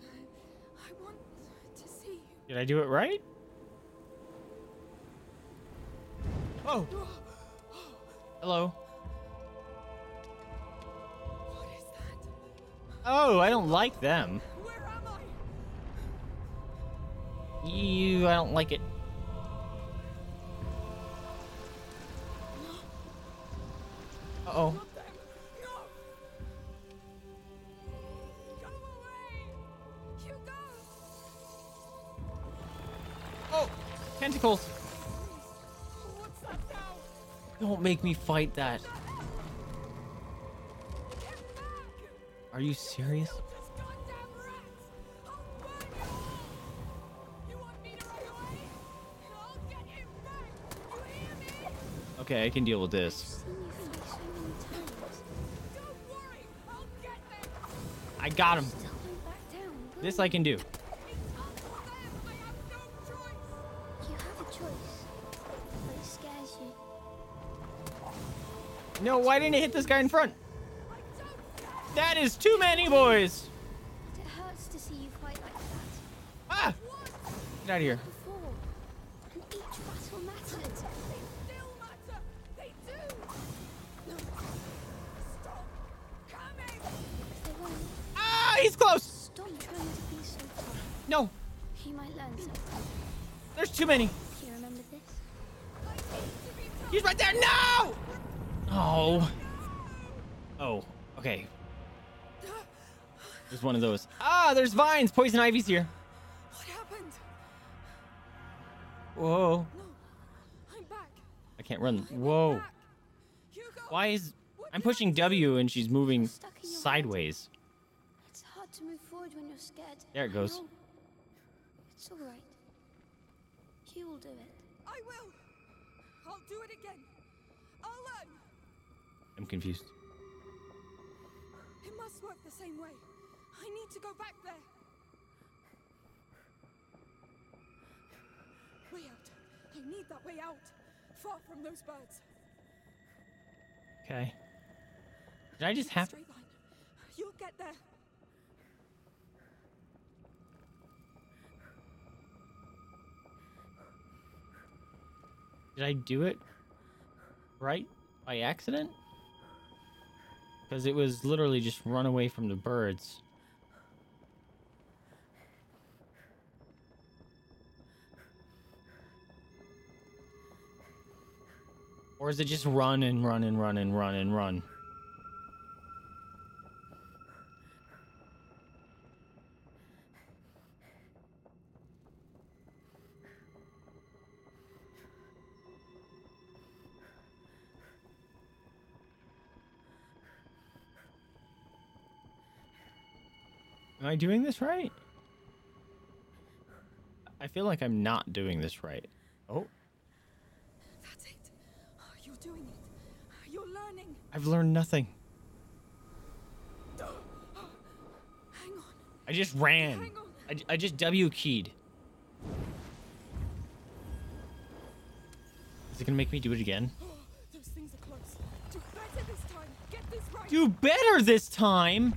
I want to see you. Did I do it right? Oh. Hello. What is that? Oh, I don't like them. Where am I? Ew, I don't like it. Uh oh. Not them. No. Come away. Hugo. Oh, tentacles. What's that now? Don't make me fight that. Are you serious? Okay, I can deal with this. I got him. This I can do. No, why didn't I hit this guy in front? That is too many, boys. It hurts to see you fight like that. Ah! Get out of here. He's close. Stop trying to be so tough. No. He might learn something. There's too many. Do you remember this? He's right there. No. Oh. Oh. Okay. There's one of those. Ah, there's vines. Poison ivy's here. What happened? Whoa. No, I'm back. I can't run. Whoa. Why is... I'm pushing W and she's moving sideways. To move forward when you're scared. There it goes. It's all right. You will do it. I will. I'll do it again. I'll learn. I'm confused. It must work the same way. I need to go back there. Way out. I need that way out. Far from those birds. Okay. Did I just have... Straight line. You'll get there. Did I do it right by accident? Because it was literally just run away from the birds. Or is it just run and run and run and run and run? Am I doing this right? I feel like I'm not doing this right. Oh. That's it. You're doing it. You're learning. I've learned nothing. Hang on. I just ran. Hang on. I just W keyed. Is it gonna make me do it again? Oh, those things are close. Do better this time. Get this right. Do better this time.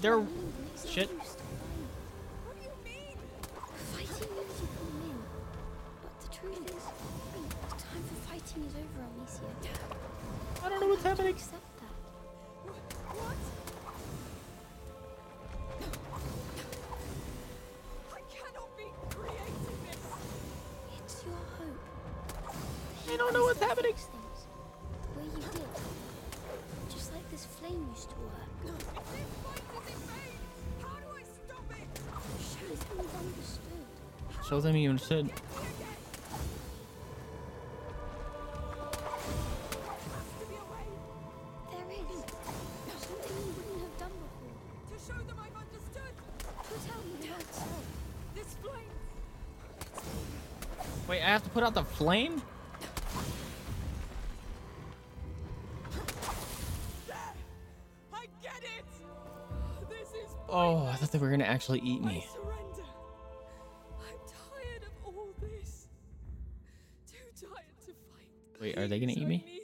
They're shit. What do you mean? Fighting needs to come in. But the truth is, the time for fighting is over, Amicia. I don't know what's happening. Accept that. What? I cannot be creating this. It's your hope. I don't know what's happening. Where you did. Just like this flame used to work. Show them you understood. I have to put out the flame? I get it. This is oh, I thought they were gonna actually eat me. Wait, are they gonna eat me?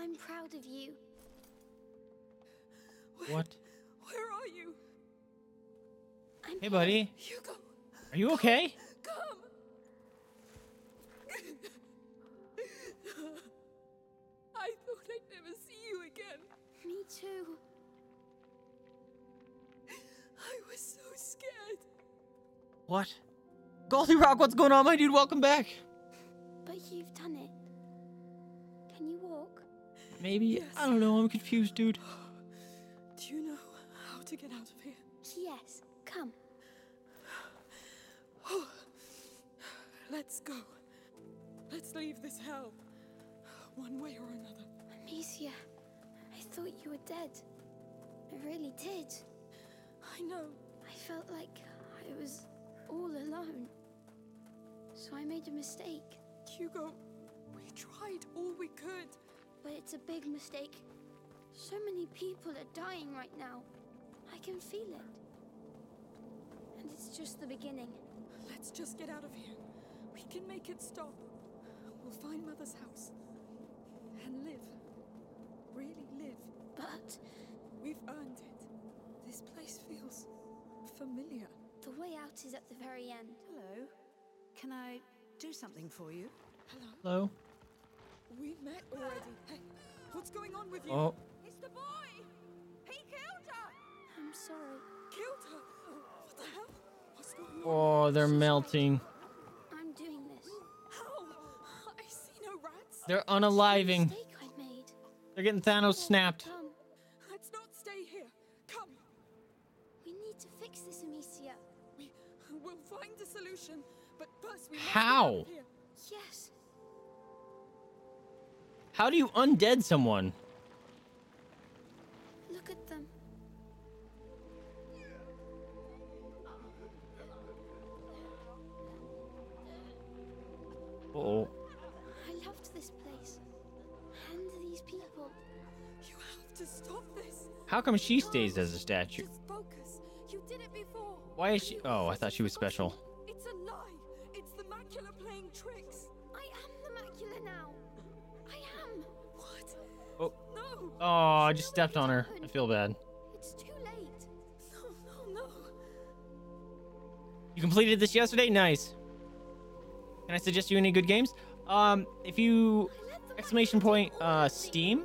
I'm proud of you. What? Where are you? Hey, buddy. Hugo. Are you okay? Come. I thought I'd never see you again. Me too. I was so scared. What? Goldy Rock, what's going on, my dude? Welcome back. But you've done it. Can you walk? Maybe. Yes. I don't know. I'm confused, dude. Do you know how to get out of here? Yes. Come. Oh, let's go. Let's leave this hell. One way or another. Amicia, I thought you were dead. I really did. I know. I felt like I was all alone. So I made a mistake. Hugo, we tried all we could. But it's a big mistake. So many people are dying right now. I can feel it. And it's just the beginning. Let's just get out of here. We can make it stop. We'll find Mother's house. And live. Really live. But... we've earned it. This place feels familiar. The way out is at the very end. Hello. Can I do something for you? Hello. Hello. We met already. Hey, what's going on with you? Oh. It's the boy. He killed her. I'm sorry. Killed her? What the hell? What's going on? Oh, they're melting. I'm doing this. How? I see no rats. They're unaliving. They're getting Thanos snapped. Come. Let's not stay here. Come. We need to fix this, Amicia. We will find a solution, but first we must get out of here. Yes. How do you undead someone? Look at them. Oh. I loved this place. And these people. You have to stop this. How come she stays as a statue? Just focus. You did it before. Why is she? Oh, I thought she was special. It's a lie. It's the macula playing tricks. I am the macula now. Oh. No. Oh, I just stepped on her. I feel bad. It's too late. No, no, no. You completed this yesterday? Nice. Can I suggest you any good games? If you Steam.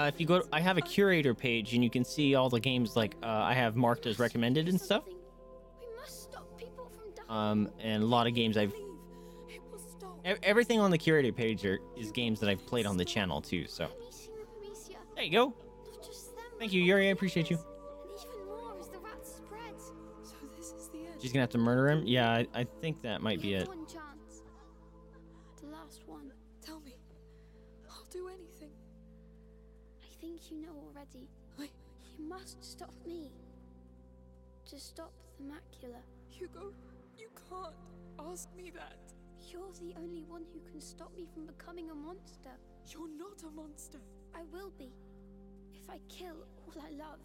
If you go to, I have a curator page and you can see all the games like I have marked as recommended and stuff. And a lot of games I've everything on the curator page is games that I've played on the channel too, so there you go. Thank you, Yuri. I appreciate you. She's gonna have to murder him. Yeah, I think that might be it. The last one. Tell me. I'll do anything. I think you know already. You must stop me. To stop the macula. Hugo, you can't ask me that. You're the only one who can stop me from becoming a monster. You're not a monster. I will be. If I kill all I love.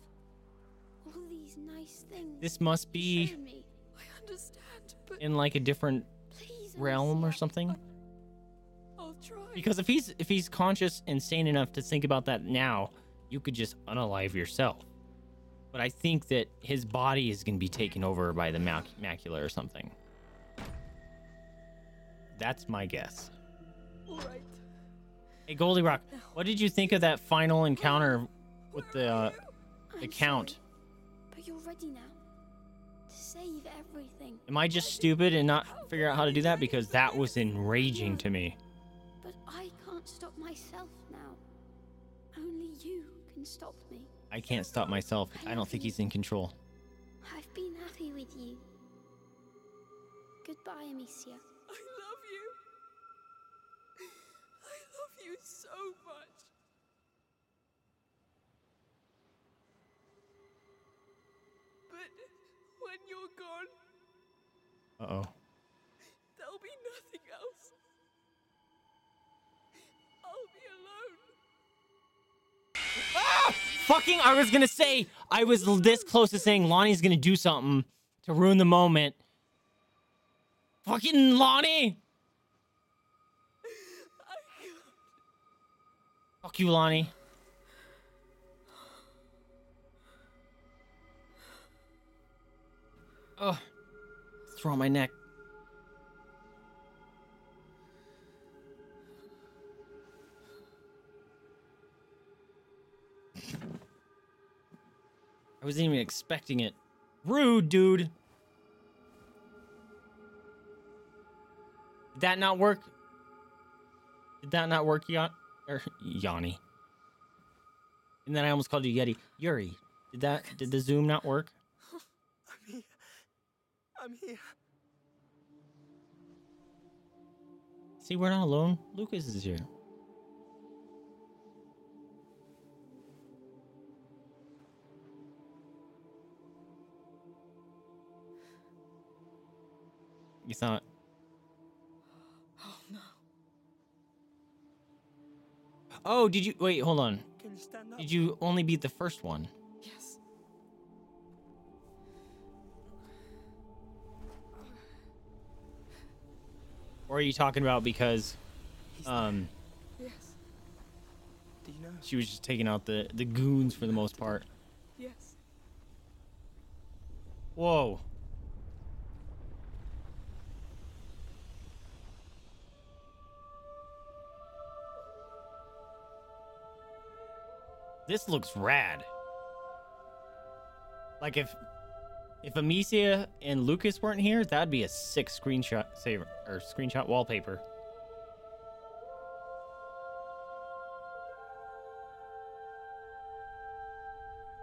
All these nice things. This must be me. I understand, but in like a different realm or something. I'll try. Because if he's conscious and sane enough to think about that now, you could just unalive yourself. But I think that his body is going to be taken over by the macula or something. That's my guess. All right. Hey, Goldie Rock, what did you think of that final encounter with the Count? Sorry, but you're ready now to save everything. Am I just stupid and not figure out how to do that? Because that was enraging to me. But I can't stop myself now. Only you can stop me. I can't stop myself. I don't think he's in control. I've been happy with you. Goodbye, Amicia. So much. But when you're gone, Uh-oh. There'll be nothing else. I'll be alone. Ah! Fucking, I was gonna say, I was this close to saying Lonnie's gonna do something to ruin the moment. Fucking Lonnie! Fuck you, Lonnie. Ugh. Throw my neck. I wasn't even expecting it. Rude, dude. Did that not work? Did that not work, Yanni? And then I almost called you Yeti. Yuri. Did the Zoom not work? I'm here. See, we're not alone. Lucas is here. You thought... Oh, no. Oh, did you... Wait, hold on. Can you stand up? Did you only beat the first one? Yes. Or are you talking about because... Yes. Do you know? She was just taking out the goons for the most part. Yes. Whoa. This looks rad. Like if Amicia and Lucas weren't here, that'd be a sick screenshot saver or screenshot wallpaper.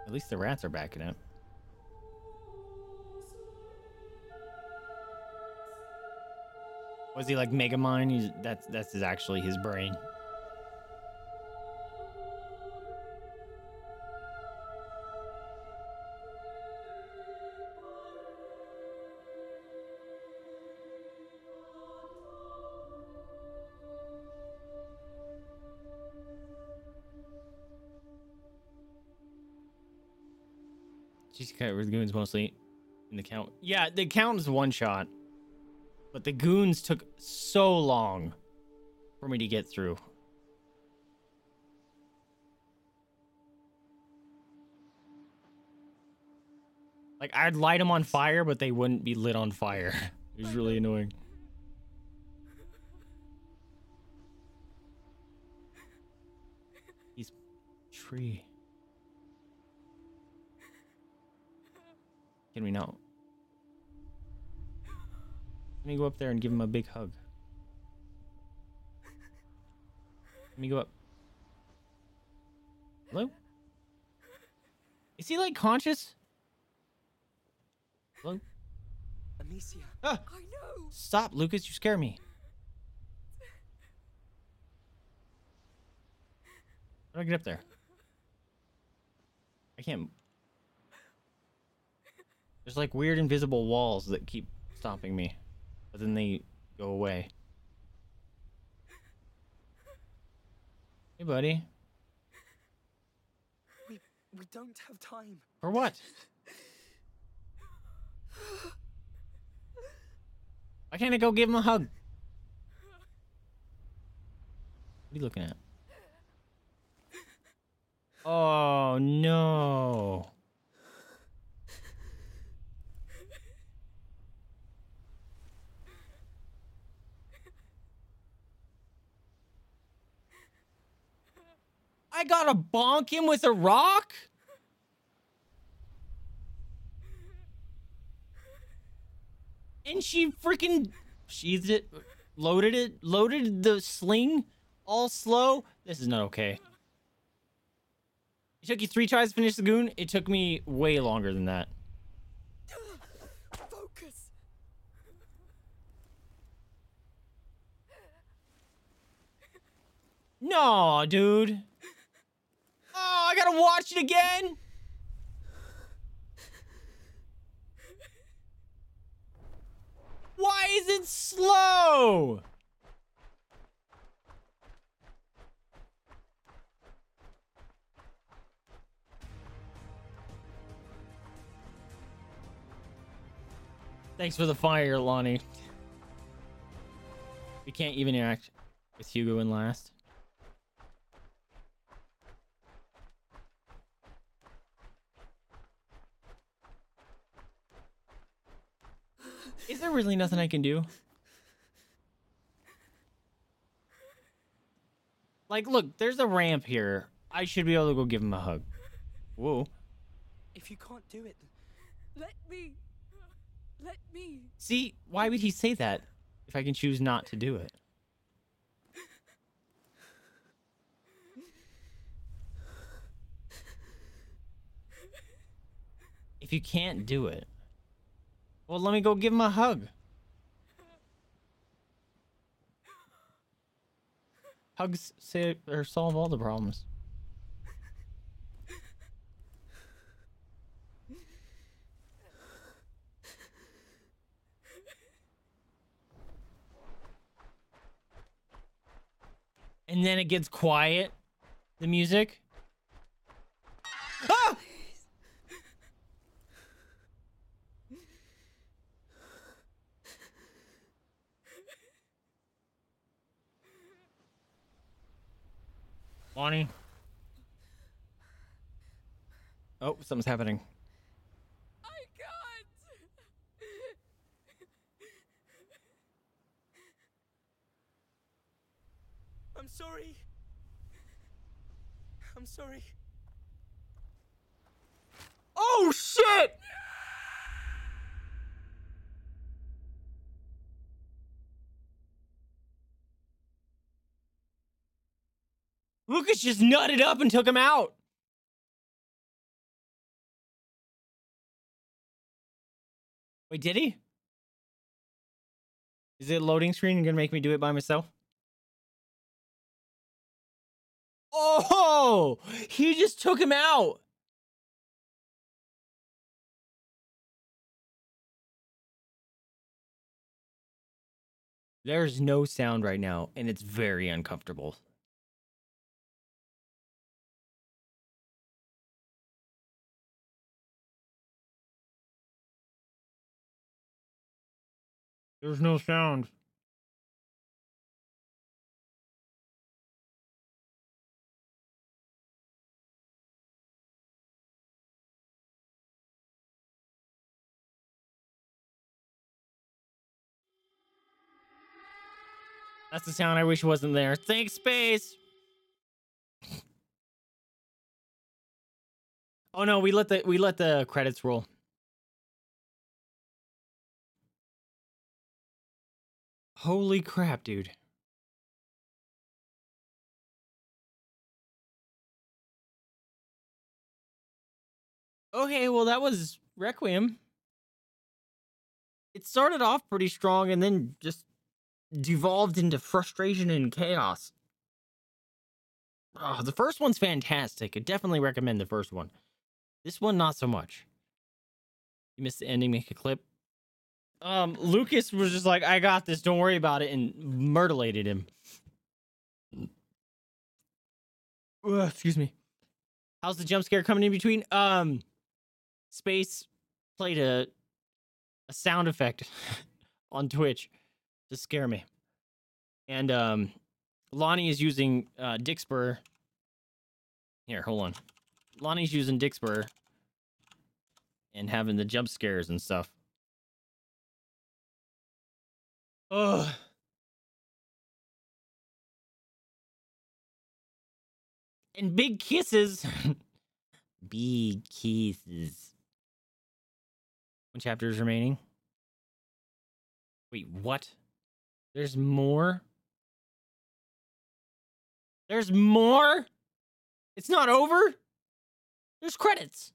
At least the rats are backing up. Was he like Megamind? That's actually his brain. She's cut with goons mostly in the count. Yeah, the count is one shot. But the goons took so long for me to get through. Like, I'd light them on fire, but they wouldn't be lit on fire. It was really annoying. He's tree. Can we not? Let me go up there and give him a big hug. Let me go up. Hello? Is he like conscious? Hello? Amicia. Ah! I know. Stop, Lucas, you scare me. How do I get up there? I can't. There's like weird invisible walls that keep stopping me, but then they go away. Hey, buddy. We don't have time. For what? Why can't I go give him a hug? What are you looking at? Oh, no. I gotta bonk him with a rock? And she freaking sheathed it, loaded the sling, all slow. This is not okay. It took you 3 tries to finish the goon. It took me way longer than that. Focus. No, dude. Oh, I gotta watch it again. Why is it slow? Thanks for the fire, Lonnie. We can't even interact with Hugo in last. Is there really nothing I can do? Like, look, there's a ramp here. I should be able to go give him a hug. Whoa. If you can't do it, let me. Let me. See, why would he say that if I can choose not to do it? If you can't do it, well, let me go give him a hug. Hugs save or solve all the problems. And then it gets quiet, the music. Ah! Lonnie. Oh, something's happening. I can't. I'm sorry. I'm sorry. Oh shit! Lucas just nutted up and took him out. Wait, did he? Is it a loading screen? You're gonna make me do it by myself? Oh, he just took him out. There's no sound right now, and it's very uncomfortable. There's no sound. That's the sound I wish wasn't there. Thanks, Space! Oh no, we let the credits roll. Holy crap, dude. Okay, well, that was Requiem. It started off pretty strong and then just devolved into frustration and chaos. Oh, the first one's fantastic. I definitely recommend the first one. This one, not so much. You missed the ending, make a clip. Lucas was just like, I got this, don't worry about it, and murdered him. Excuse me. How's the jump scare coming in between? Space played a sound effect on Twitch to scare me. And Lonnie is using Dixper. Here, hold on. Lonnie's using Dixper and having the jump scares and stuff. Ugh. And big kisses. Big kisses. One chapter is remaining. Wait, what? There's more? There's more? It's not over? There's credits.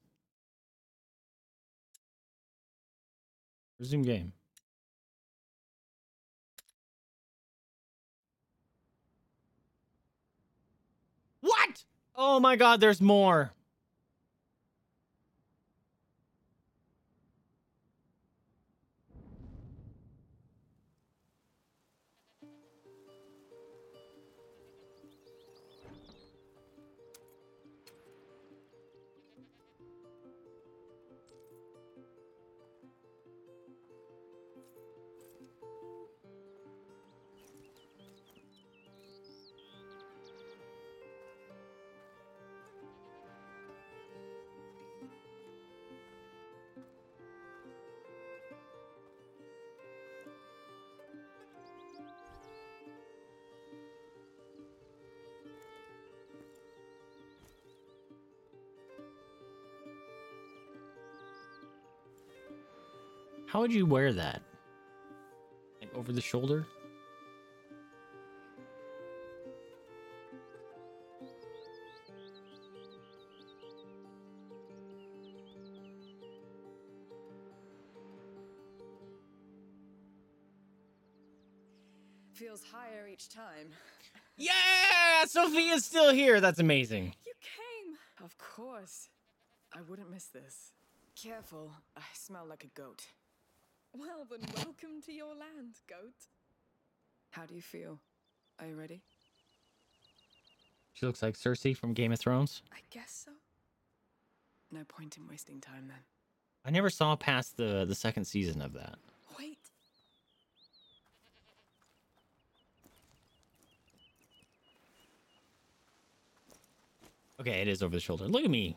Resume game. What? Oh my God, there's more. How would you wear that? Like over the shoulder? Feels higher each time. Yeah, Sophia's still here. That's amazing. You came. Of course. I wouldn't miss this. Careful. I smell like a goat. Well, then welcome to your land, goat. How do you feel? Are you ready? She looks like Cersei from Game of Thrones. I guess so. No point in wasting time then. I never saw past the second season of that. Wait. Okay, it is over the shoulder. Look at me.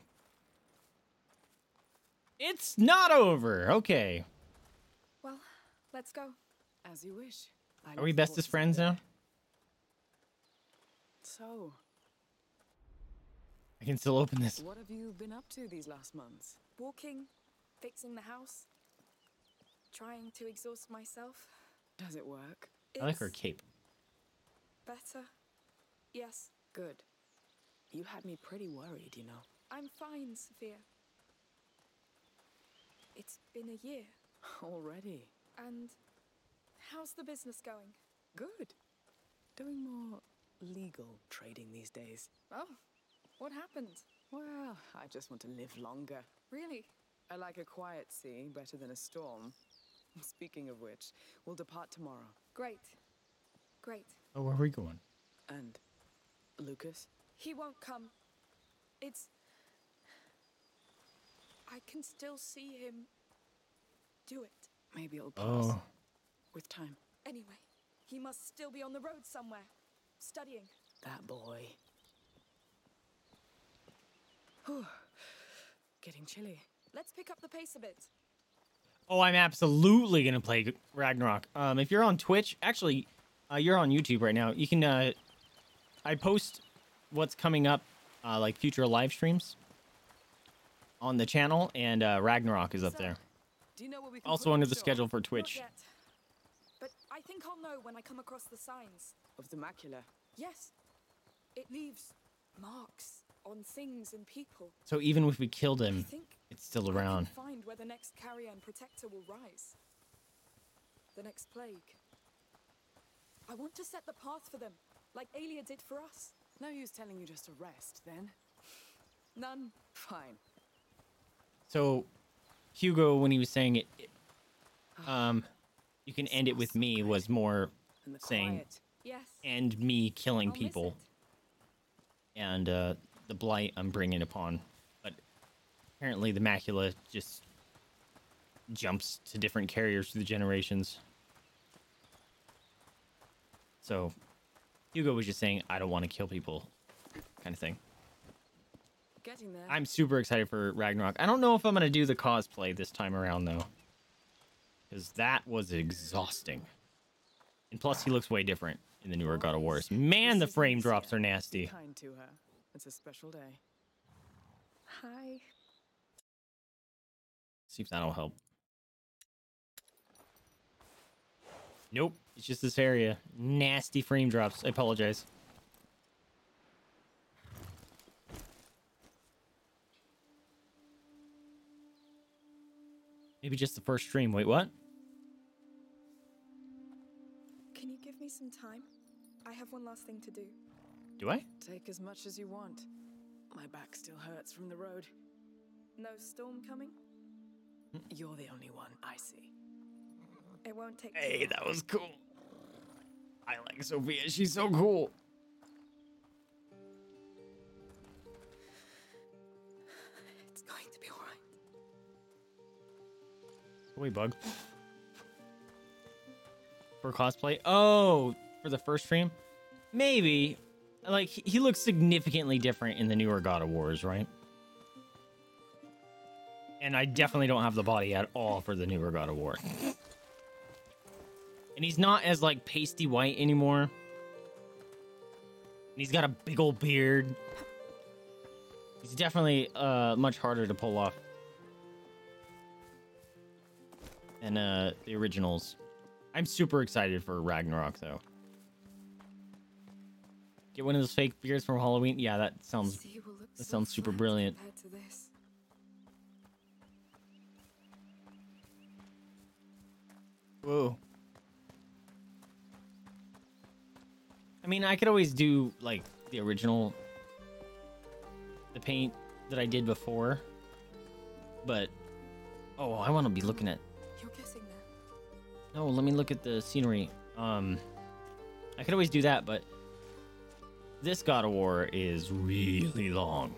It's not over. Okay. Well, let's go. As you wish. Are we bestest friends now? So. I can still open this. What have you been up to these last months? Walking, fixing the house, trying to exhaust myself. Does it work? I like her cape. Better. Yes. Good. You had me pretty worried, you know. I'm fine, Sophia. It's been a year. Already. And how's the business going? Good. Doing more legal trading these days. Oh, what happened? Well, I just want to live longer. Really? I like a quiet sea better than a storm. Speaking of which, we'll depart tomorrow. Great. Great. Oh, where are we going? And Lucas? He won't come. It's... I can still see him. Do it. Maybe it'll pass. Oh. With time. Anyway, he must still be on the road somewhere. Studying. That boy. Whew. Getting chilly. Let's pick up the pace a bit. Oh, I'm absolutely going to play Ragnarok. If you're on Twitch... Actually, you're on YouTube right now. You can... I post... what's coming up, like future live streams on the channel, and Ragnarok is up there. Do you know what we can also under the schedule for Twitch? Not yet, but I think I'll know when I come across the signs of the macula. Yes, it leaves marks on things and people. So even if we killed him, it's still around. Find where the next carrion protector will rise. The next plague. I want to set the path for them, like Aelia did for us. No use telling you just to rest, then. None. Fine. So, Hugo, when he was saying it, you can end it with me, good. Was more saying, yes. And me killing people. And the blight I'm bringing upon. But apparently the macula just jumps to different carriers through the generations. So... Hugo was just saying, I don't want to kill people, kind of thing. Getting there. I'm super excited for Ragnarok. I don't know if I'm going to do the cosplay this time around, though. Because that was exhausting. And plus, he looks way different in the newer God of Wars. Man, the frame drops are nasty. Kind to her. It's a special day. Hi. See if that'll help. Nope. It's just this area. Nasty frame drops. I apologize. Maybe just the first stream. Wait, what? Can you give me some time? I have one last thing to do. Do I? Take as much as you want. My back still hurts from the road. No storm coming? You're the only one I see. It won't take. Hey, that was cool. I like Sophia. She's so cool. It's going to be all right. Wait, bug. For cosplay? Oh, for the first stream? Maybe. Like, he looks significantly different in the newer God of Wars, right? And I definitely don't have the body at all for the newer God of War. And he's not as, like, pasty white anymore. And he's got a big old beard. He's definitely much harder to pull off and the originals. I'm super excited for Ragnarok, though. Get one of those fake beards from Halloween. Yeah, that sounds super brilliant. Whoa. I mean, I could always do like the original, the paint that I did before, but oh, I want to be looking at. You're guessing now. No, let me look at the scenery. I could always do that, but this God of War is really long.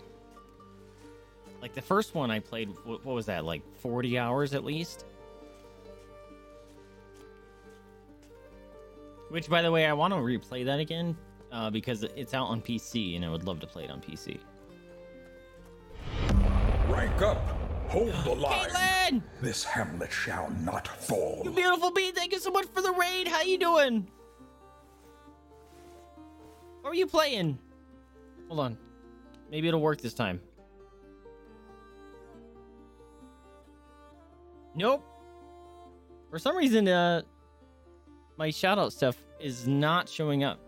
Like the first one I played, what was that? Like 40 hours at least. Which, by the way, I want to replay that again because it's out on PC, and I would love to play it on PC. Rank up, hold the line. Caitlin! This Hamlet shall not fall. You beautiful bee, thank you so much for the raid. How you doing? What are you playing? Hold on, maybe it'll work this time. Nope. For some reason, my shoutout stuff is not showing up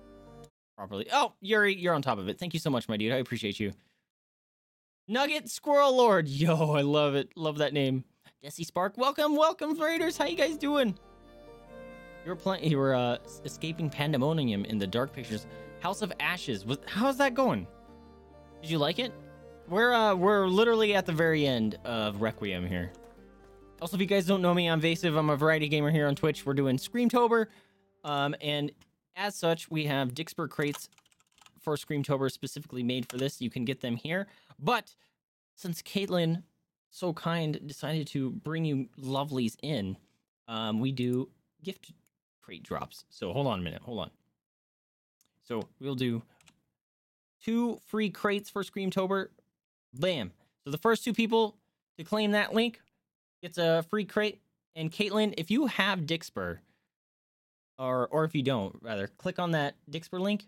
properly. Oh, Yuri, you're on top of it. Thank you so much, my dude. I appreciate you. Nugget Squirrel Lord. Yo, I love it. Love that name. Jesse Spark. Welcome, welcome, Raiders. How you guys doing? You were escaping pandemonium in the dark pictures. House of Ashes. How's that going? Did you like it? We're literally at the very end of Requiem here. Also, if you guys don't know me, I'm Vasive. I'm a variety gamer here on Twitch. We're doing Screamtober. And as such, we have Dixper crates for Screamtober specifically made for this. You can get them here. But since Caitlin, so kind, decided to bring you lovelies in, we do gift crate drops. So hold on a minute. Hold on. So we'll do 2 free crates for Screamtober. Bam. So the first 2 people to claim that link, it's a free crate. And Caitlin, if you have Dixper, or if you don't, rather, click on that Dixper link.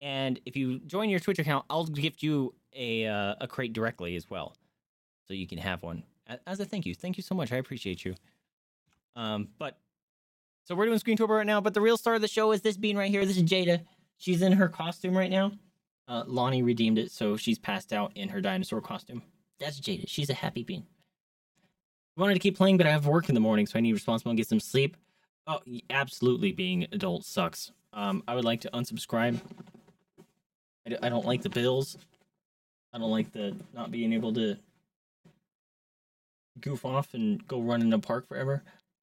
And if you join your Twitch account, I'll gift you a crate directly as well. So you can have one as a thank you. Thank you so much. I appreciate you. So we're doing Screamtober right now. But the real star of the show is this bean right here. This is Jada. She's in her costume right now. Lonnie redeemed it, so she's passed out in her dinosaur costume. That's Jada. She's a happy bean. I wanted to keep playing, but I have work in the morning, so I need responsible and get some sleep. Oh, absolutely, being adult sucks. I would like to unsubscribe. I don't like the bills. I don't like the not being able to goof off and go run in a park forever.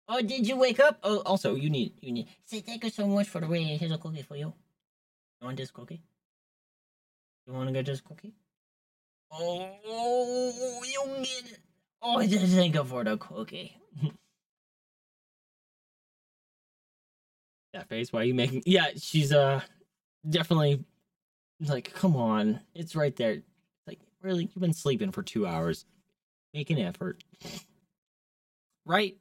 Oh, did you wake up? Oh, also, you need. Say thank you so much for the raid. Here's a cookie for you. You want this cookie? You want to get this cookie? Oh, you get it. Oh, just thank you for the cookie. That face, why are you making... Yeah, she's definitely like, come on. It's right there. Like, really? You've been sleeping for 2 hours. Make an effort. Right?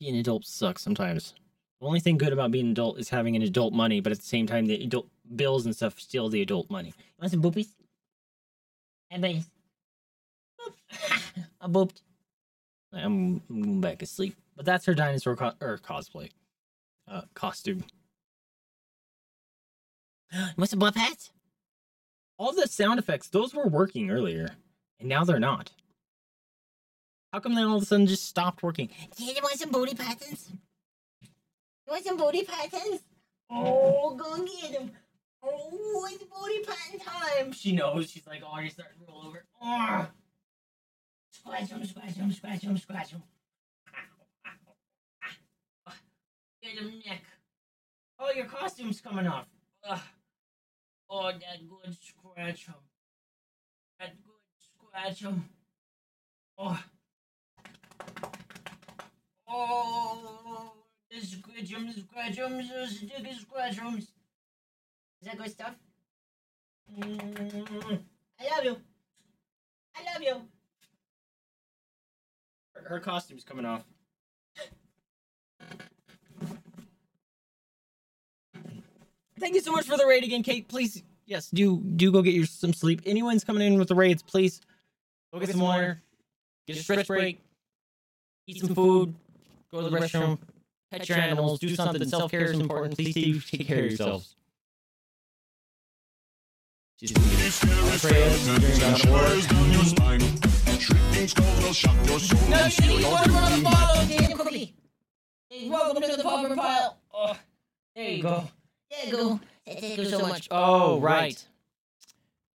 Being an adult sucks sometimes. The only thing good about being an adult is having an adult money, but at the same time, the adult bills and stuff steal the adult money. You want some boopies? Hey, buddies. I booped. I'm going back to sleep. But that's her dinosaur cosplay. Costume. What's a butt hat? All the sound effects, those were working earlier. And now they're not. How come they all of a sudden just stopped working? Yeah, you want some booty patterns? You want some booty patterns? Oh, go get them. Oh, it's booty pattern time. She knows. She's like, oh, you're starting to roll over. Oh. Scratch him, scratch him, scratch him, scratch him. Get him, Nick. Oh, your costume's coming off. Ugh. Oh, that good scratch him. That good scratch him. Oh. Oh, this scratch him, those sticky scratch him. Is that good stuff? I love you. I love you. Her costume's coming off. Thank you so much for the raid again, Kate. Please, yes, do go get some sleep. Anyone's coming in with the raids, please go get some water, get a stretch break, eat some food, go to the restroom, pet your animals, do something. Self-care is important. Please do take care of yourselves. Welcome to the pauper pile. Oh, there you go. There you go. Thank you so much. Oh, right.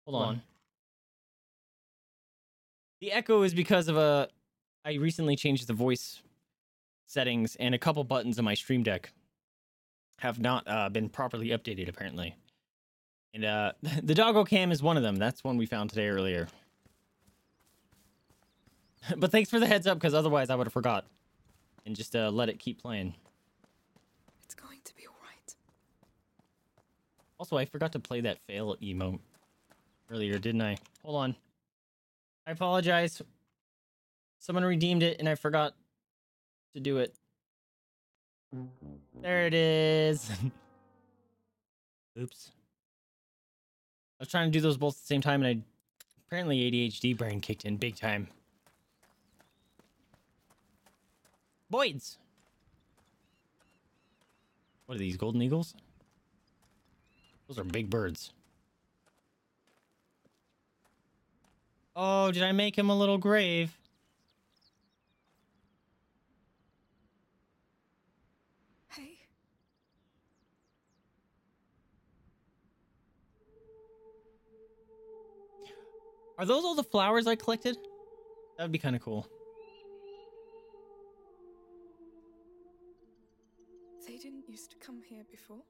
Hold on. The echo is because of a... I recently changed the voice settings, and a couple buttons on my Stream Deck have not been properly updated, apparently. And the doggo cam is one of them. That's one we found today earlier. But thanks for the heads up, because otherwise I would have forgot. And just let it keep playing. It's going to be alright. Also, I forgot to play that fail emote earlier, didn't I? Hold on. I apologize. Someone redeemed it and I forgot to do it. There it is. Oops. I was trying to do those both at the same time and apparently ADHD brain kicked in big time. Voids. What are these, golden eagles? Those are big birds. Oh, did I make him a little grave? Hey. Are those all the flowers I collected? That would be kind of cool. They didn't used to come here before.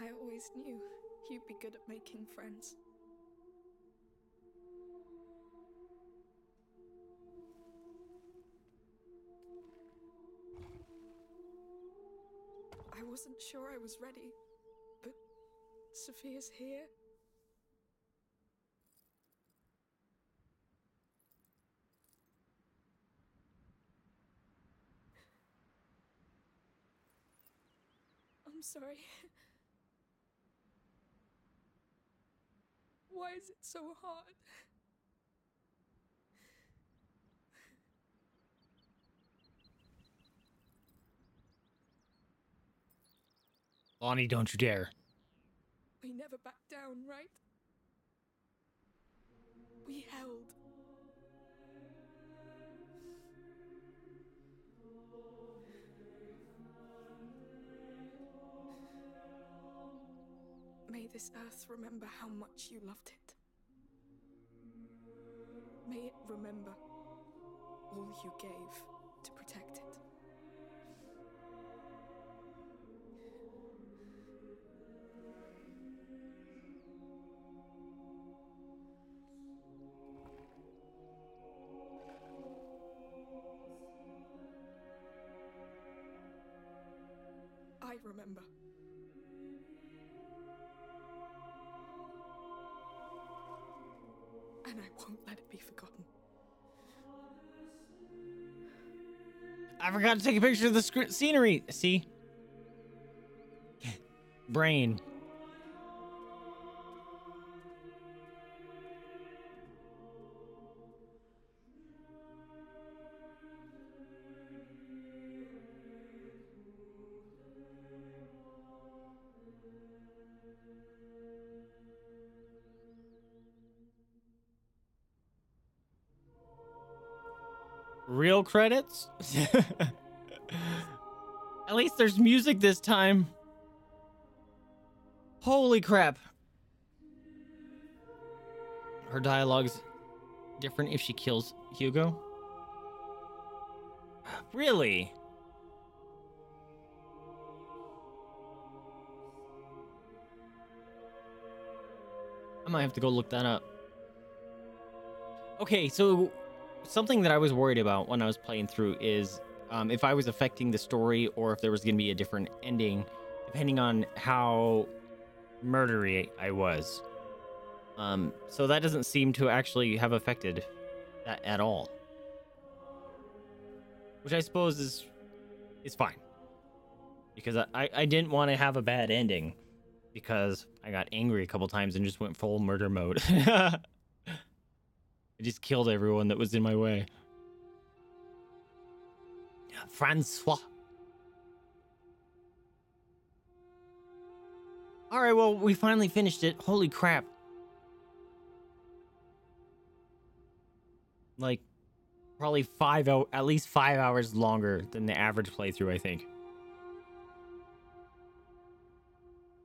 I always knew you'd be good at making friends. I wasn't sure I was ready, but Sophia's here. I'm sorry. Why is it so hard? Bonnie, don't you dare. We never backed down, right? We held. May this earth remember how much you loved it. May it remember all you gave to protect it. I remember. And I won't let it be forgotten. I forgot to take a picture of the scenery. See? Brain. Real credits? At least there's music this time. Holy crap. Her dialogue's different if she kills Hugo. Really? I might have to go look that up. Okay, so... something that I was worried about when I was playing through is if I was affecting the story or if there was going to be a different ending, depending on how murdery I was. So that doesn't seem to actually have affected that at all. Which I suppose is fine. because I didn't want to have a bad ending because I got angry a couple times and just went full murder mode. I just killed everyone that was in my way. Francois. All right, well, we finally finished it. Holy crap. Like, probably at least five hours longer than the average playthrough, I think.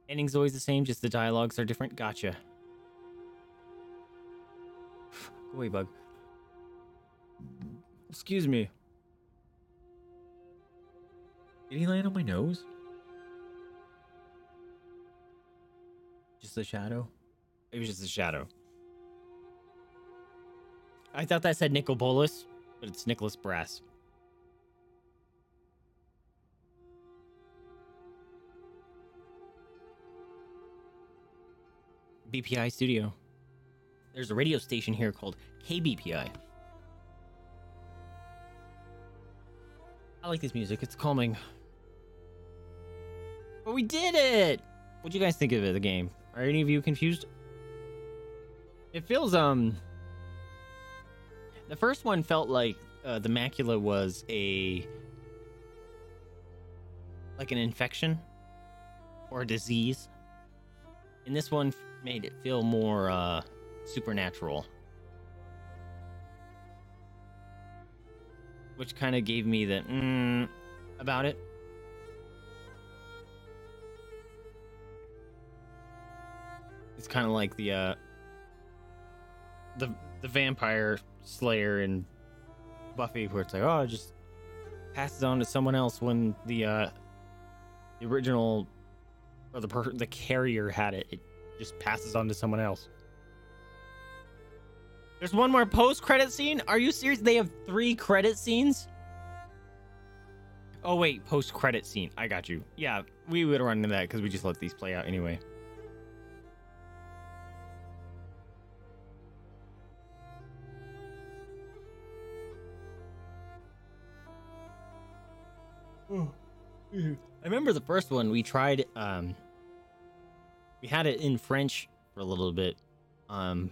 Ending's always the same, just the dialogues are different. Gotcha. Go away, bug. Excuse me. Did he land on my nose? Just a shadow? It was just a shadow. I thought that said Nicol Bolas, but it's Nicholas Brass. BPI Studio. There's a radio station here called KBPI. I like this music. It's calming. But we did it! What'd you guys think of the game? Are any of you confused? It feels, the first one felt like the macula was like an infection or a disease. And this one made it feel more supernatural. Which kind of gave me the about it. It's kind of like the vampire slayer in Buffy, where it's like, oh, it just passes on to someone else when the original or the carrier had it. It just passes on to someone else. There's one more post-credit scene? Are you serious? They have 3 credit scenes? Oh wait, post-credit scene. I got you. Yeah, we would run into that because we just let these play out anyway. I remember the first one we tried, we had it in French for a little bit, and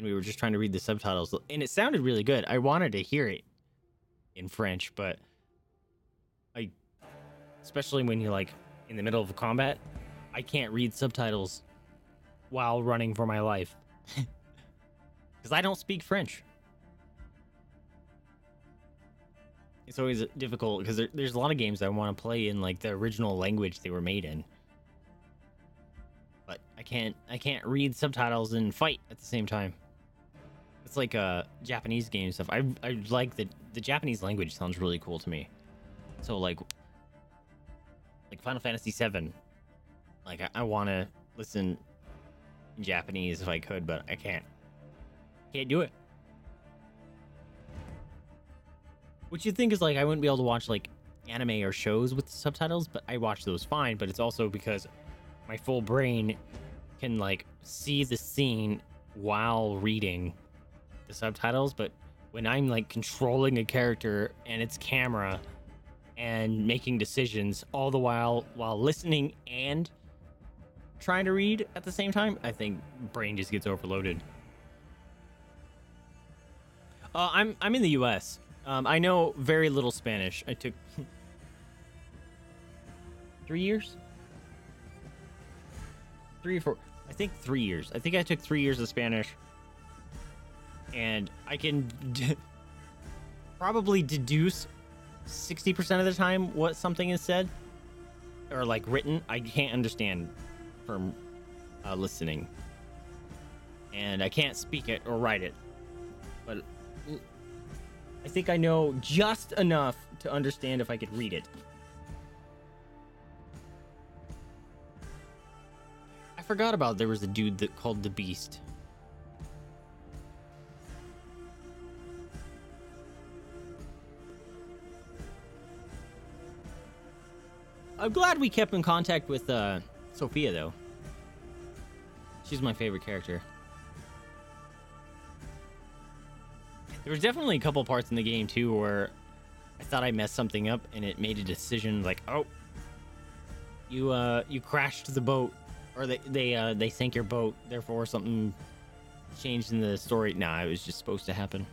we were just trying to read the subtitles, and it sounded really good. I wanted to hear it in French, but especially when you're like in the middle of a combat, I can't read subtitles while running for my life because I don't speak French. It's always difficult because there's a lot of games I want to play in like the original language they were made in, but I can't read subtitles and fight at the same time. It's like Japanese game stuff. I like the Japanese language sounds really cool to me. So like Final Fantasy VII, like I want to listen in Japanese if I could, but I can't do it. What you think is like I wouldn't be able to watch like anime or shows with the subtitles, but I watch those fine. But it's also because my full brain can like see the scene while reading the subtitles. But when I'm like controlling a character and its camera and making decisions all the while listening and trying to read at the same time, I think brain just gets overloaded. I'm in the US. I know very little Spanish. I took 3 or 4 years. I think I took 3 years of Spanish, and I can probably deduce 60% of the time what something is said or like written. I can't understand from listening, and I can't speak it or write it, but I think I know just enough to understand if I could read it. I forgot about there was a dude that called the Beast. I'm glad we kept in contact with Sophia, though. She's my favorite character. There was definitely a couple parts in the game, too, where I thought I messed something up and it made a decision like, oh, You crashed the boat, or they sank your boat. Therefore, something changed in the story. Nah, it was just supposed to happen.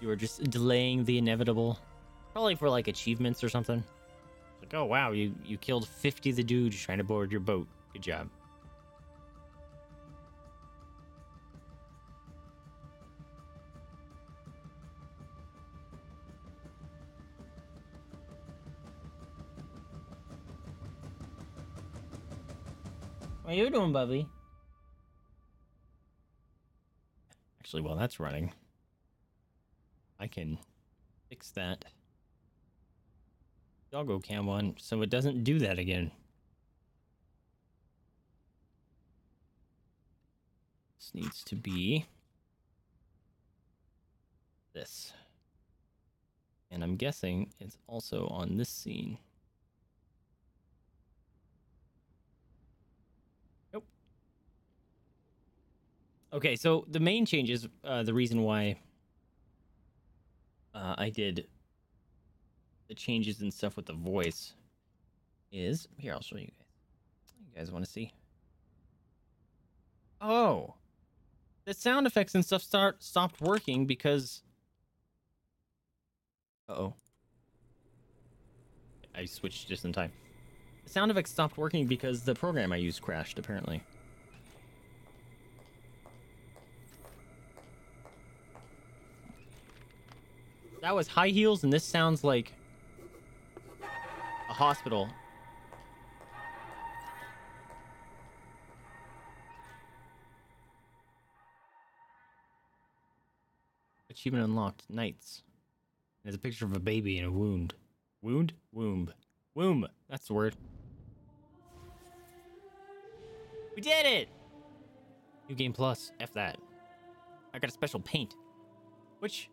You were just delaying the inevitable, probably for like achievements or something. Like, oh wow, you killed 50 of the dudes trying to board your boat. Good job. What are you doing, Bubby? Actually, while that's running, I can fix that doggo cam on so it doesn't do that again. This needs to be this. And I'm guessing it's also on this scene. Nope. Okay, so the main changes, the reason why I did the changes and stuff with the voice is here. I'll show you guys. You guys want to see? Oh, the sound effects and stuff stopped working because. Uh-oh. I switched just in time. The sound effects stopped working because the program I used crashed, apparently. That was high heels, and this sounds like a hospital. Achievement unlocked. Knights. There's a picture of a baby in a wound. Wound? Womb. Womb. That's the word. We did it! New game plus. F that. I got a special paint. Which...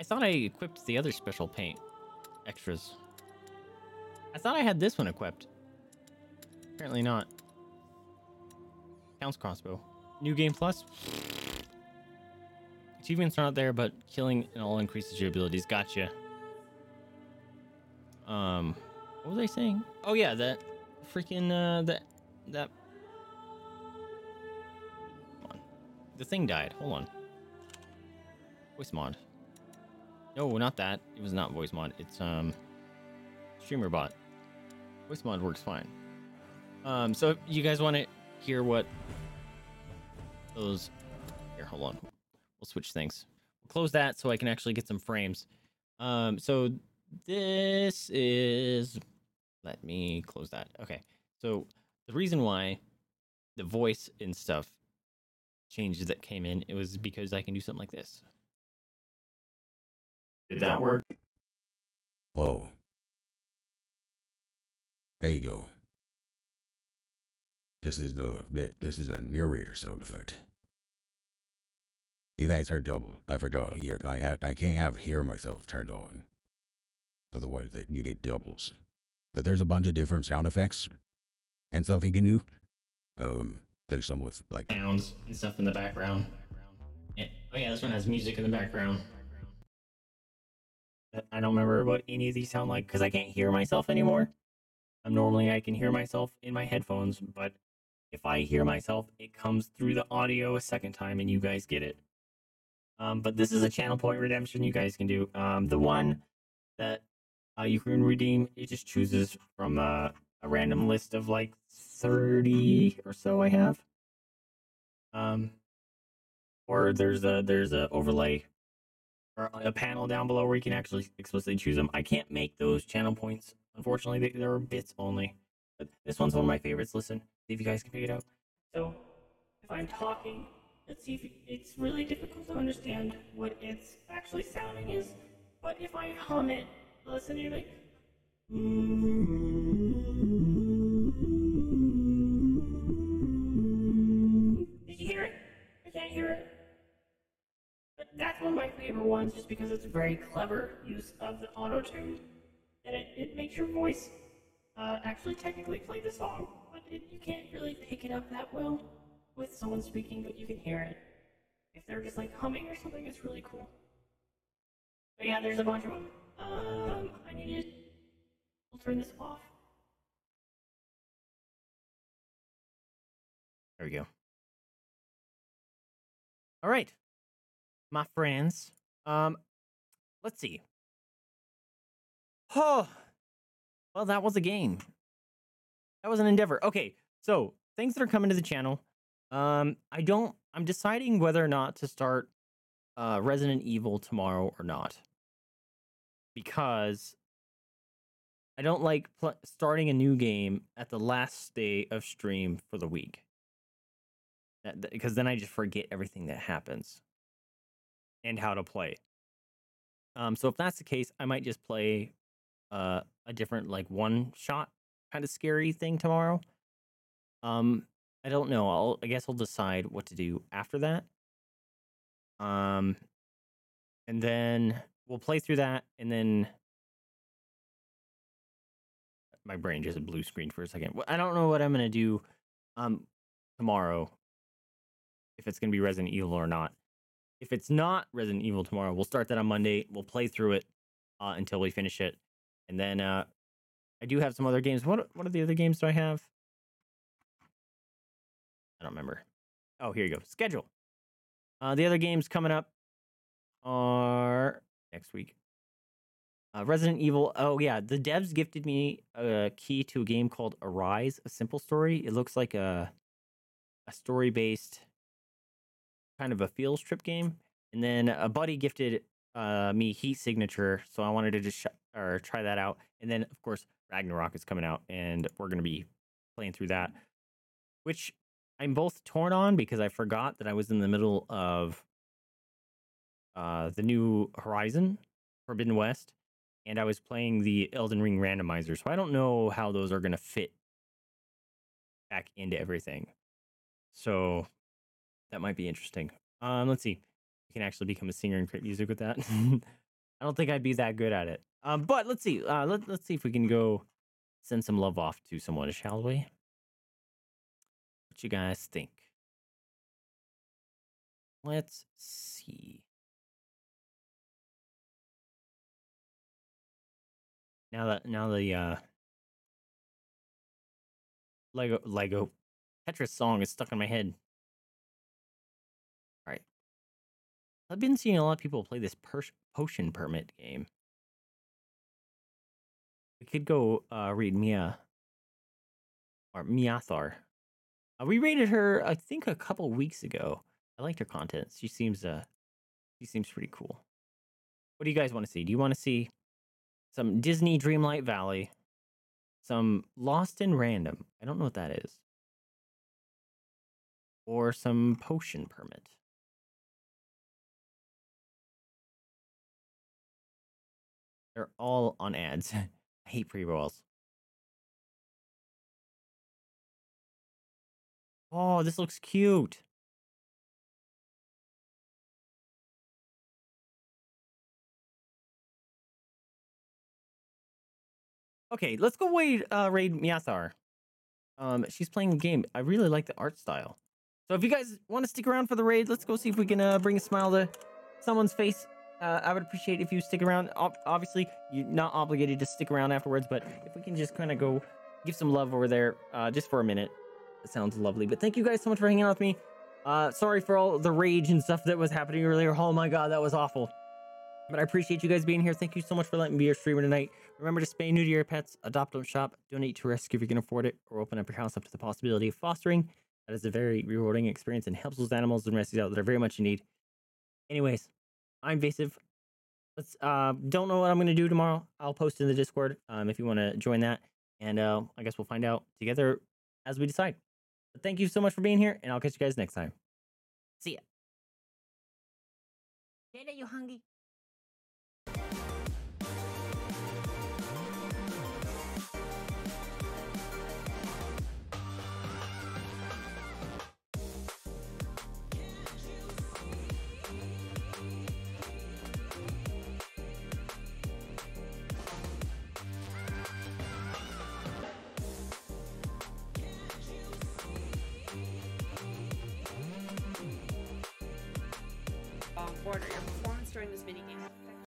I thought I equipped the other special paint extras. I thought I had this one equipped. Apparently not. Counts crossbow. New game plus. Achievements are not there, but killing and all increases your abilities. Gotcha. What was I saying? Oh yeah, that freaking that. Come on. The thing died. Hold on. Voice mod. No, not that. It was not voice mod. It's Streamer Bot. Voice mod works fine. So if you guys want to hear what those here, hold on. We'll switch things. We'll close that so I can actually get some frames. So this is, let me close that. Okay. So the reason why the voice and stuff changes that came in, it was because I can do something like this. Did that work? Whoa. There you go. This is a narrator sound effect. You guys heard double. I forgot here. I can't have hear myself turned on. Otherwise you get doubles. But there's a bunch of different sound effects and stuff you can do. There's some with like sounds and stuff in the background. Yeah. Oh yeah, this one has music in the background. I don't remember what any of these sound like because I can't hear myself anymore. Normally I can hear myself in my headphones, but if I hear myself, it comes through the audio a second time and you guys get it. But this is a channel point redemption you guys can do. The one that you can redeem, it just chooses from a random list of like 30 or so I have. Or there's a overlay. Or a panel down below where you can actually explicitly choose them. I can't make those channel points. Unfortunately, there are bits only. But this one's one of my favorites. Listen, see if you guys can pick it up. So, if I'm talking, let's see if it's really difficult to understand what it's actually sounding is. But if I hum it, listen, you're like... Did you hear it? I can't hear it. That's one of my favorite ones just because it's a very clever use of the auto-tune, and it makes your voice actually technically play the song, but you can't really pick it up that well with someone speaking, but you can hear it. If they're just like humming or something, it's really cool. But yeah, there's a bunch of them. I need to turn this off. There we go. All right, my friends. Let's see. Oh, well, that was a game. That was an endeavor. Okay, so things that are coming to the channel. I'm deciding whether or not to start Resident Evil tomorrow or not, because I don't like starting a new game at the last day of stream for the week, because then I just forget everything that happens and how to play. So if that's the case, I might just play a different, like, one-shot kind of scary thing tomorrow. I don't know. I guess I'll decide what to do after that. And then we'll play through that, and then my brain just blue screened for a second. I don't know what I'm going to do tomorrow, if it's going to be Resident Evil or not. If it's not Resident Evil tomorrow, we'll start that on Monday. We'll play through it until we finish it. And then I do have some other games. What are the other games do I have? I don't remember. Oh, here you go. Schedule. The other games coming up are next week. Resident Evil. Oh, yeah. The devs gifted me a key to a game called Arise, a Simple Story. It looks like a story-based kind of a feels trip game. And then a buddy gifted me Heat Signature, so I wanted to just try that out. And then, of course, Ragnarok is coming out, and we're going to be playing through that, which I'm both torn on because I forgot that I was in the middle of the new Horizon Forbidden West, and I was playing the Elden Ring randomizer, so I don't know how those are going to fit back into everything. So that might be interesting. Let's see. You can actually become a singer and create music with that. I don't think I'd be that good at it. But let's see. Let's see if we can go send some love off to someone, shall we? What you guys think? Let's see. Now the Lego Tetris song is stuck in my head. I've been seeing a lot of people play this Potion Permit game. We could go read Mia. Or Miathar. We rated her, I think, a couple weeks ago. I liked her content. She seems pretty cool. What do you guys want to see? Do you want to see some Disney Dreamlight Valley? Some Lost in Random? I don't know what that is. Or some Potion Permit? They're all on ads. I hate pre-rolls. Oh, this looks cute. Okay, let's go raid Miathar. She's playing a game. I really like the art style. So if you guys want to stick around for the raid, let's go see if we can bring a smile to someone's face. I would appreciate if you stick around. Obviously, you're not obligated to stick around afterwards, but if we can just kind of go give some love over there just for a minute. That sounds lovely. But thank you guys so much for hanging out with me. Sorry for all the rage and stuff that was happening earlier. Oh my god, that was awful. But I appreciate you guys being here. Thank you so much for letting me be your streamer tonight. Remember to spay new to your pets, adopt them, shop, donate to rescue if you can afford it, or open up your house up to the possibility of fostering. That is a very rewarding experience and helps those animals and rescues out that are very much in need. Anyways. I'm Vasive. Let's don't know what I'm gonna do tomorrow. I'll post in the Discord if you want to join that, and I guess we'll find out together as we decide. But thank you so much for being here, and I'll catch you guys next time. See ya. Jada, you hungry? Your performance during this minigame.